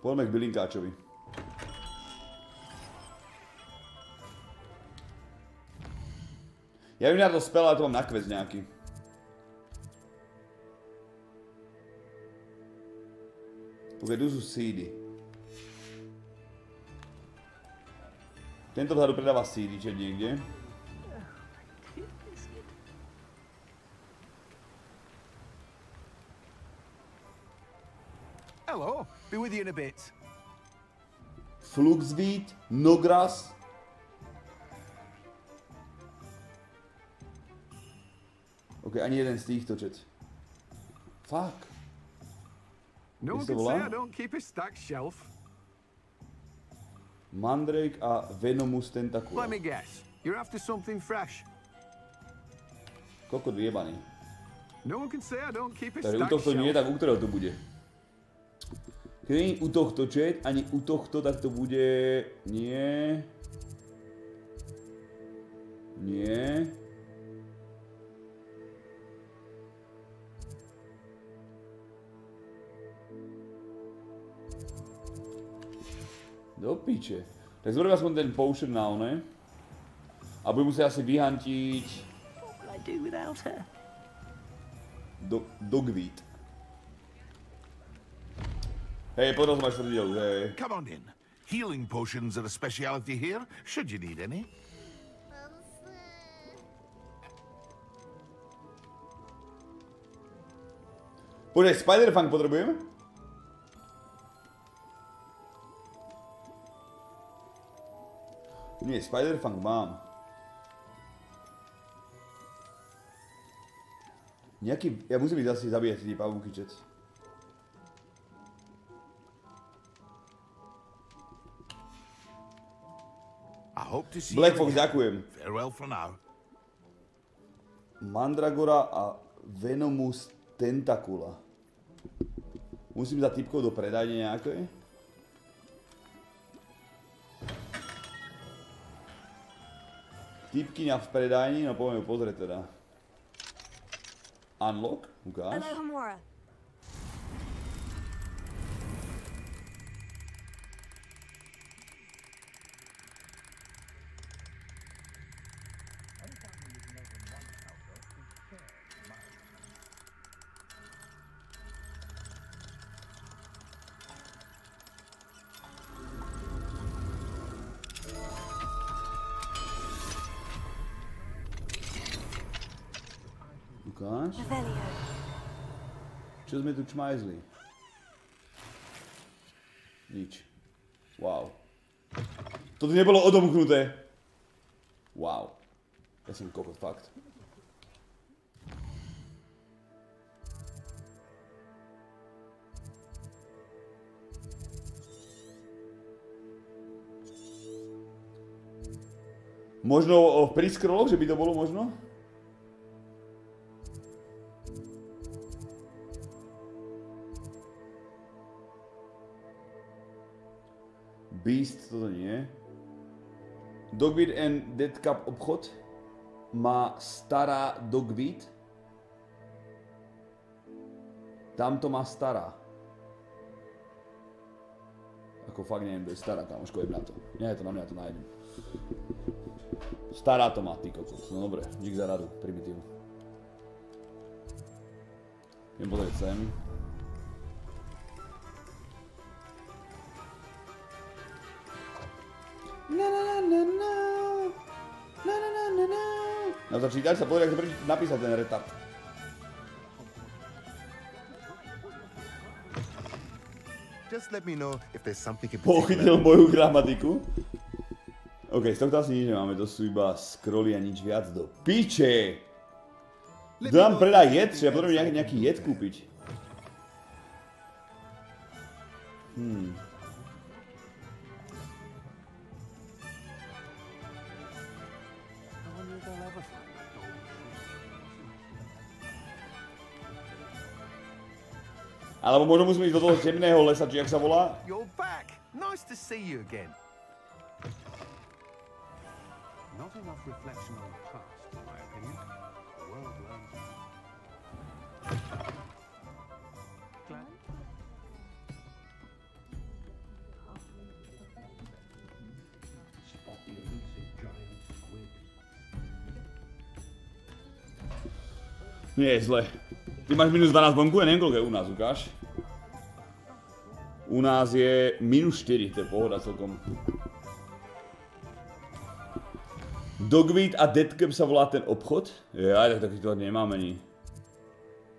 Poďme k bylinkáčovi. Ja viem, že na to spel, ale to mám na quest nejaký. Pokiaľ tu sú seedy. Tento vzadu predáva seedy, čiže niekde. Hello, be with you in a bit. Fluxweed, Nogras. Okay, ani jeden z týchto, čet. Fuck. Když to volá? Mandrake a Venomus Tentacula. Kokot vyjebaný. Takže u tohto nie, tak u kterého to bude? Keď není u tohto, čet, ani u tohto, tak to bude... Nie. Nie. Do piče. Tak zbereme aspoň ten potion na one. A budeme muset asi vyhantiť... Dogweed. Hej, podal som aj čtvrtidelu, hej. Počkej, Spider-Fang potrebujeme? Nie, Spider-Fang mám. Nejaký... Ja musím ísť asi zabíjať tie pavúky, čet. Black Fox, ďakujem. Mandragora a Venomus Tentacula. Musím dať typkov do predajne nejakej. Typkyňa v predajni, no poďme ju pozrieť teda. Unlock, ukáž. Čo sme tu čmajzli? Nič. Wow. Toto nebolo odomknuté. Wow. Ja som kokot, fakt. Možno pri scrolloch, že by to bolo možno? Beast, toto nie. Dogweed and Deadcap obchod. Má stará Dogweed. Tamto má stará. Ako fakt neviem, kto je stará, kámoško, jeb na to. Nie, je to na mňa, ja to nájdem. Stará to má, ty kokos. No dobre, dík za radu, primitívu. Idem pozrieť sem. Na začítač sa povedal, ako napísať ten retard. Pochytil moju gramatiku. Ok, z tohto asi nič nemáme, to sú iba scrolly a nič viac do piče. To nám predá jed, že ja potrebujem nejaký jed kúpiť. Alebo možno musíme ísť do toho temného lesa, či jak sa volá. Nie je zle. Ty máš minus 12 bonku, ja neviem koľko je u nás, ukáž. U nás je minus 4, to je pohoda celkom. Dogweed a Deadcap sa volá ten obchod? Jaj, tak takýto nemám ani.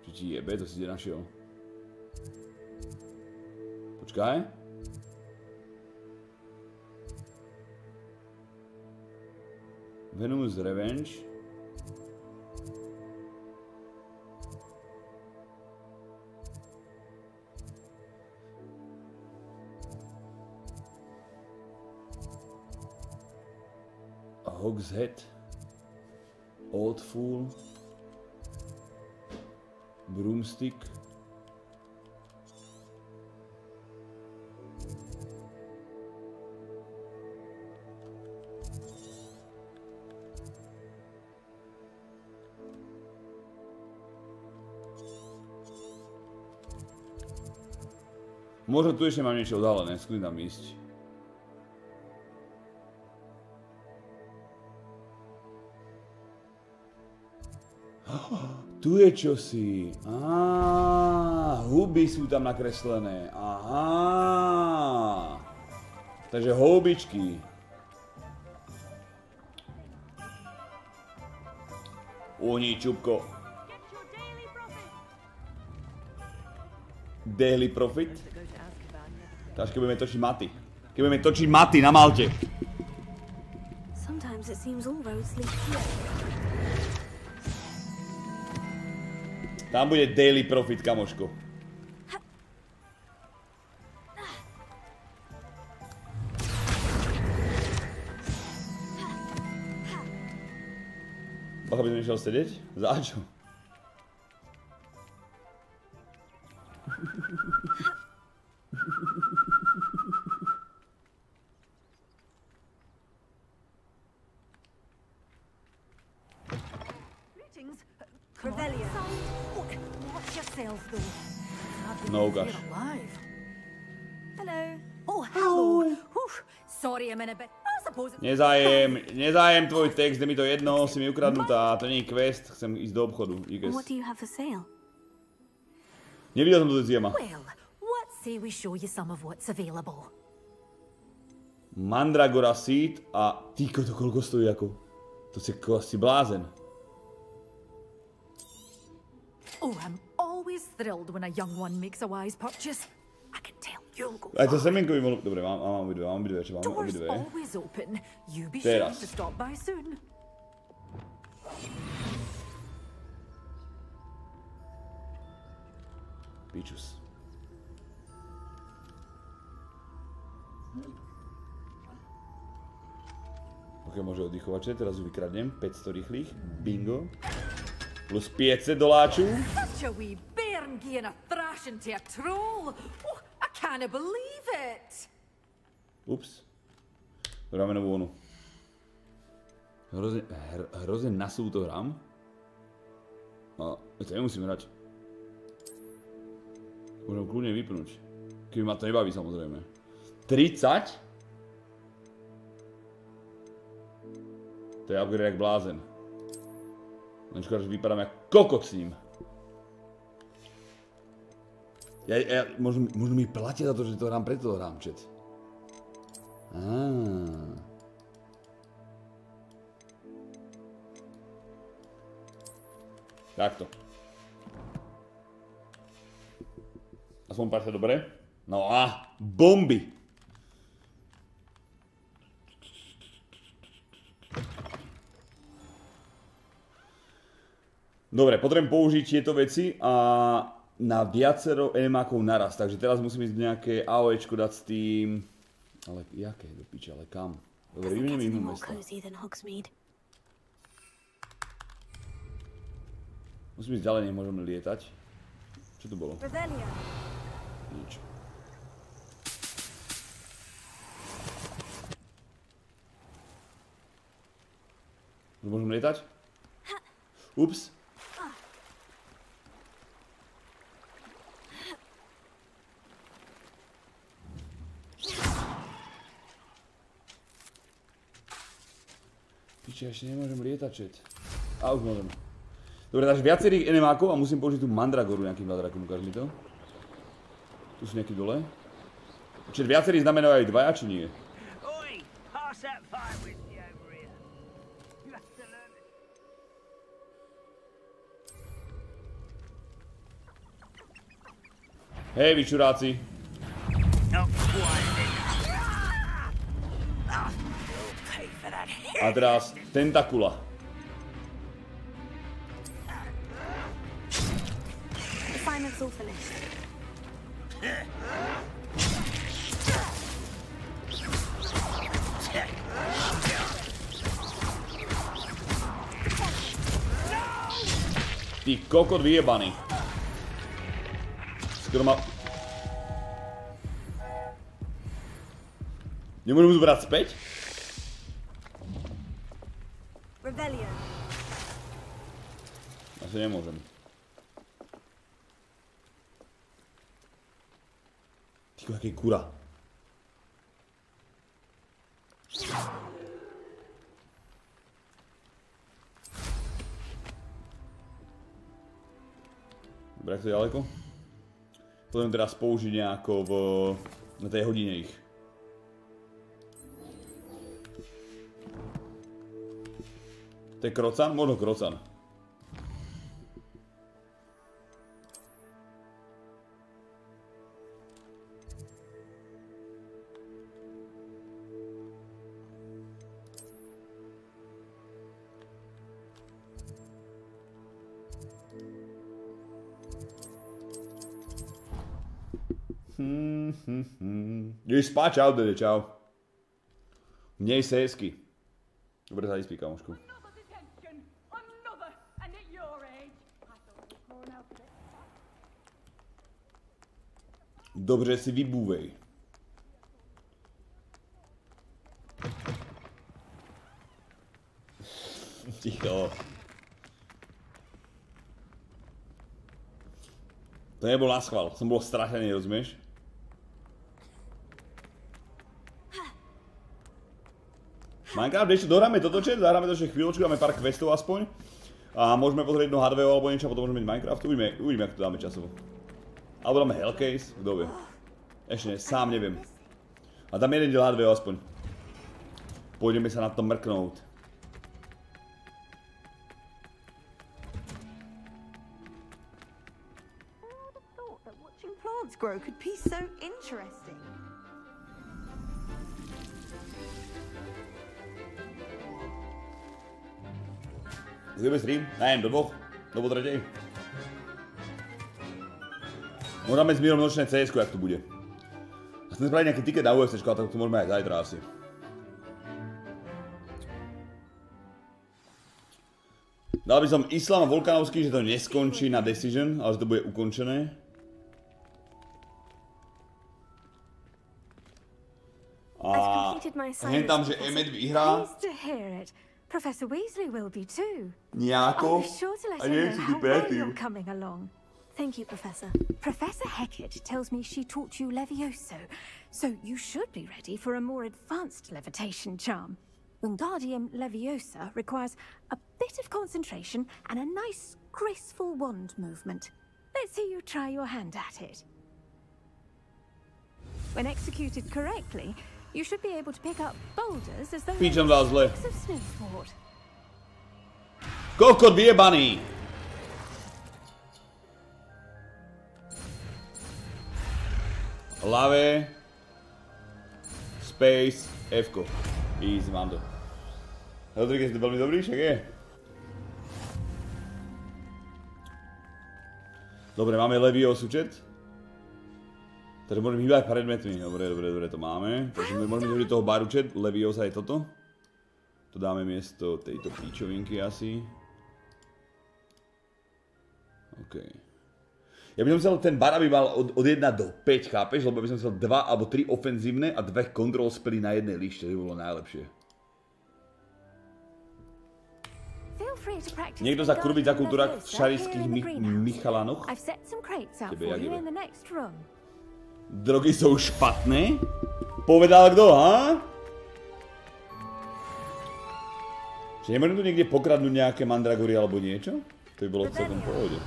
Či ti jebe, to si kde našiel. Počkaj. Venomous Revenge. Hog's Head, Old Fool, Broomstick, možno tu ešte mám niečo odhalené, skúsim tam ísť. Tu je čosi. Áááá, huby sú tam nakreslené. Áááá. Takže houbičky. Oni, čupko. Daily profit. Takže keď budeme točiť maty. Keď budeme točiť maty na Malte. Sometimes it seems all roads lead here. Tam bude daily profit, kamoško. Mogłaby zmienić się odstydzić? Zaczął. Revelio. Watch yourself, though. No, gosh. Hello. Oh, hello. Sorry, I'm in a bit. Nie zajem twój tekst, gdy mi to jedno, si mi ukradnú tá, to nie je quest, chcem ísť do obchodu. Nevidel som to do zjema. Mandragora seed a týko to koľko stojí ako? To si blázen. Aj to semenko by mohlo... Dobre, mám obidve, Teraz. Pičus. Pokiaľ môže oddychovať, čo je, teraz ju vykradnem. 500 rýchlych, bingo. Plus 500 doláčů. Ups. Hráme novou onu. Hrozně nasou to hrám. A to nemusím hrát. Můžeme kludně vypnout. Kdyby ma to nebaví samozřejmě. 30? To je upgrade jak blázen. No škoda, že vypadám jak kokot s ním. Možno mi platia za to, že to hrám, preto to hrám, čet. Takto. Aspoň pár sa dobre. No a bomby! Dobre, potrebujem použiť tieto veci a... na viacero enemákov naraz, takže teraz musím ísť nejaké AOEčko dať s tým... Ale jaké do piče, ale kam? Dobre, vymeníme inú mesto. Musím ísť ďalej, nemôžeme lietať. Čo to bolo? Nič. Môžeme lietať? Ups. Ja ešte nemôžem lietačeť. A už môžem. Dobre, dáš viacerých enemákov a musím použiť tú Mandragoru nejakým vladrakom. Ukáž mi to. Tu sú nejaký dole. Čiže viacerých znamená aj dvaja, či nie? Hej, vy čuráci. A teraz Tentacula. Ty kokot vyjebaný. Skoro ma... Nemôžem ju brať späť? Asi nemôžem. Tyko, jaký kura. Dobre, ak to je ďaleko? Potom teraz použiť nejako v... na tej hodine ich. To je krocan? Možno krocan. Ideš spáť, čau, dede, čau. Mnej se hezky. Dobre, sa vyspí, kamošku. Dobře si vybůvej. Ticho. To nebol naschval, som bol strašený, rozumieš? Minecraft ešte dohráme toto chat, zahráme to ešte chvíľočku, dáme pár questov aspoň. A môžeme pozrieť jedno hardware alebo niečo, potom môžeme mať Minecraft, uvidíme, ako to dáme časovo. Alebo dáme Hellcase, kto vie. Ešte ne, sám neviem. A dáme jeden diel hardware aspoň. Pôjdeme sa na to mrknúť. Could be so interesting. Zjeme stream? Neviem, do dvoch? Do potretej? Môžeme s Mírom nočné CS-ku, jak to bude. A chcem spraviť nejaký ticket na UFC, ale tak to môžeme aj zajtra asi. Dal by som Islam a Volkanovský, že to neskončí na Decision, ale že to bude ukončené. A hneď tam, že Emmet vyhrá nejako a nechci tu pétiv. Thank you, Professor. Professor Hecate tells me she taught you Levioso, so you should be ready for a more advanced levitation charm. Wingardium Leviosa requires a bit of concentration and a nice, graceful wand movement. Let's see you try your hand at it. When executed correctly, you should be able to pick up boulders as though they're sticks of snowboard. Go, could be a bunny. Lave. Space. Fko. Easy, mando. Rodriguez je veľmi dobrý, však je. Dobre, máme Leviosu, chat. Takže môžeme hýbať predmetmi. Dobre, dobre, dobre, to máme. Takže môžeme ísť do toho baru, chat. Leviosa je toto. To dáme miesto tejto píčovinky asi. OK. Ja by som chcel ten bar, aby mal od 1 do 5, chápeš? Lebo by som chcel 2 alebo 3 ofenzívne a 2 control spely na jednej lište. To by bolo najlepšie. Niekto sa kurviť za kultúra v šarijských Michalanoch? Tebe, jak jebe. Drogy jsou špatné? Povedal kdo, ha? Že nemůžeme tu někde pokradnout nějaké mandragory alebo něco? To by bylo v celkom pohodě.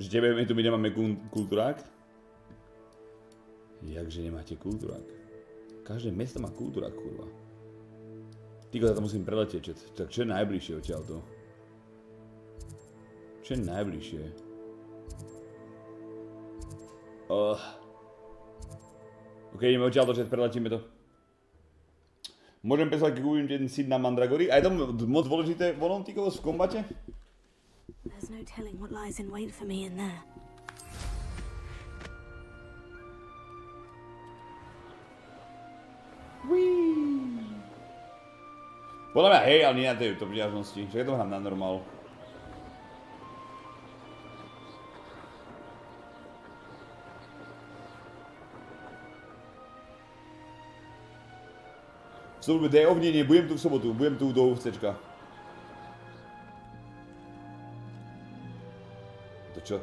Že tebe my tu my nemáme kulturák? Jakže nemáte kulturák? Každé mesto má kulturák, kurva. Týko, za to musím preletieť, čet. Tak čo je najbližšie odtiaľto? Čo je najbližšie? Ok, ideme odtiaľto, čet, preletíme to. Môžem pesať, keď uvidím jeden seed na Mandragory? A je to moc dôležité voľom, týko, v kombate? There's no telling what lies in wait for me in there. Podľa mňa hej, ale nie na tej útopriažnosti, však ja to hrám na normal. V sobotu dej ovne, nie, budem tu v sobotu, budem tu do UFCčka. To čo?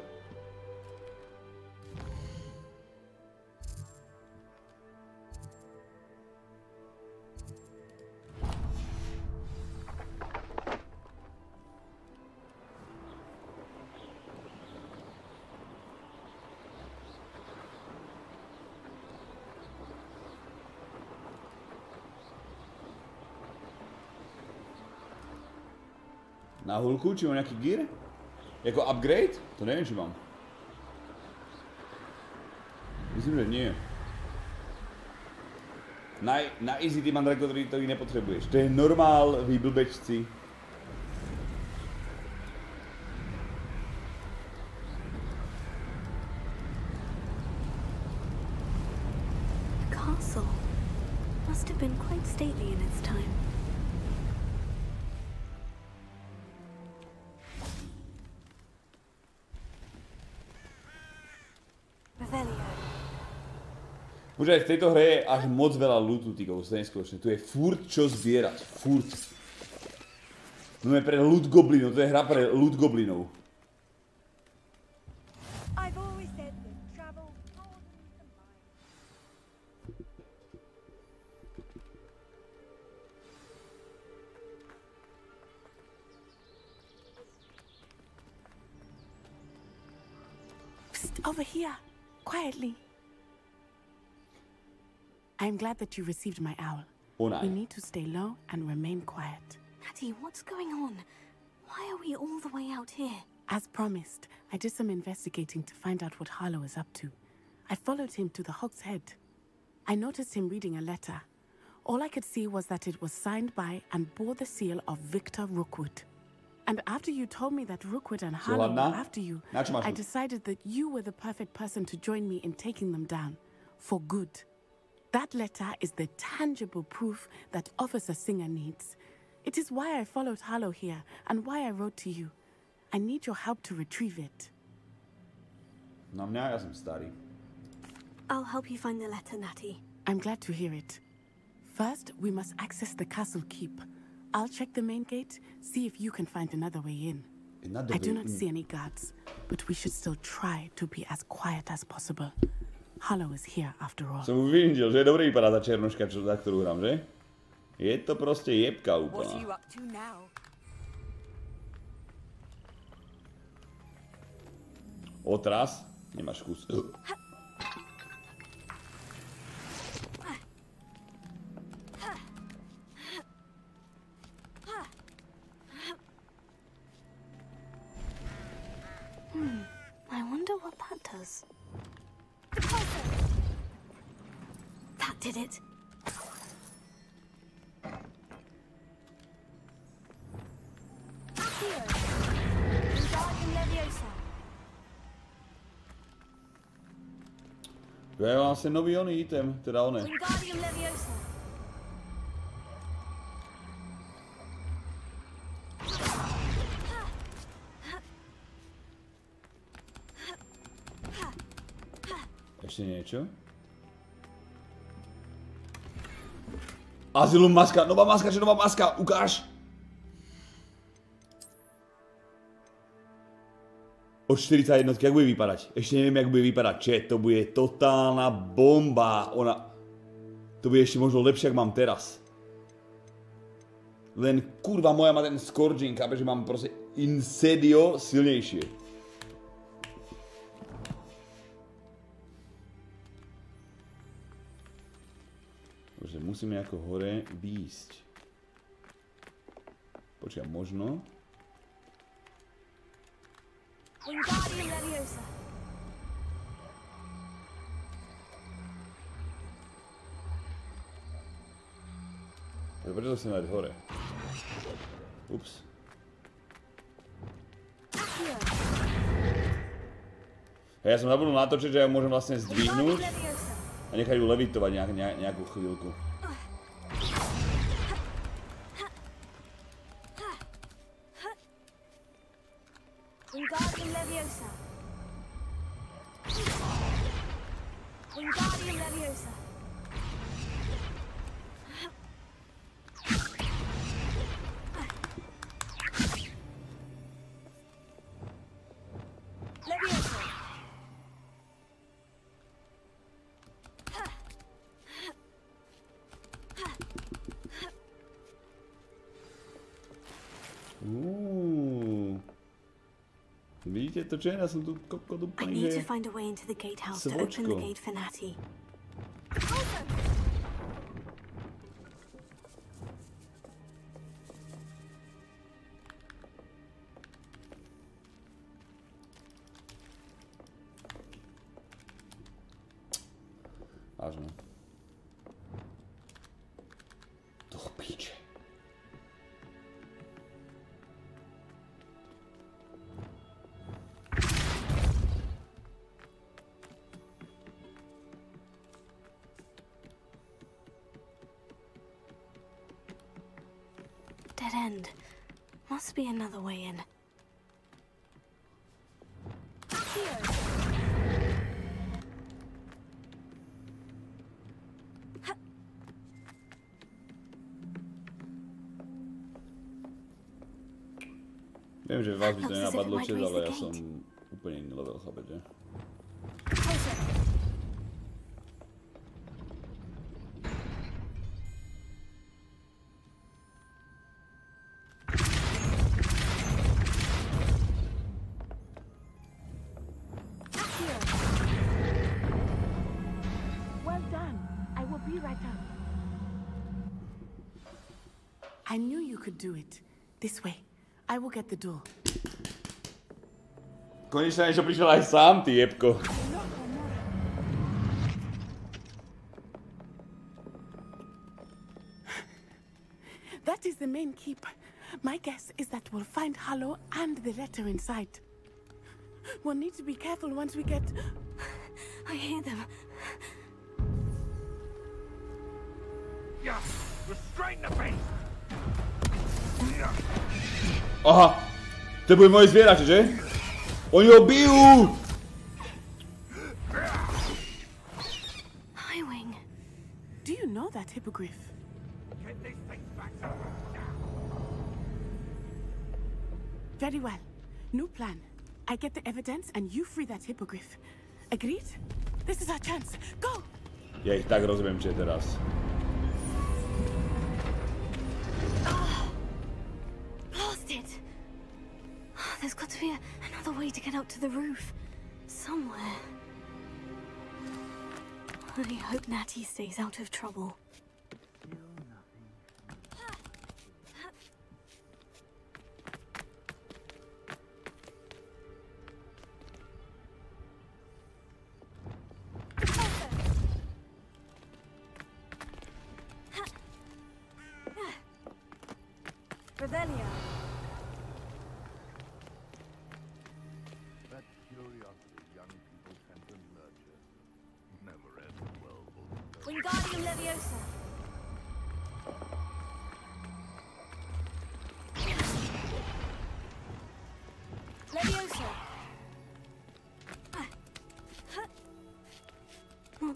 Na hulku? Či mám nejaký gear? Jako upgrade? To neviem, či mám. Myslím, že nie. Na easy tým Mandrake, ktorý nepotrebuješ. To je normál, vy blbečci. castle. Must have been quite stately in its time. Bože, v tejto hre je až moc veľa lootu, týko, to je neskutočné. Tu je furt čo zbierať, furt. No je pre loot goblinov, to je hra pre loot goblinov. Psst, over here, quietly. I'm glad that you received my owl. Oh, no. We need to stay low and remain quiet. Natty, what's going on? Why are we all the way out here? As promised, I did some investigating to find out what Harlow is up to. I followed him to the Hog's Head. I noticed him reading a letter. All I could see was that it was signed by and bore the seal of Victor Rookwood. And after you told me that Rookwood and Harlow were after you, I decided that you were the perfect person to join me in taking them down. For good. That letter is the tangible proof that Officer Singer needs. It is why I followed Harlow here, and why I wrote to you. I need your help to retrieve it. I'll help you find the letter, Natty. I'm glad to hear it. First, we must access the castle keep. I'll check the main gate, see if you can find another way in. I do not see any guards, but we should still try to be as quiet as possible. Harlow is here after all. Som uvidel, že je dobrý vypadá tá černoška, čo za ktorú hrám, že? Je to proste jebka úplná. Otras? Nemáš kus. I wonder what that does. That did it. Well, I'll send over on item to down it. Niečo. Azylum maska, nová maska, čo nová maska, ukáž! Od 41, jak bude vypadať? Ešte neviem, jak bude vypadať. Čiže to bude totálna bomba. Ona... To bude ešte možno lepšie, jak mám teraz. Len kurva moja má ten scourging, že mám proste Incendio silnejšie. Musíme ako hore výjsť. Počkaj, možno. Prečo to chcem dať hore? Ups. Ja som zabudol natočiť, že ja ju môžem vlastne zdvihnúť a nechať ju levitovať nejakú chvíľku. I need to find a way into the gatehouse to open the gate for Natty. end. Must be another way in. Here. Viem, že vás by to nenapadlo včas, ale ja som úplne iný level, chápete? This way. I will get the door. Konečne niečo prišiel aj sám, ty jebko. That is the main keep. My guess is that we'll find Harlow and the letter inside. We'll need to be careful once we get... I hear them. Yeah, restrain the face. Aha, to bude moje zvierače, že? Oni ho bijú! Do you know that hippogriff? Very well. New plan. I get the evidence and you free that hippogriff. Agreed? This is our chance. Go! Ja ich tak rozumiem, čo je teraz. There's got to be another way to get up to the roof. Somewhere. I hope Natty stays out of trouble. Revelio. Wingardium Levioso. Levioso.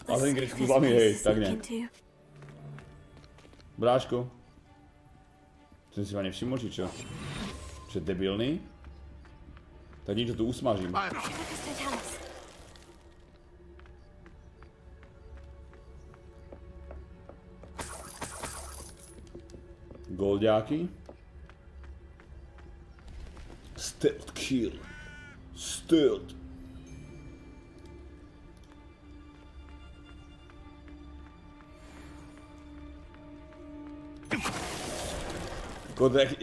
I think it's Kubami, hey, tak nie. Brášku. Som si ma nevšimol, či čo? Čo je debilný? Tak niečo tu usmažím. Goldiáky. Stealth kill. Stealth. Kodak.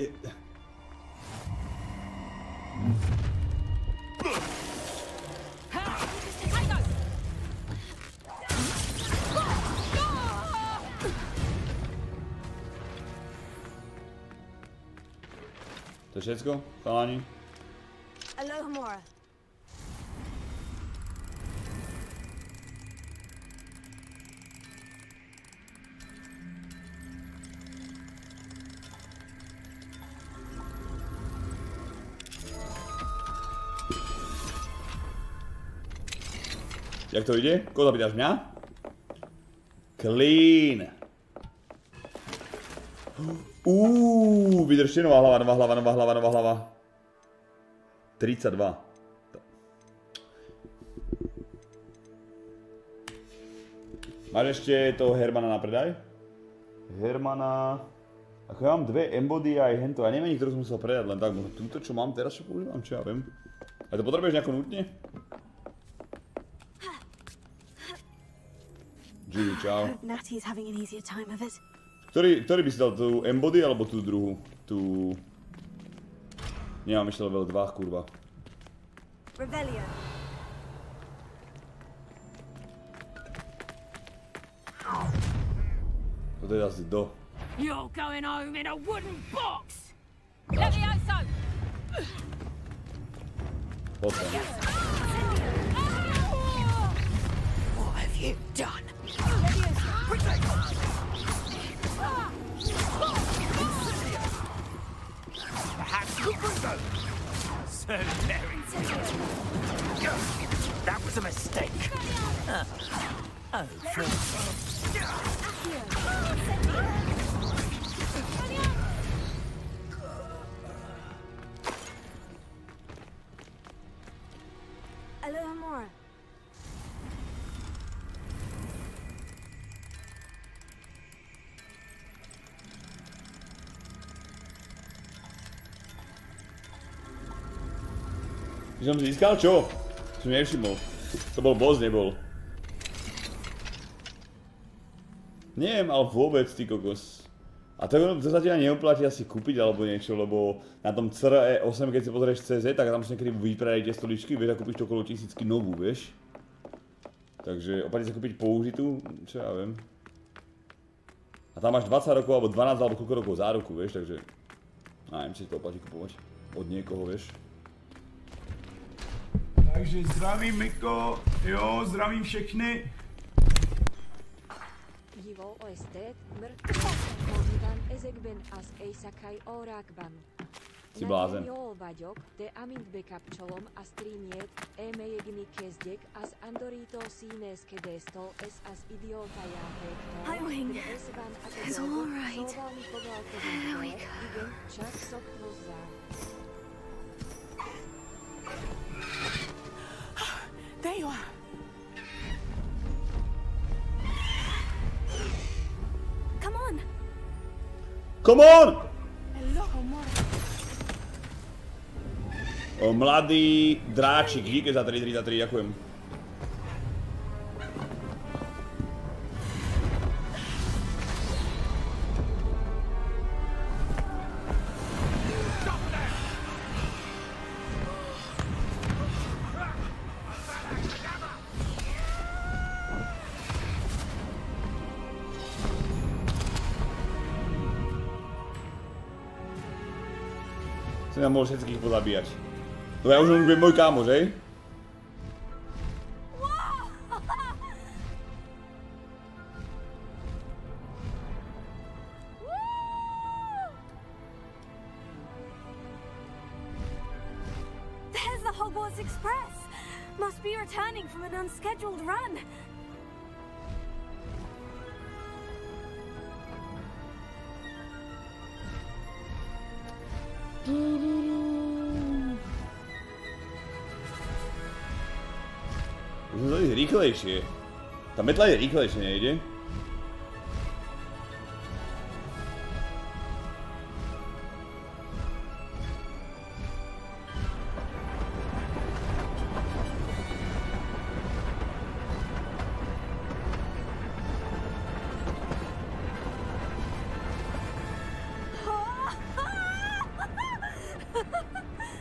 To všetko, chalani? Jak to ide? Koho zapýtaš mňa? Clean! Vydržte, nová hlava. 32. Máš ešte toho Hermana na predaj? Hermana... Ako ja mám dve embody aj hento, ja neviem, ktorú som musel predať, len tak, možno túto, čo mám teraz, čo používam, čo ja viem. A to potrebuješ nejako nutne? Gigi, čau. Ktorý by si dal, tú embody alebo tú druhú? Tú... Nemám ešte level 2, kurva. Revelio. Toto je asi do. You're going home in a wooden box. Levioso. Potom. What have you done? Levioso. So very good. That was a mistake. Oh, Aloha Mora. Precisamos de escalar o show. Isso mesmo, irmão. Tá bom, boas, né, bolo? Nie wiem, ale vôbec, ty kokos. A to v zásade neoplatí asi kúpiť alebo niečo, lebo na tom CRE8, keď si pozrieš CZ, tak tam si niekedy vypredajte stoličky, vieš, a kúpiš to okolo 1000 novú, vieš. Takže oplatí sa kúpiť použitú, čo ja viem. A tam máš 20 rokov, alebo 12, alebo koľko rokov záruku, vieš, takže... Neviem, či to oplatí kúpovať od niekoho, vieš. Takže zdravím, Miko, jo, zdravím všechny. Jivo oistet, mrtvý modigan ezekben as eisakai orakban. Si blázen. Jol vagyok, de amint bekapcsolom a streamet, emejegni kezdjek az andorito színes kedesto ez az idióta játéktor. I'm wing. It's all right. There we go. Čak soklo za. There you are. Come on. Come on. O mladý dráčik, díky za 333, ďakujem. Já mohl všechny pozabíjat. To já už nevím, můj kámoř, hej? There's the Hogwarts Express. Must be returning from an unscheduled run. Rýchlejšie. Tá metla je rýchlejšie, nejde?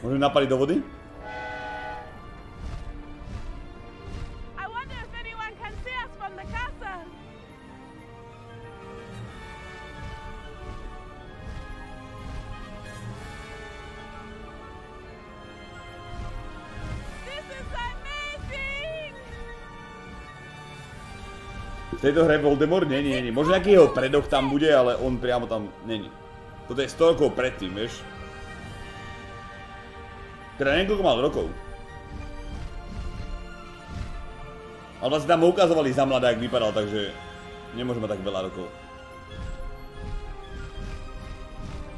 Môžeme napaliť do vody? V tejto hre Voldemort není. Možno nejaký jeho predok tam bude, ale on priamo tam není. Toto je 100 rokov predtým, vieš. Teda niekoľko mal rokov. Ale vlastne tam ho ukazovali za mladá, jak vypadal, takže nemôže mať tak veľa rokov.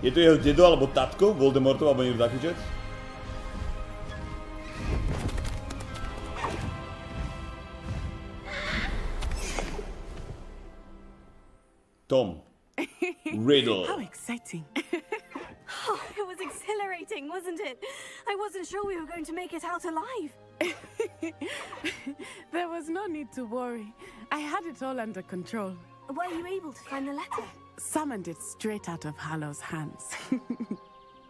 Je to jeho dedo alebo tatko Voldemortov, alebo niekto taký čet? Tom Riddle. How exciting. Oh, it was exhilarating, wasn't it? I wasn't sure we were going to make it out alive. There was no need to worry. I had it all under control. Were you able to find the letter? Summoned it straight out of Harlow's hands.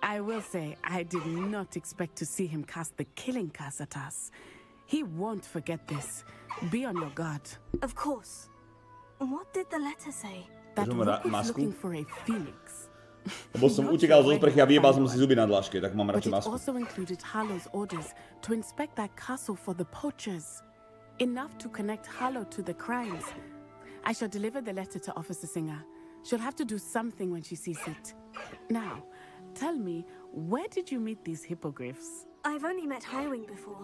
I will say, I did not expect to see him cast the killing curse at us. He won't forget this. Be on your guard. Of course. What did the letter say? That Rookwood was looking for a phoenix. Because I was running away from my teeth, I had my teeth on my mask. But it also included Harlow's orders to inspect that castle for the poachers, enough to connect Harlow to the crimes. I shall deliver the letter to Officer Singer. She'll have to do something when she sees it. Now, Tell me, where did you meet these hippogriffs? I've only met Highwing before.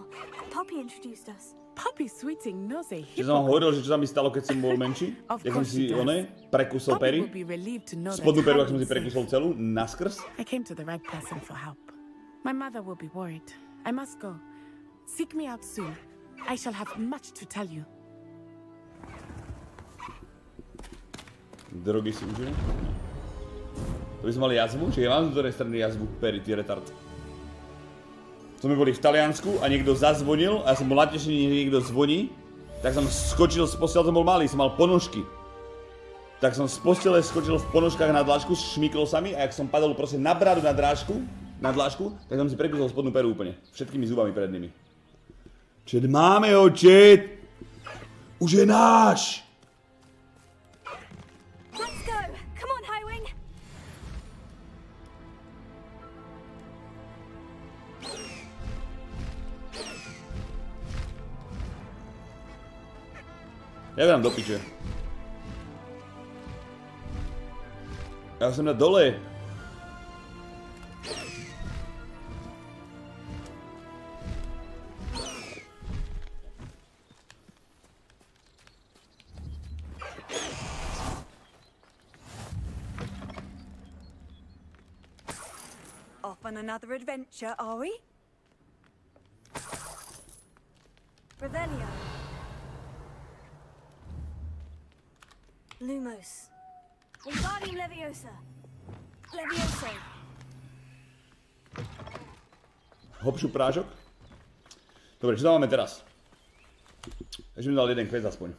Poppy introduced us. Poppy Sweeting knows a hippogriff. Že som hovoril, že čo sa mi stalo, keď som bol menší? Jak som si oné prekusol pery. Spodnú peru, ak som si prekusol celú, naskrz. I came to the right person for help. My mother will be worried. I must go. Seek me out soon. I shall have much to tell you. Drogy si užili? To by som mal jazvu? Čiže ja mám z ktorej strany jazvu pery, ty retard. Sme boli v Taliansku a niekto zazvonil a ja som bol natešený, že niekto zvoní. Tak som skočil z postele, som bol malý, som mal ponožky. Tak som z postele skočil v ponožkách na dlášku, šmykol sa mi a jak som padol proste na bradu na drážku, na dlášku, tak som si prekúsol spodnú peru úplne. Všetkými zubami pred nimi. Čet, máme ho, čet! Už je náš! Ja dám do piče. Ja som na dole. Off on another adventure, are we? Revelio. Lumos. Wingardium Leviosa. Levioso. Hopšu prážok. Dobre, čo tam máme teraz? Ešte mi dal jeden quest aspoň.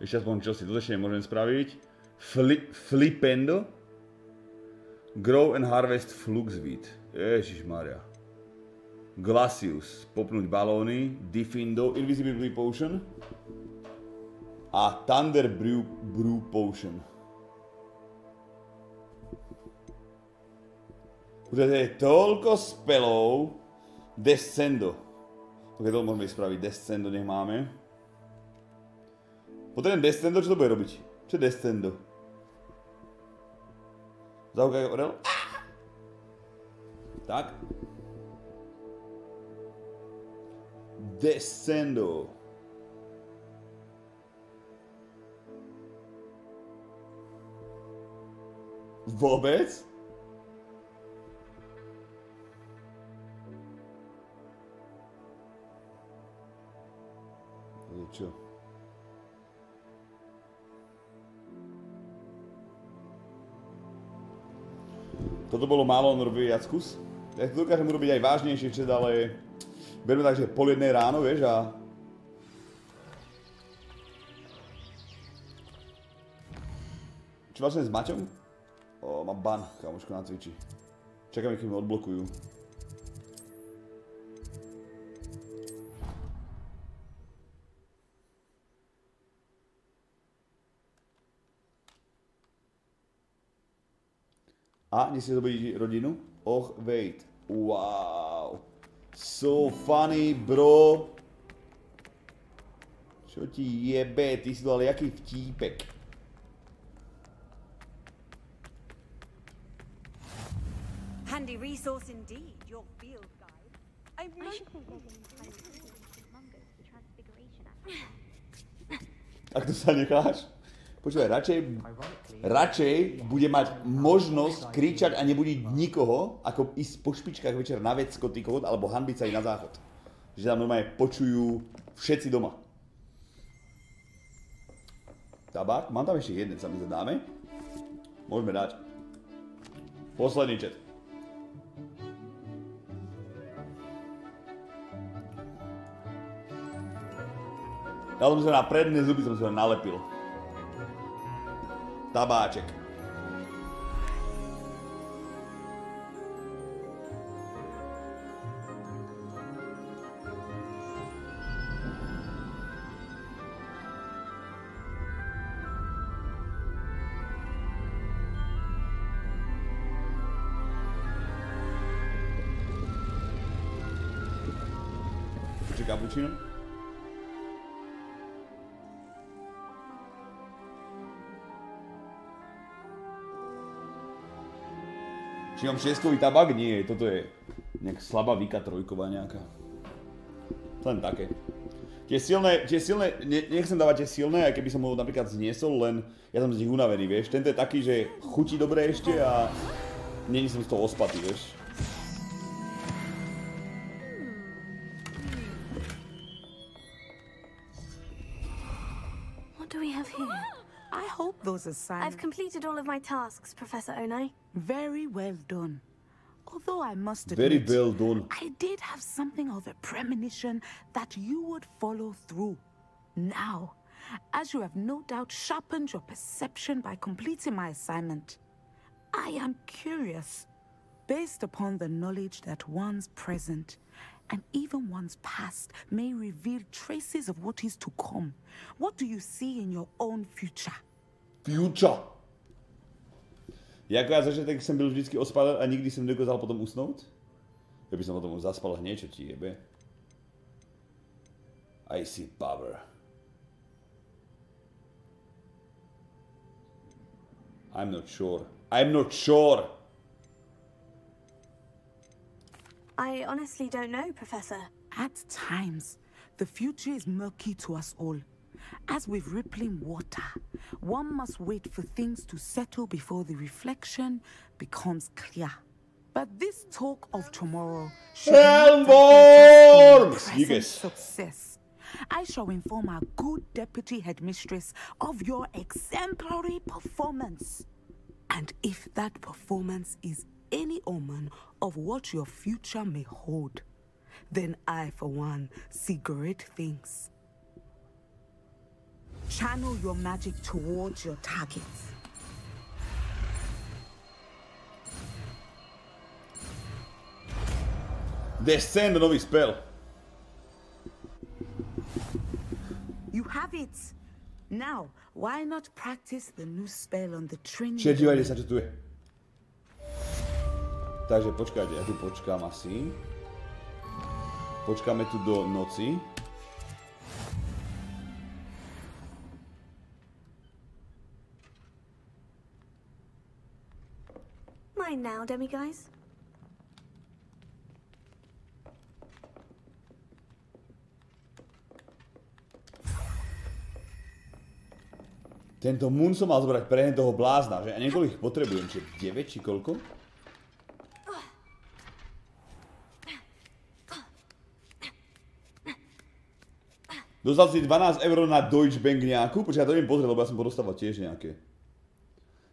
Ešte aspoň čo si dodečne môžem spraviť. Flipendo. Grow and harvest fluxweed. Ježišmaria. Glacius. Popnúť balóny. Defendo. Invisibility potion. A Thunder Brew Potion. Protože je toľko spelov. Descendo. Ok, to môžeme spraviť. Descendo nech máme. Potrebujem Descendo, čo to bude robiť? Čo je Descendo? Zahúkaj orel. Tak. Descendo. Vôbec? Je čo? Toto bolo málo, on robí viac kus. Ja to dokážem urobiť aj vážnejšie, čo ale... Berme tak, že pol jednej ráno, vieš, a... Čo vlastne s Maťom? Ó, mám ban, kamoško, na Twitchi. Čakáme, keď mi odblokujú. A, nechci zobudit rodinu? Och, wait. Wow. So funny, bro. Čo ti jebe, ty si dal jaký vtípek. Handy resource indeed, your field guide. I should be living in Mungo for the Transfiguration Act. Ak to sa necháš? Počúvaj, radšej bude mať možnosť kričať a nebudiť nikoho, ako ísť po špičkách večer na vecko, ty kohod, alebo hanbiť sa aj na záchod. Že tam normálne počujú všetci doma. Tabak, mám tam ešte jeden, sa mi zadáme. Môžeme dať. Posledný čet. Ja som sa na predné zuby som sa nalepil. Tabáček. Počkaj, kapučino. Či mám šeskový tabak? Nie, toto je nejak slabá vika trojková nejaká. Len také. Tie silné, nechcem dávať tie silné, aj keby som ho napríklad zniesol, len ja som z nich unavený, vieš. Tento je taký, že chutí dobre ešte a není som z toho ospatý, vieš. What do we have here? I hope those are signed. I've completed all of my tasks, Professor Onai. Very well done. Although I must admit, I did have something of a premonition that you would follow through. Now, as you have no doubt sharpened your perception by completing my assignment, I am curious. Based upon the knowledge that one's present and even one's past may reveal traces of what is to come, what do you see in your own future? Future? Jako ja začiatek som byl vždycky ospalil a nikdy som dokázal potom usnúť? Ja by som potom už zaspal hneď, čo ti jebe. I see power. I'm not sure. I'm not sure! I honestly don't know, Professor. At times, the future is murky to us all. As with rippling water, one must wait for things to settle before the reflection becomes clear. But this talk of tomorrow should be success. I shall inform our good deputy headmistress of your exemplary performance. And if that performance is any omen of what your future may hold, then I, for one, see great things. Channel your magic towards your targets. Descendo, nový spell. You have it. Now, why not practice the new spell on the training? Čedívali sa, čo tu je. Takže počkajte, ja tu počkám asi. Počkáme tu do noci. Now, demi guys. Tento moon som mal zobrať pre toho blázna, že? A niekoľko ich potrebujem, či 9 či koľko? Dostal si 12 euro na Deutsche Bank nejakú? Počkaj, ja to idem pozrieť, lebo ja som podostával tiež nejaké.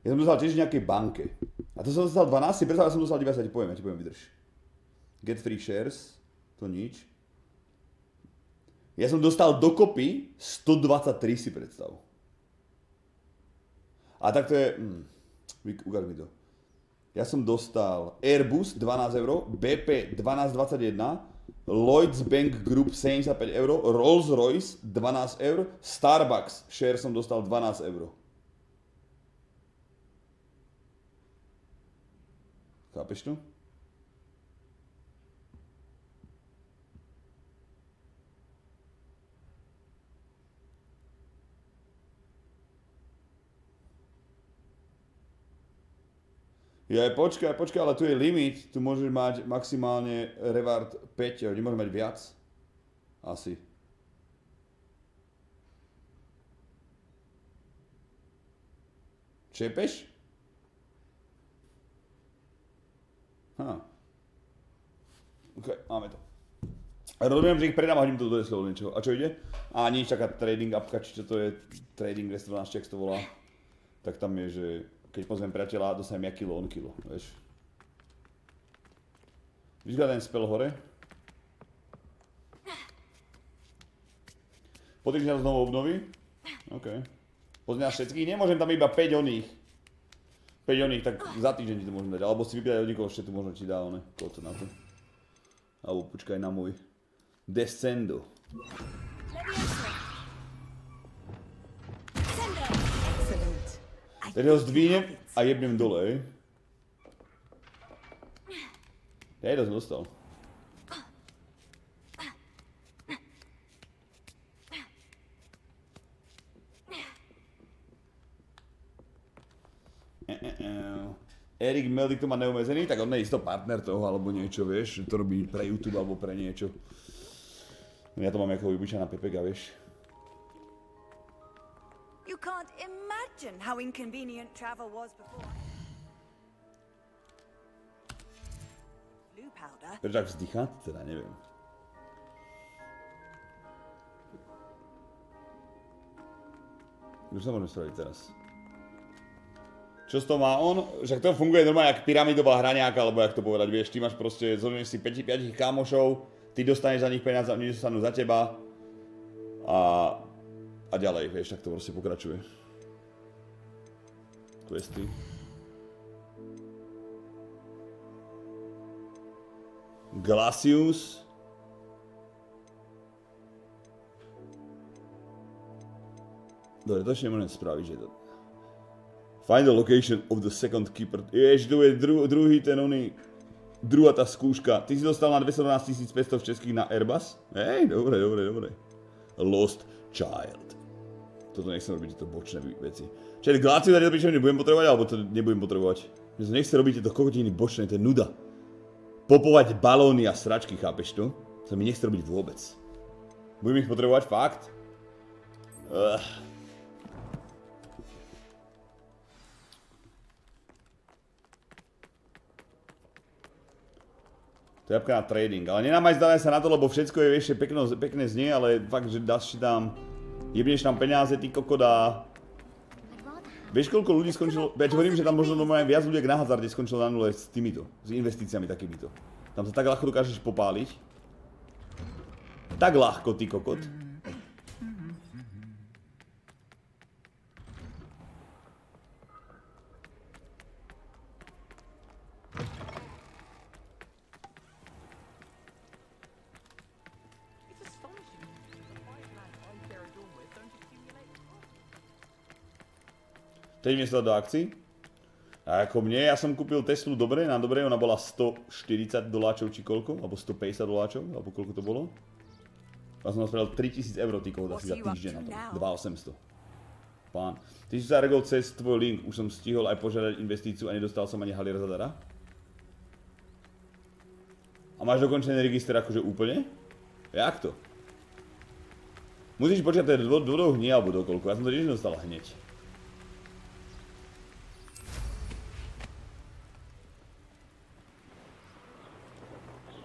Ja som dostal tiež v nejakej banke. A to som dostal 12, preto som dostal 90, ja ti poviem, vydrž. Get free shares, to nič. Ja som dostal dokopy 123, si predstav. A tak to je... ukáž mi to. Ja som dostal Airbus 12 euro, BP 12,21, Lloyds Bank Group 75 euro, Rolls-Royce 12 eur, Starbucks share som dostal 12 euro. Chápeš to? Jaj, počkaj, ale tu je limit. Tu môžeš mať maximálne reward 5, nemôžeš mať viac. Asi. Čepeš? OK, máme to. Rozumiem, že ich predám a hodím to do Tesla niečo. A čo ide? A nič, taká trading appka, či čo to je, trading 212, ak to volá. Tak tam je, že keď pozvem priateľa, dostanem ja kilo, on kilo, vieš. Vyzkladám spell hore. Potým sa to znovu obnoví. OK. Pozňa všetkých, nemôžem tam iba 5 oných. Tak za týždeň ti to môžem dať, alebo si vypýtať od nikoho ešte tu možno ti dá ono, koľko na to. Alebo počkaj na môj Descendo. Tedy ho zdvínem a jebnem dole, hej. Ja jedno som dostal. Eric Erik Meldyk to má neomezený, tak on nejistý partner toho alebo niečo, vieš, to robí pre YouTube alebo pre niečo. Ja to mám ako vybučená pepeka, vieš. You can't imagine how inconvenient travel was before. Blue powder. Prečo tak vzdychá? Teda neviem. Už sa môžeme spraviť teraz. Čo z toho má on? Však to funguje normálne jak pyramidová hra nejaká, alebo jak to povedať, vieš, ty máš proste, zhodneš si 5 kámošov, ty dostaneš za nich peniaz, oni dostanú za teba a ďalej, vieš, tak to proste pokračuje. Questy. Glacius. Dobre, to ešte nemôžem spraviť, že to... Find the location of the second keeper. Jež, to je druhý ten oný... Druhá tá skúška. Ty si dostal na 212 500 v českých na Airbus? Hej, dobre, dobre, dobre. Lost Child. Toto nechcem robiť, tieto bočné veci. Čiže Glacius tady to príčem nebudem potrebovať, alebo to nebudem potrebovať. Nechcem robiť tieto kokotiny bočné, to je nuda. Popovať balóny a sračky, chápeš to? To mi nechce robiť vôbec. Budem ich potrebovať, fakt? Japka na trading, ale nenámajzdávaj sa na to, lebo všetko je ešte pekné znie, ale fakt, že dáš si tam, jebneš tam peniaze, ty kokodá. Vieš, koľko ľudí skončilo, ja ti hovorím, že tam možno viac ľudí na hazarde skončilo na nule s týmito, s investíciami takýmito. Tam sa tak ľahko dokážeš popáliť. Tak ľahko, ty kokot. Teď mi sa dá do akcií. A ako mne, ja som kúpil Teslu dobre, na dobre, ona bola $140 či koľko, alebo $150, alebo koľko to bolo. A som spravil 3000 € týkov asi za týždeň na to, 2800. Pán, 1000 € cez tvoj link, už som stihol aj požiadať investíciu a nedostal som ani halier zadara. A máš dokončený register akože úplne? Jak to? Musíš počítať, to je do hnie alebo do koľko, ja som to tiež nedostal hneď.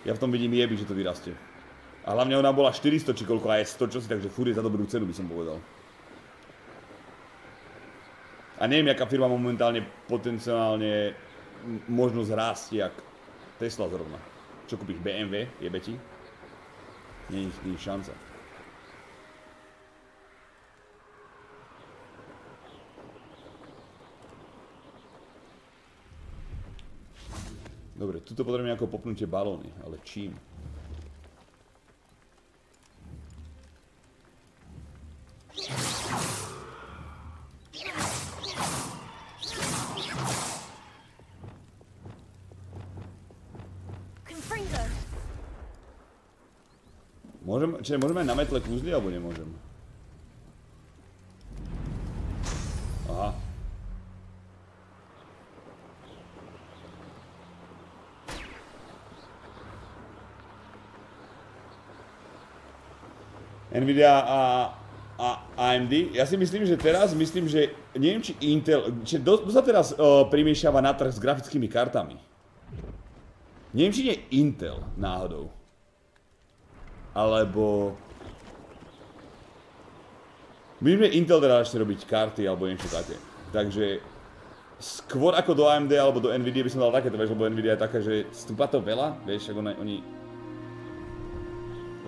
Ja v tom vidím jebi, že to vyrastie. A hlavne ona bola 400 či koľko a je 100 čosi, takže furt je za dobrú cenu, by som povedal. A neviem, jaká firma momentálne potenciálne možnosť rásť, jak Tesla zrovna. Čo kúpiš? BMW? Jebe ti? Nie je šanca. Dobre, tuto potrebujem nejako popnutie balóny, ale čím? Čiže môžem aj na metle kúzli, alebo nemôžem? Aha. Nvidia a AMD. Ja si myslím, že teraz, neviem, či Intel, čiže to sa teraz primiešava na trh s grafickými kartami. Neviem, či nie Intel náhodou. Alebo... My sme Intel teda začne robiť karty, alebo niečo také. Takže... Skôr ako do AMD, alebo do Nvidia by som dal takéto, lebo Nvidia je taká, že stúpa to veľa, vieš, ako oni...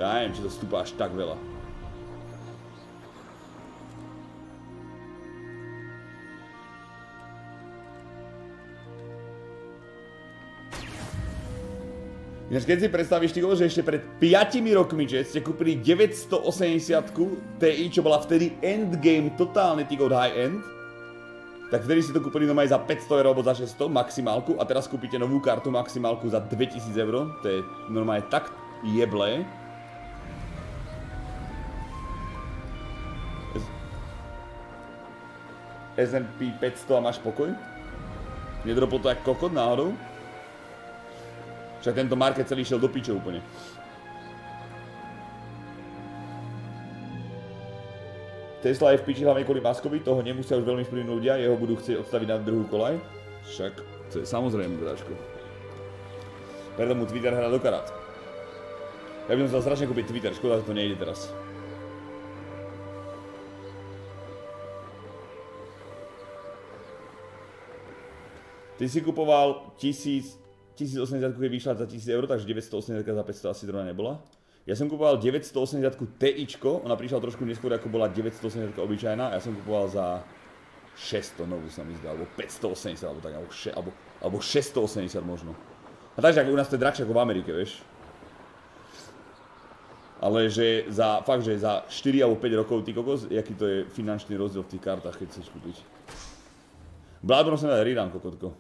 Ja neviem, či to stúpa až tak veľa. Dnes keď si predstavíš, ty, že ešte pred 5 rokmi, že ste kúpili 980 TI, čo bola vtedy endgame totálne od high-end, tak vtedy si to kúpili doma aj za 500 euro alebo za 600 maximálku a teraz kúpite novú kartu maximálku za 2000 euro. To je normálne tak jeblé. S&P 500 a máš pokoj? Nedropol to jak kokot náhodou? Však tento market celý šiel do piče úplne. Tesla je v piči hlavne kvôli Maskovi, toho nemusia už veľmi vplyvnúť ľudia, jeho budú chcieť odstaviť na druhú kolaj. Však to je samozrejme, bračko. Preto mu Twitter hrá do karát. Ja by som chcel strašne kúpiť Twitter, škoda, že to nejde teraz. Ty si kupoval 1080, keď vyšla za 1000 euro, takže 980 za 500 asi zrovna nebola. Ja som kupoval 980 TIčko, ona prišla trošku neskôr, ako bola 980 obyčajná, a ja som kupoval za 600 novú, sa mi zdá, alebo 580, alebo tak, alebo 680 možno. A takže u nás to je drahšie ako v Amerike, vieš. Ale že za, fakt, že za 4 alebo 5 rokov, ty kokos, jaký to je finančný rozdiel v tých kartách, keď chceš kúpiť. Blábno sa nedá, rýdám, kokotko.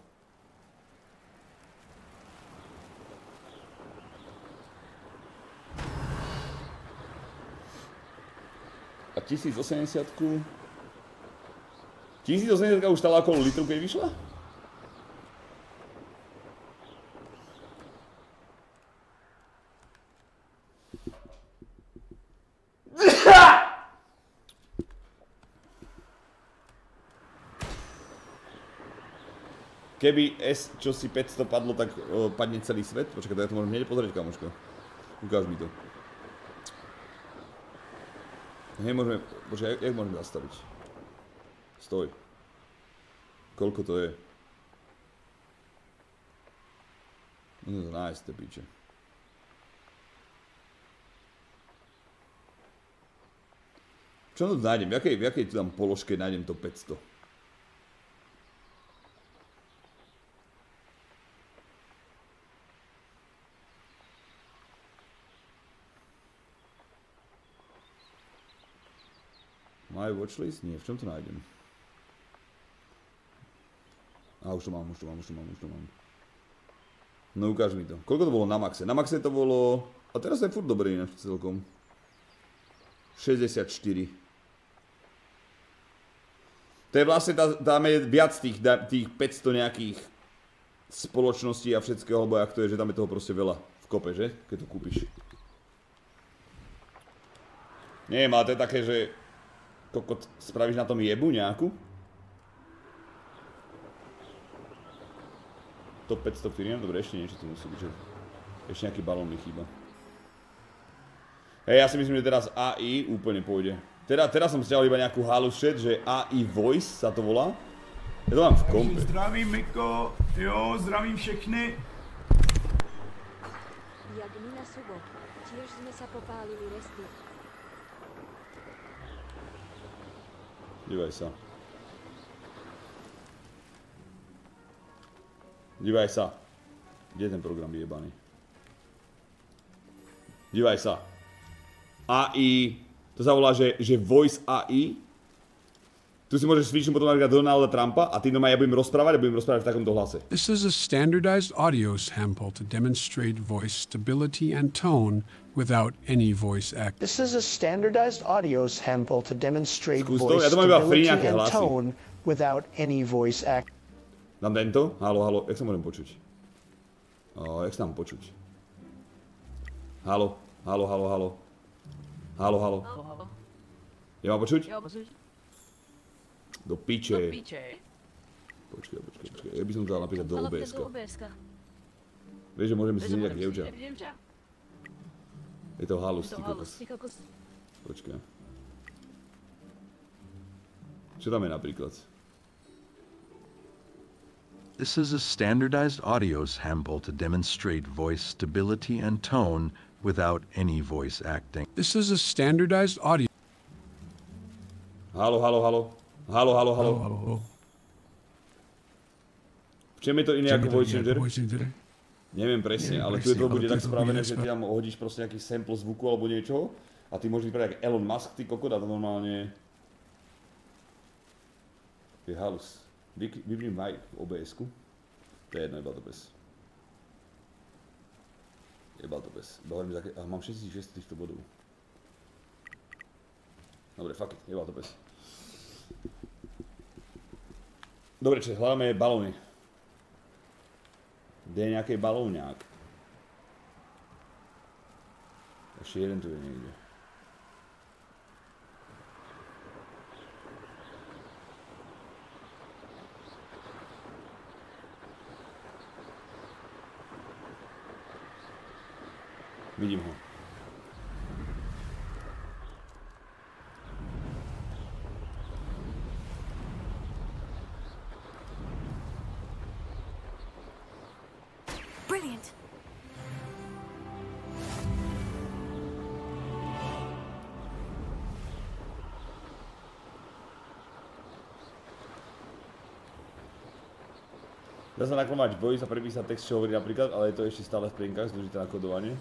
A 1080-ku... 1080-ka už stala okolo litru, keď vyšla? Keby S, čo si 500 padlo, tak padne celý svet. Počkaj, to ja to môžem hneď pozrieť, kamočko. Ukáž mi to. Hej, môžeme... Počkaj, jak môžeme zastaviť? Stoj. Koľko to je? Musím to nájsť, to píče. Čo tu nájdem? V jakej tu tam položke nájdem to 500? Aj watchlist? Nie, v čom to nájdem? A už to mám, už to mám. No ukáž mi to. Koľko to bolo na maxe? Na maxe to bolo... A teraz je furt dobrý ináč celkom. 64. To je vlastne, tam je viac tých 500 nejakých spoločností a všetkého, alebo jak to je, že tam je toho proste veľa v kope, že? Keď to kúpiš. Neviem, ale to je také, že... Kokot, spravíš na tom jebu nejakú? Top 500 firiem? Dobre, ešte niečo tu musí byť, že... Ešte nejaký balón mi chýba. Hej, ja si myslím, že teraz AI úplne pôjde. Teraz som stiahol iba nejakú halušet, že AI Voice sa to volá. Ja to mám v kompe. Zdravím, Miko. Jo, zdravím všechny. Jak my na sobot, tiež sme sa popálili resty. Dívaj sa. Dívaj sa. Kde je ten program jebaný? Dívaj sa. AI. To sa volá, že Voice AI. Tu si môžeš svičnúť potom napríklad Donalda Trumpa a tým doma ja budem rozprávať v takomto hlase. This is a standardized audio sample to demonstrate voice stability and tone without any voice act. This is a standardized audio sample to demonstrate voice stability and tone without any voice act. Dám tento? Haló, jak sa môžem počuť? Jak sa mám počuť? Haló. Ja mám počuť? Do piče. Počkaj. Ja by som dal napríklad do OBS-ka. Vieš, že môžeme si znieť jak dievča. Je to halus, ty kokos. Počkaj. Čo tam je napríklad? This is a standardized audio sample to demonstrate voice stability and tone without any voice acting. This is a standardized audio... Haló. V čem je to iné ako voice changer? Neviem presne, ale tu je to bude tak spravené, že ty tam hodíš proste nejaký sample zvuku alebo niečo a ty môžeš byť práve jak Elon Musk, ty kokot, a to normálne... Je halus. Vypním aj OBS-ku. To je jedno, jebal to bez. Jebal to bez. Dohovorím také... Mám 66 týchto bodov. Dobre, fuck it, jebal to bez. Dobre, čiže hľadáme balóny. Kde je nejaký balóňák? Ešte jeden tu je niekde. Vidím ho. Dá sa naklomáč boji, sa prepísa text, čo hovorí napríklad, ale je to ešte stále v plienkach, zložité na kodovanie.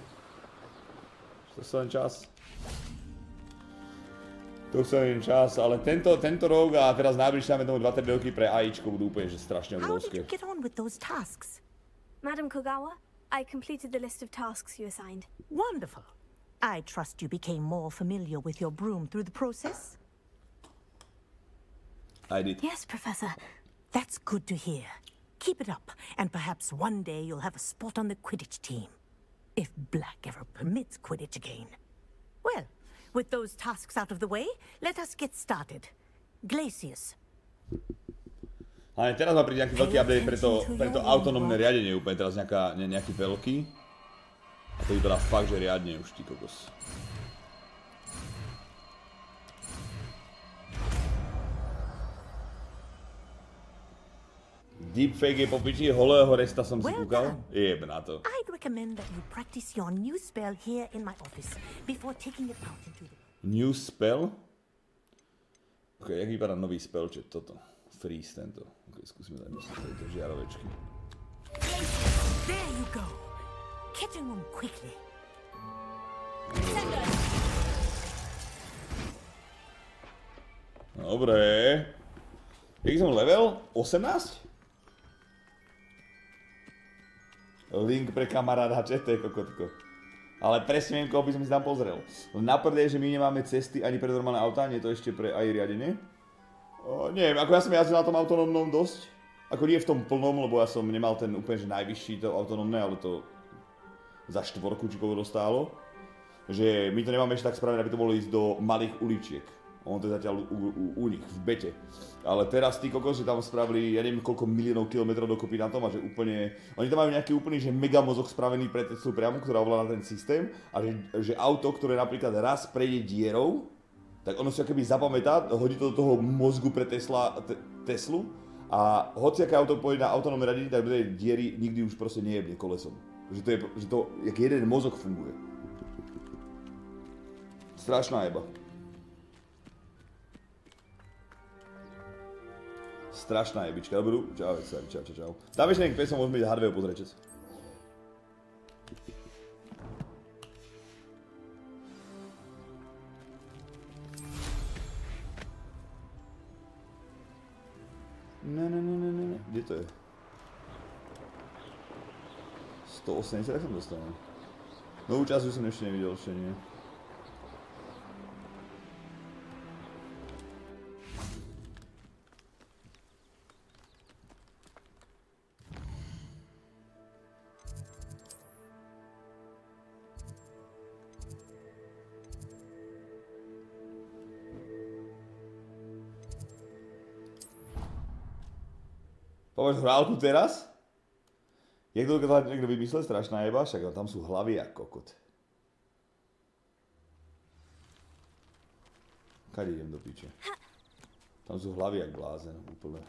To sú len čas. To sú len čas, ale tento rok a teraz najbližšie tomu 2-3 roky pre AIčko budú úplne, že strašne obrovské. Madam Kogawa, I completed the list of tasks you assigned. Wonderful. I trust you became more familiar with your broom through the process? I did. Yes, Professor. That's good to hear. Keep it up, and perhaps one day you'll have a spot on the Quidditch team. If Black ever permits Quidditch again. Well, with those tasks out of the way, let us get started. Glacius. Ale teraz má príde nejaký veľký update pre to autonómne riadenie úplne, teraz nejaký veľký. A to vypadá fakt, že riadne už, ty kokos. Deepfake je po piči, holého resta som si kúkal. Jeb na to. New spell? Ok, jak vypadá nový spell, čo je toto? Freeze tento. Ok, skúsme dať musieť tejto žiarovečky. Dobre. Jaký som level? 18? Link pre kamaráda, čo to je kokotko. Ale presne viem, koho by som si tam pozrel. Na prvé, že my nemáme cesty ani pre normálne autá, nie je to ešte pre aj riadenie. Neviem, ako ja som jazdil na tom autonómnom dosť. Ako nie v tom plnom, lebo ja som nemal ten úplne že najvyšší to autonómne, ale to za 4 či koľko dostálo. Že my to nemáme ešte tak spravené, aby to bolo ísť do malých uličiek. On to je zatiaľ u nich, v bete. Ale teraz tí kokosi tam spravili, ja neviem koľko miliónov kilometrov dokopy na tom a že úplne... Oni tam majú nejaký úplný že megamozog spravený pre Teslu priamo, ktorá ovláda ten systém. A že auto, ktoré napríklad raz prejde dierou, tak ono si akoby zapamätá, hodí to do toho mozgu pre Teslu a hociaké auto pôjde na autonómne radení, tak do tej diery nikdy už proste nejebne kolesom. Že to, jak jeden mozog funguje. Strašná jeba. Strašná jebička, dobrú. Čau. Tam ešte nejaký pes, môžeme ísť hardware pozrieť. Ne, kde to je? 180, tak som dostal. Novú časť už som ešte nevidel, ešte nie. Pomáš hrálku teraz? Jak to dokázal niekto vymyslel? Strašná jeba, však tam sú hlavy a kokot. Kade idem do piče? Tam sú hlavy jak blázen, úplne.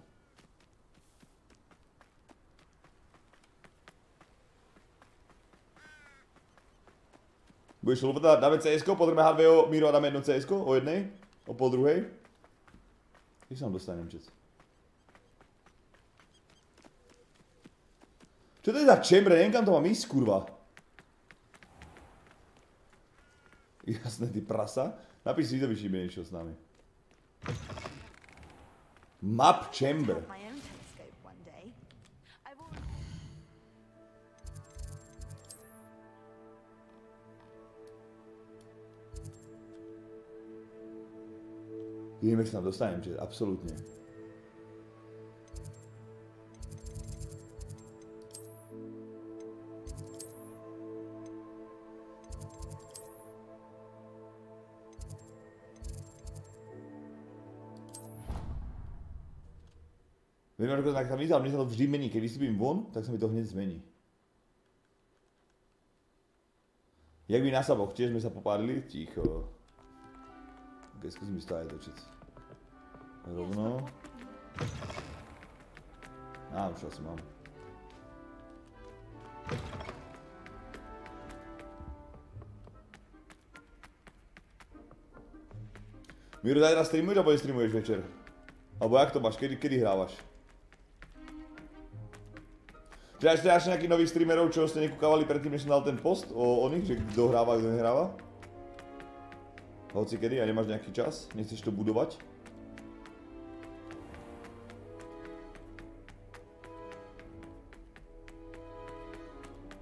Budeš ľúbať dáme CS-ko? Potrebujeme HVO, Miro a dáme jedno CS-ko? O jednej? O pol druhej? Když sa vám dostanem čas? Co to je za chamber? Někam to mám jíst, kurva. Jasné, ty prasa. Napiš si, kdyby jim nešel s námi. Map chamber. Víme, že se tam dostaneme, že absolutně. Víme, že tak tam nic, ale mě se to vždy mění. Když vystupím von, tak se mi to hned změní. Jak by na saboch, těž jsme se popálili? Ticho. Zkus mi stále točit. Rovno. A už asi mám. Míro, tady streamuješ, nebo streamuješ večer? Abo jak to máš? Kdy hráváš? Třeba jste až nějaký nových streamerů, čeho jste nekukávali předtím, než jsem dal ten post o nich, že kdo hrává, kdo nehrává? Hoci kedy a nemáš nějaký čas? Nechceš to budovat?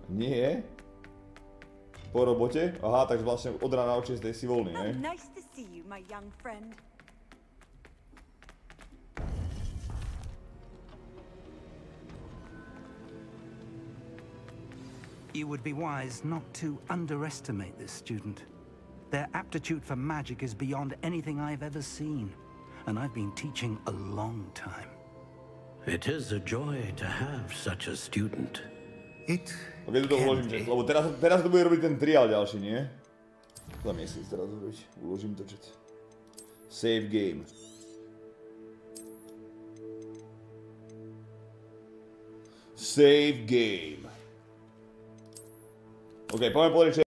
Nie? Po robote? Aha, takže vlastně od rána od 6 si volný, ne? You would be wise not to underestimate this student. Their aptitude for magic is beyond anything I've ever seen, and I've been teaching a long time. It is a joy to have such a student. It can be. Lebo teraz to bude robiť ten triál ďalší, nie? Za mesiac teraz to robiť. Uložím to čet. Save game. Save game. OK, poďme povedať,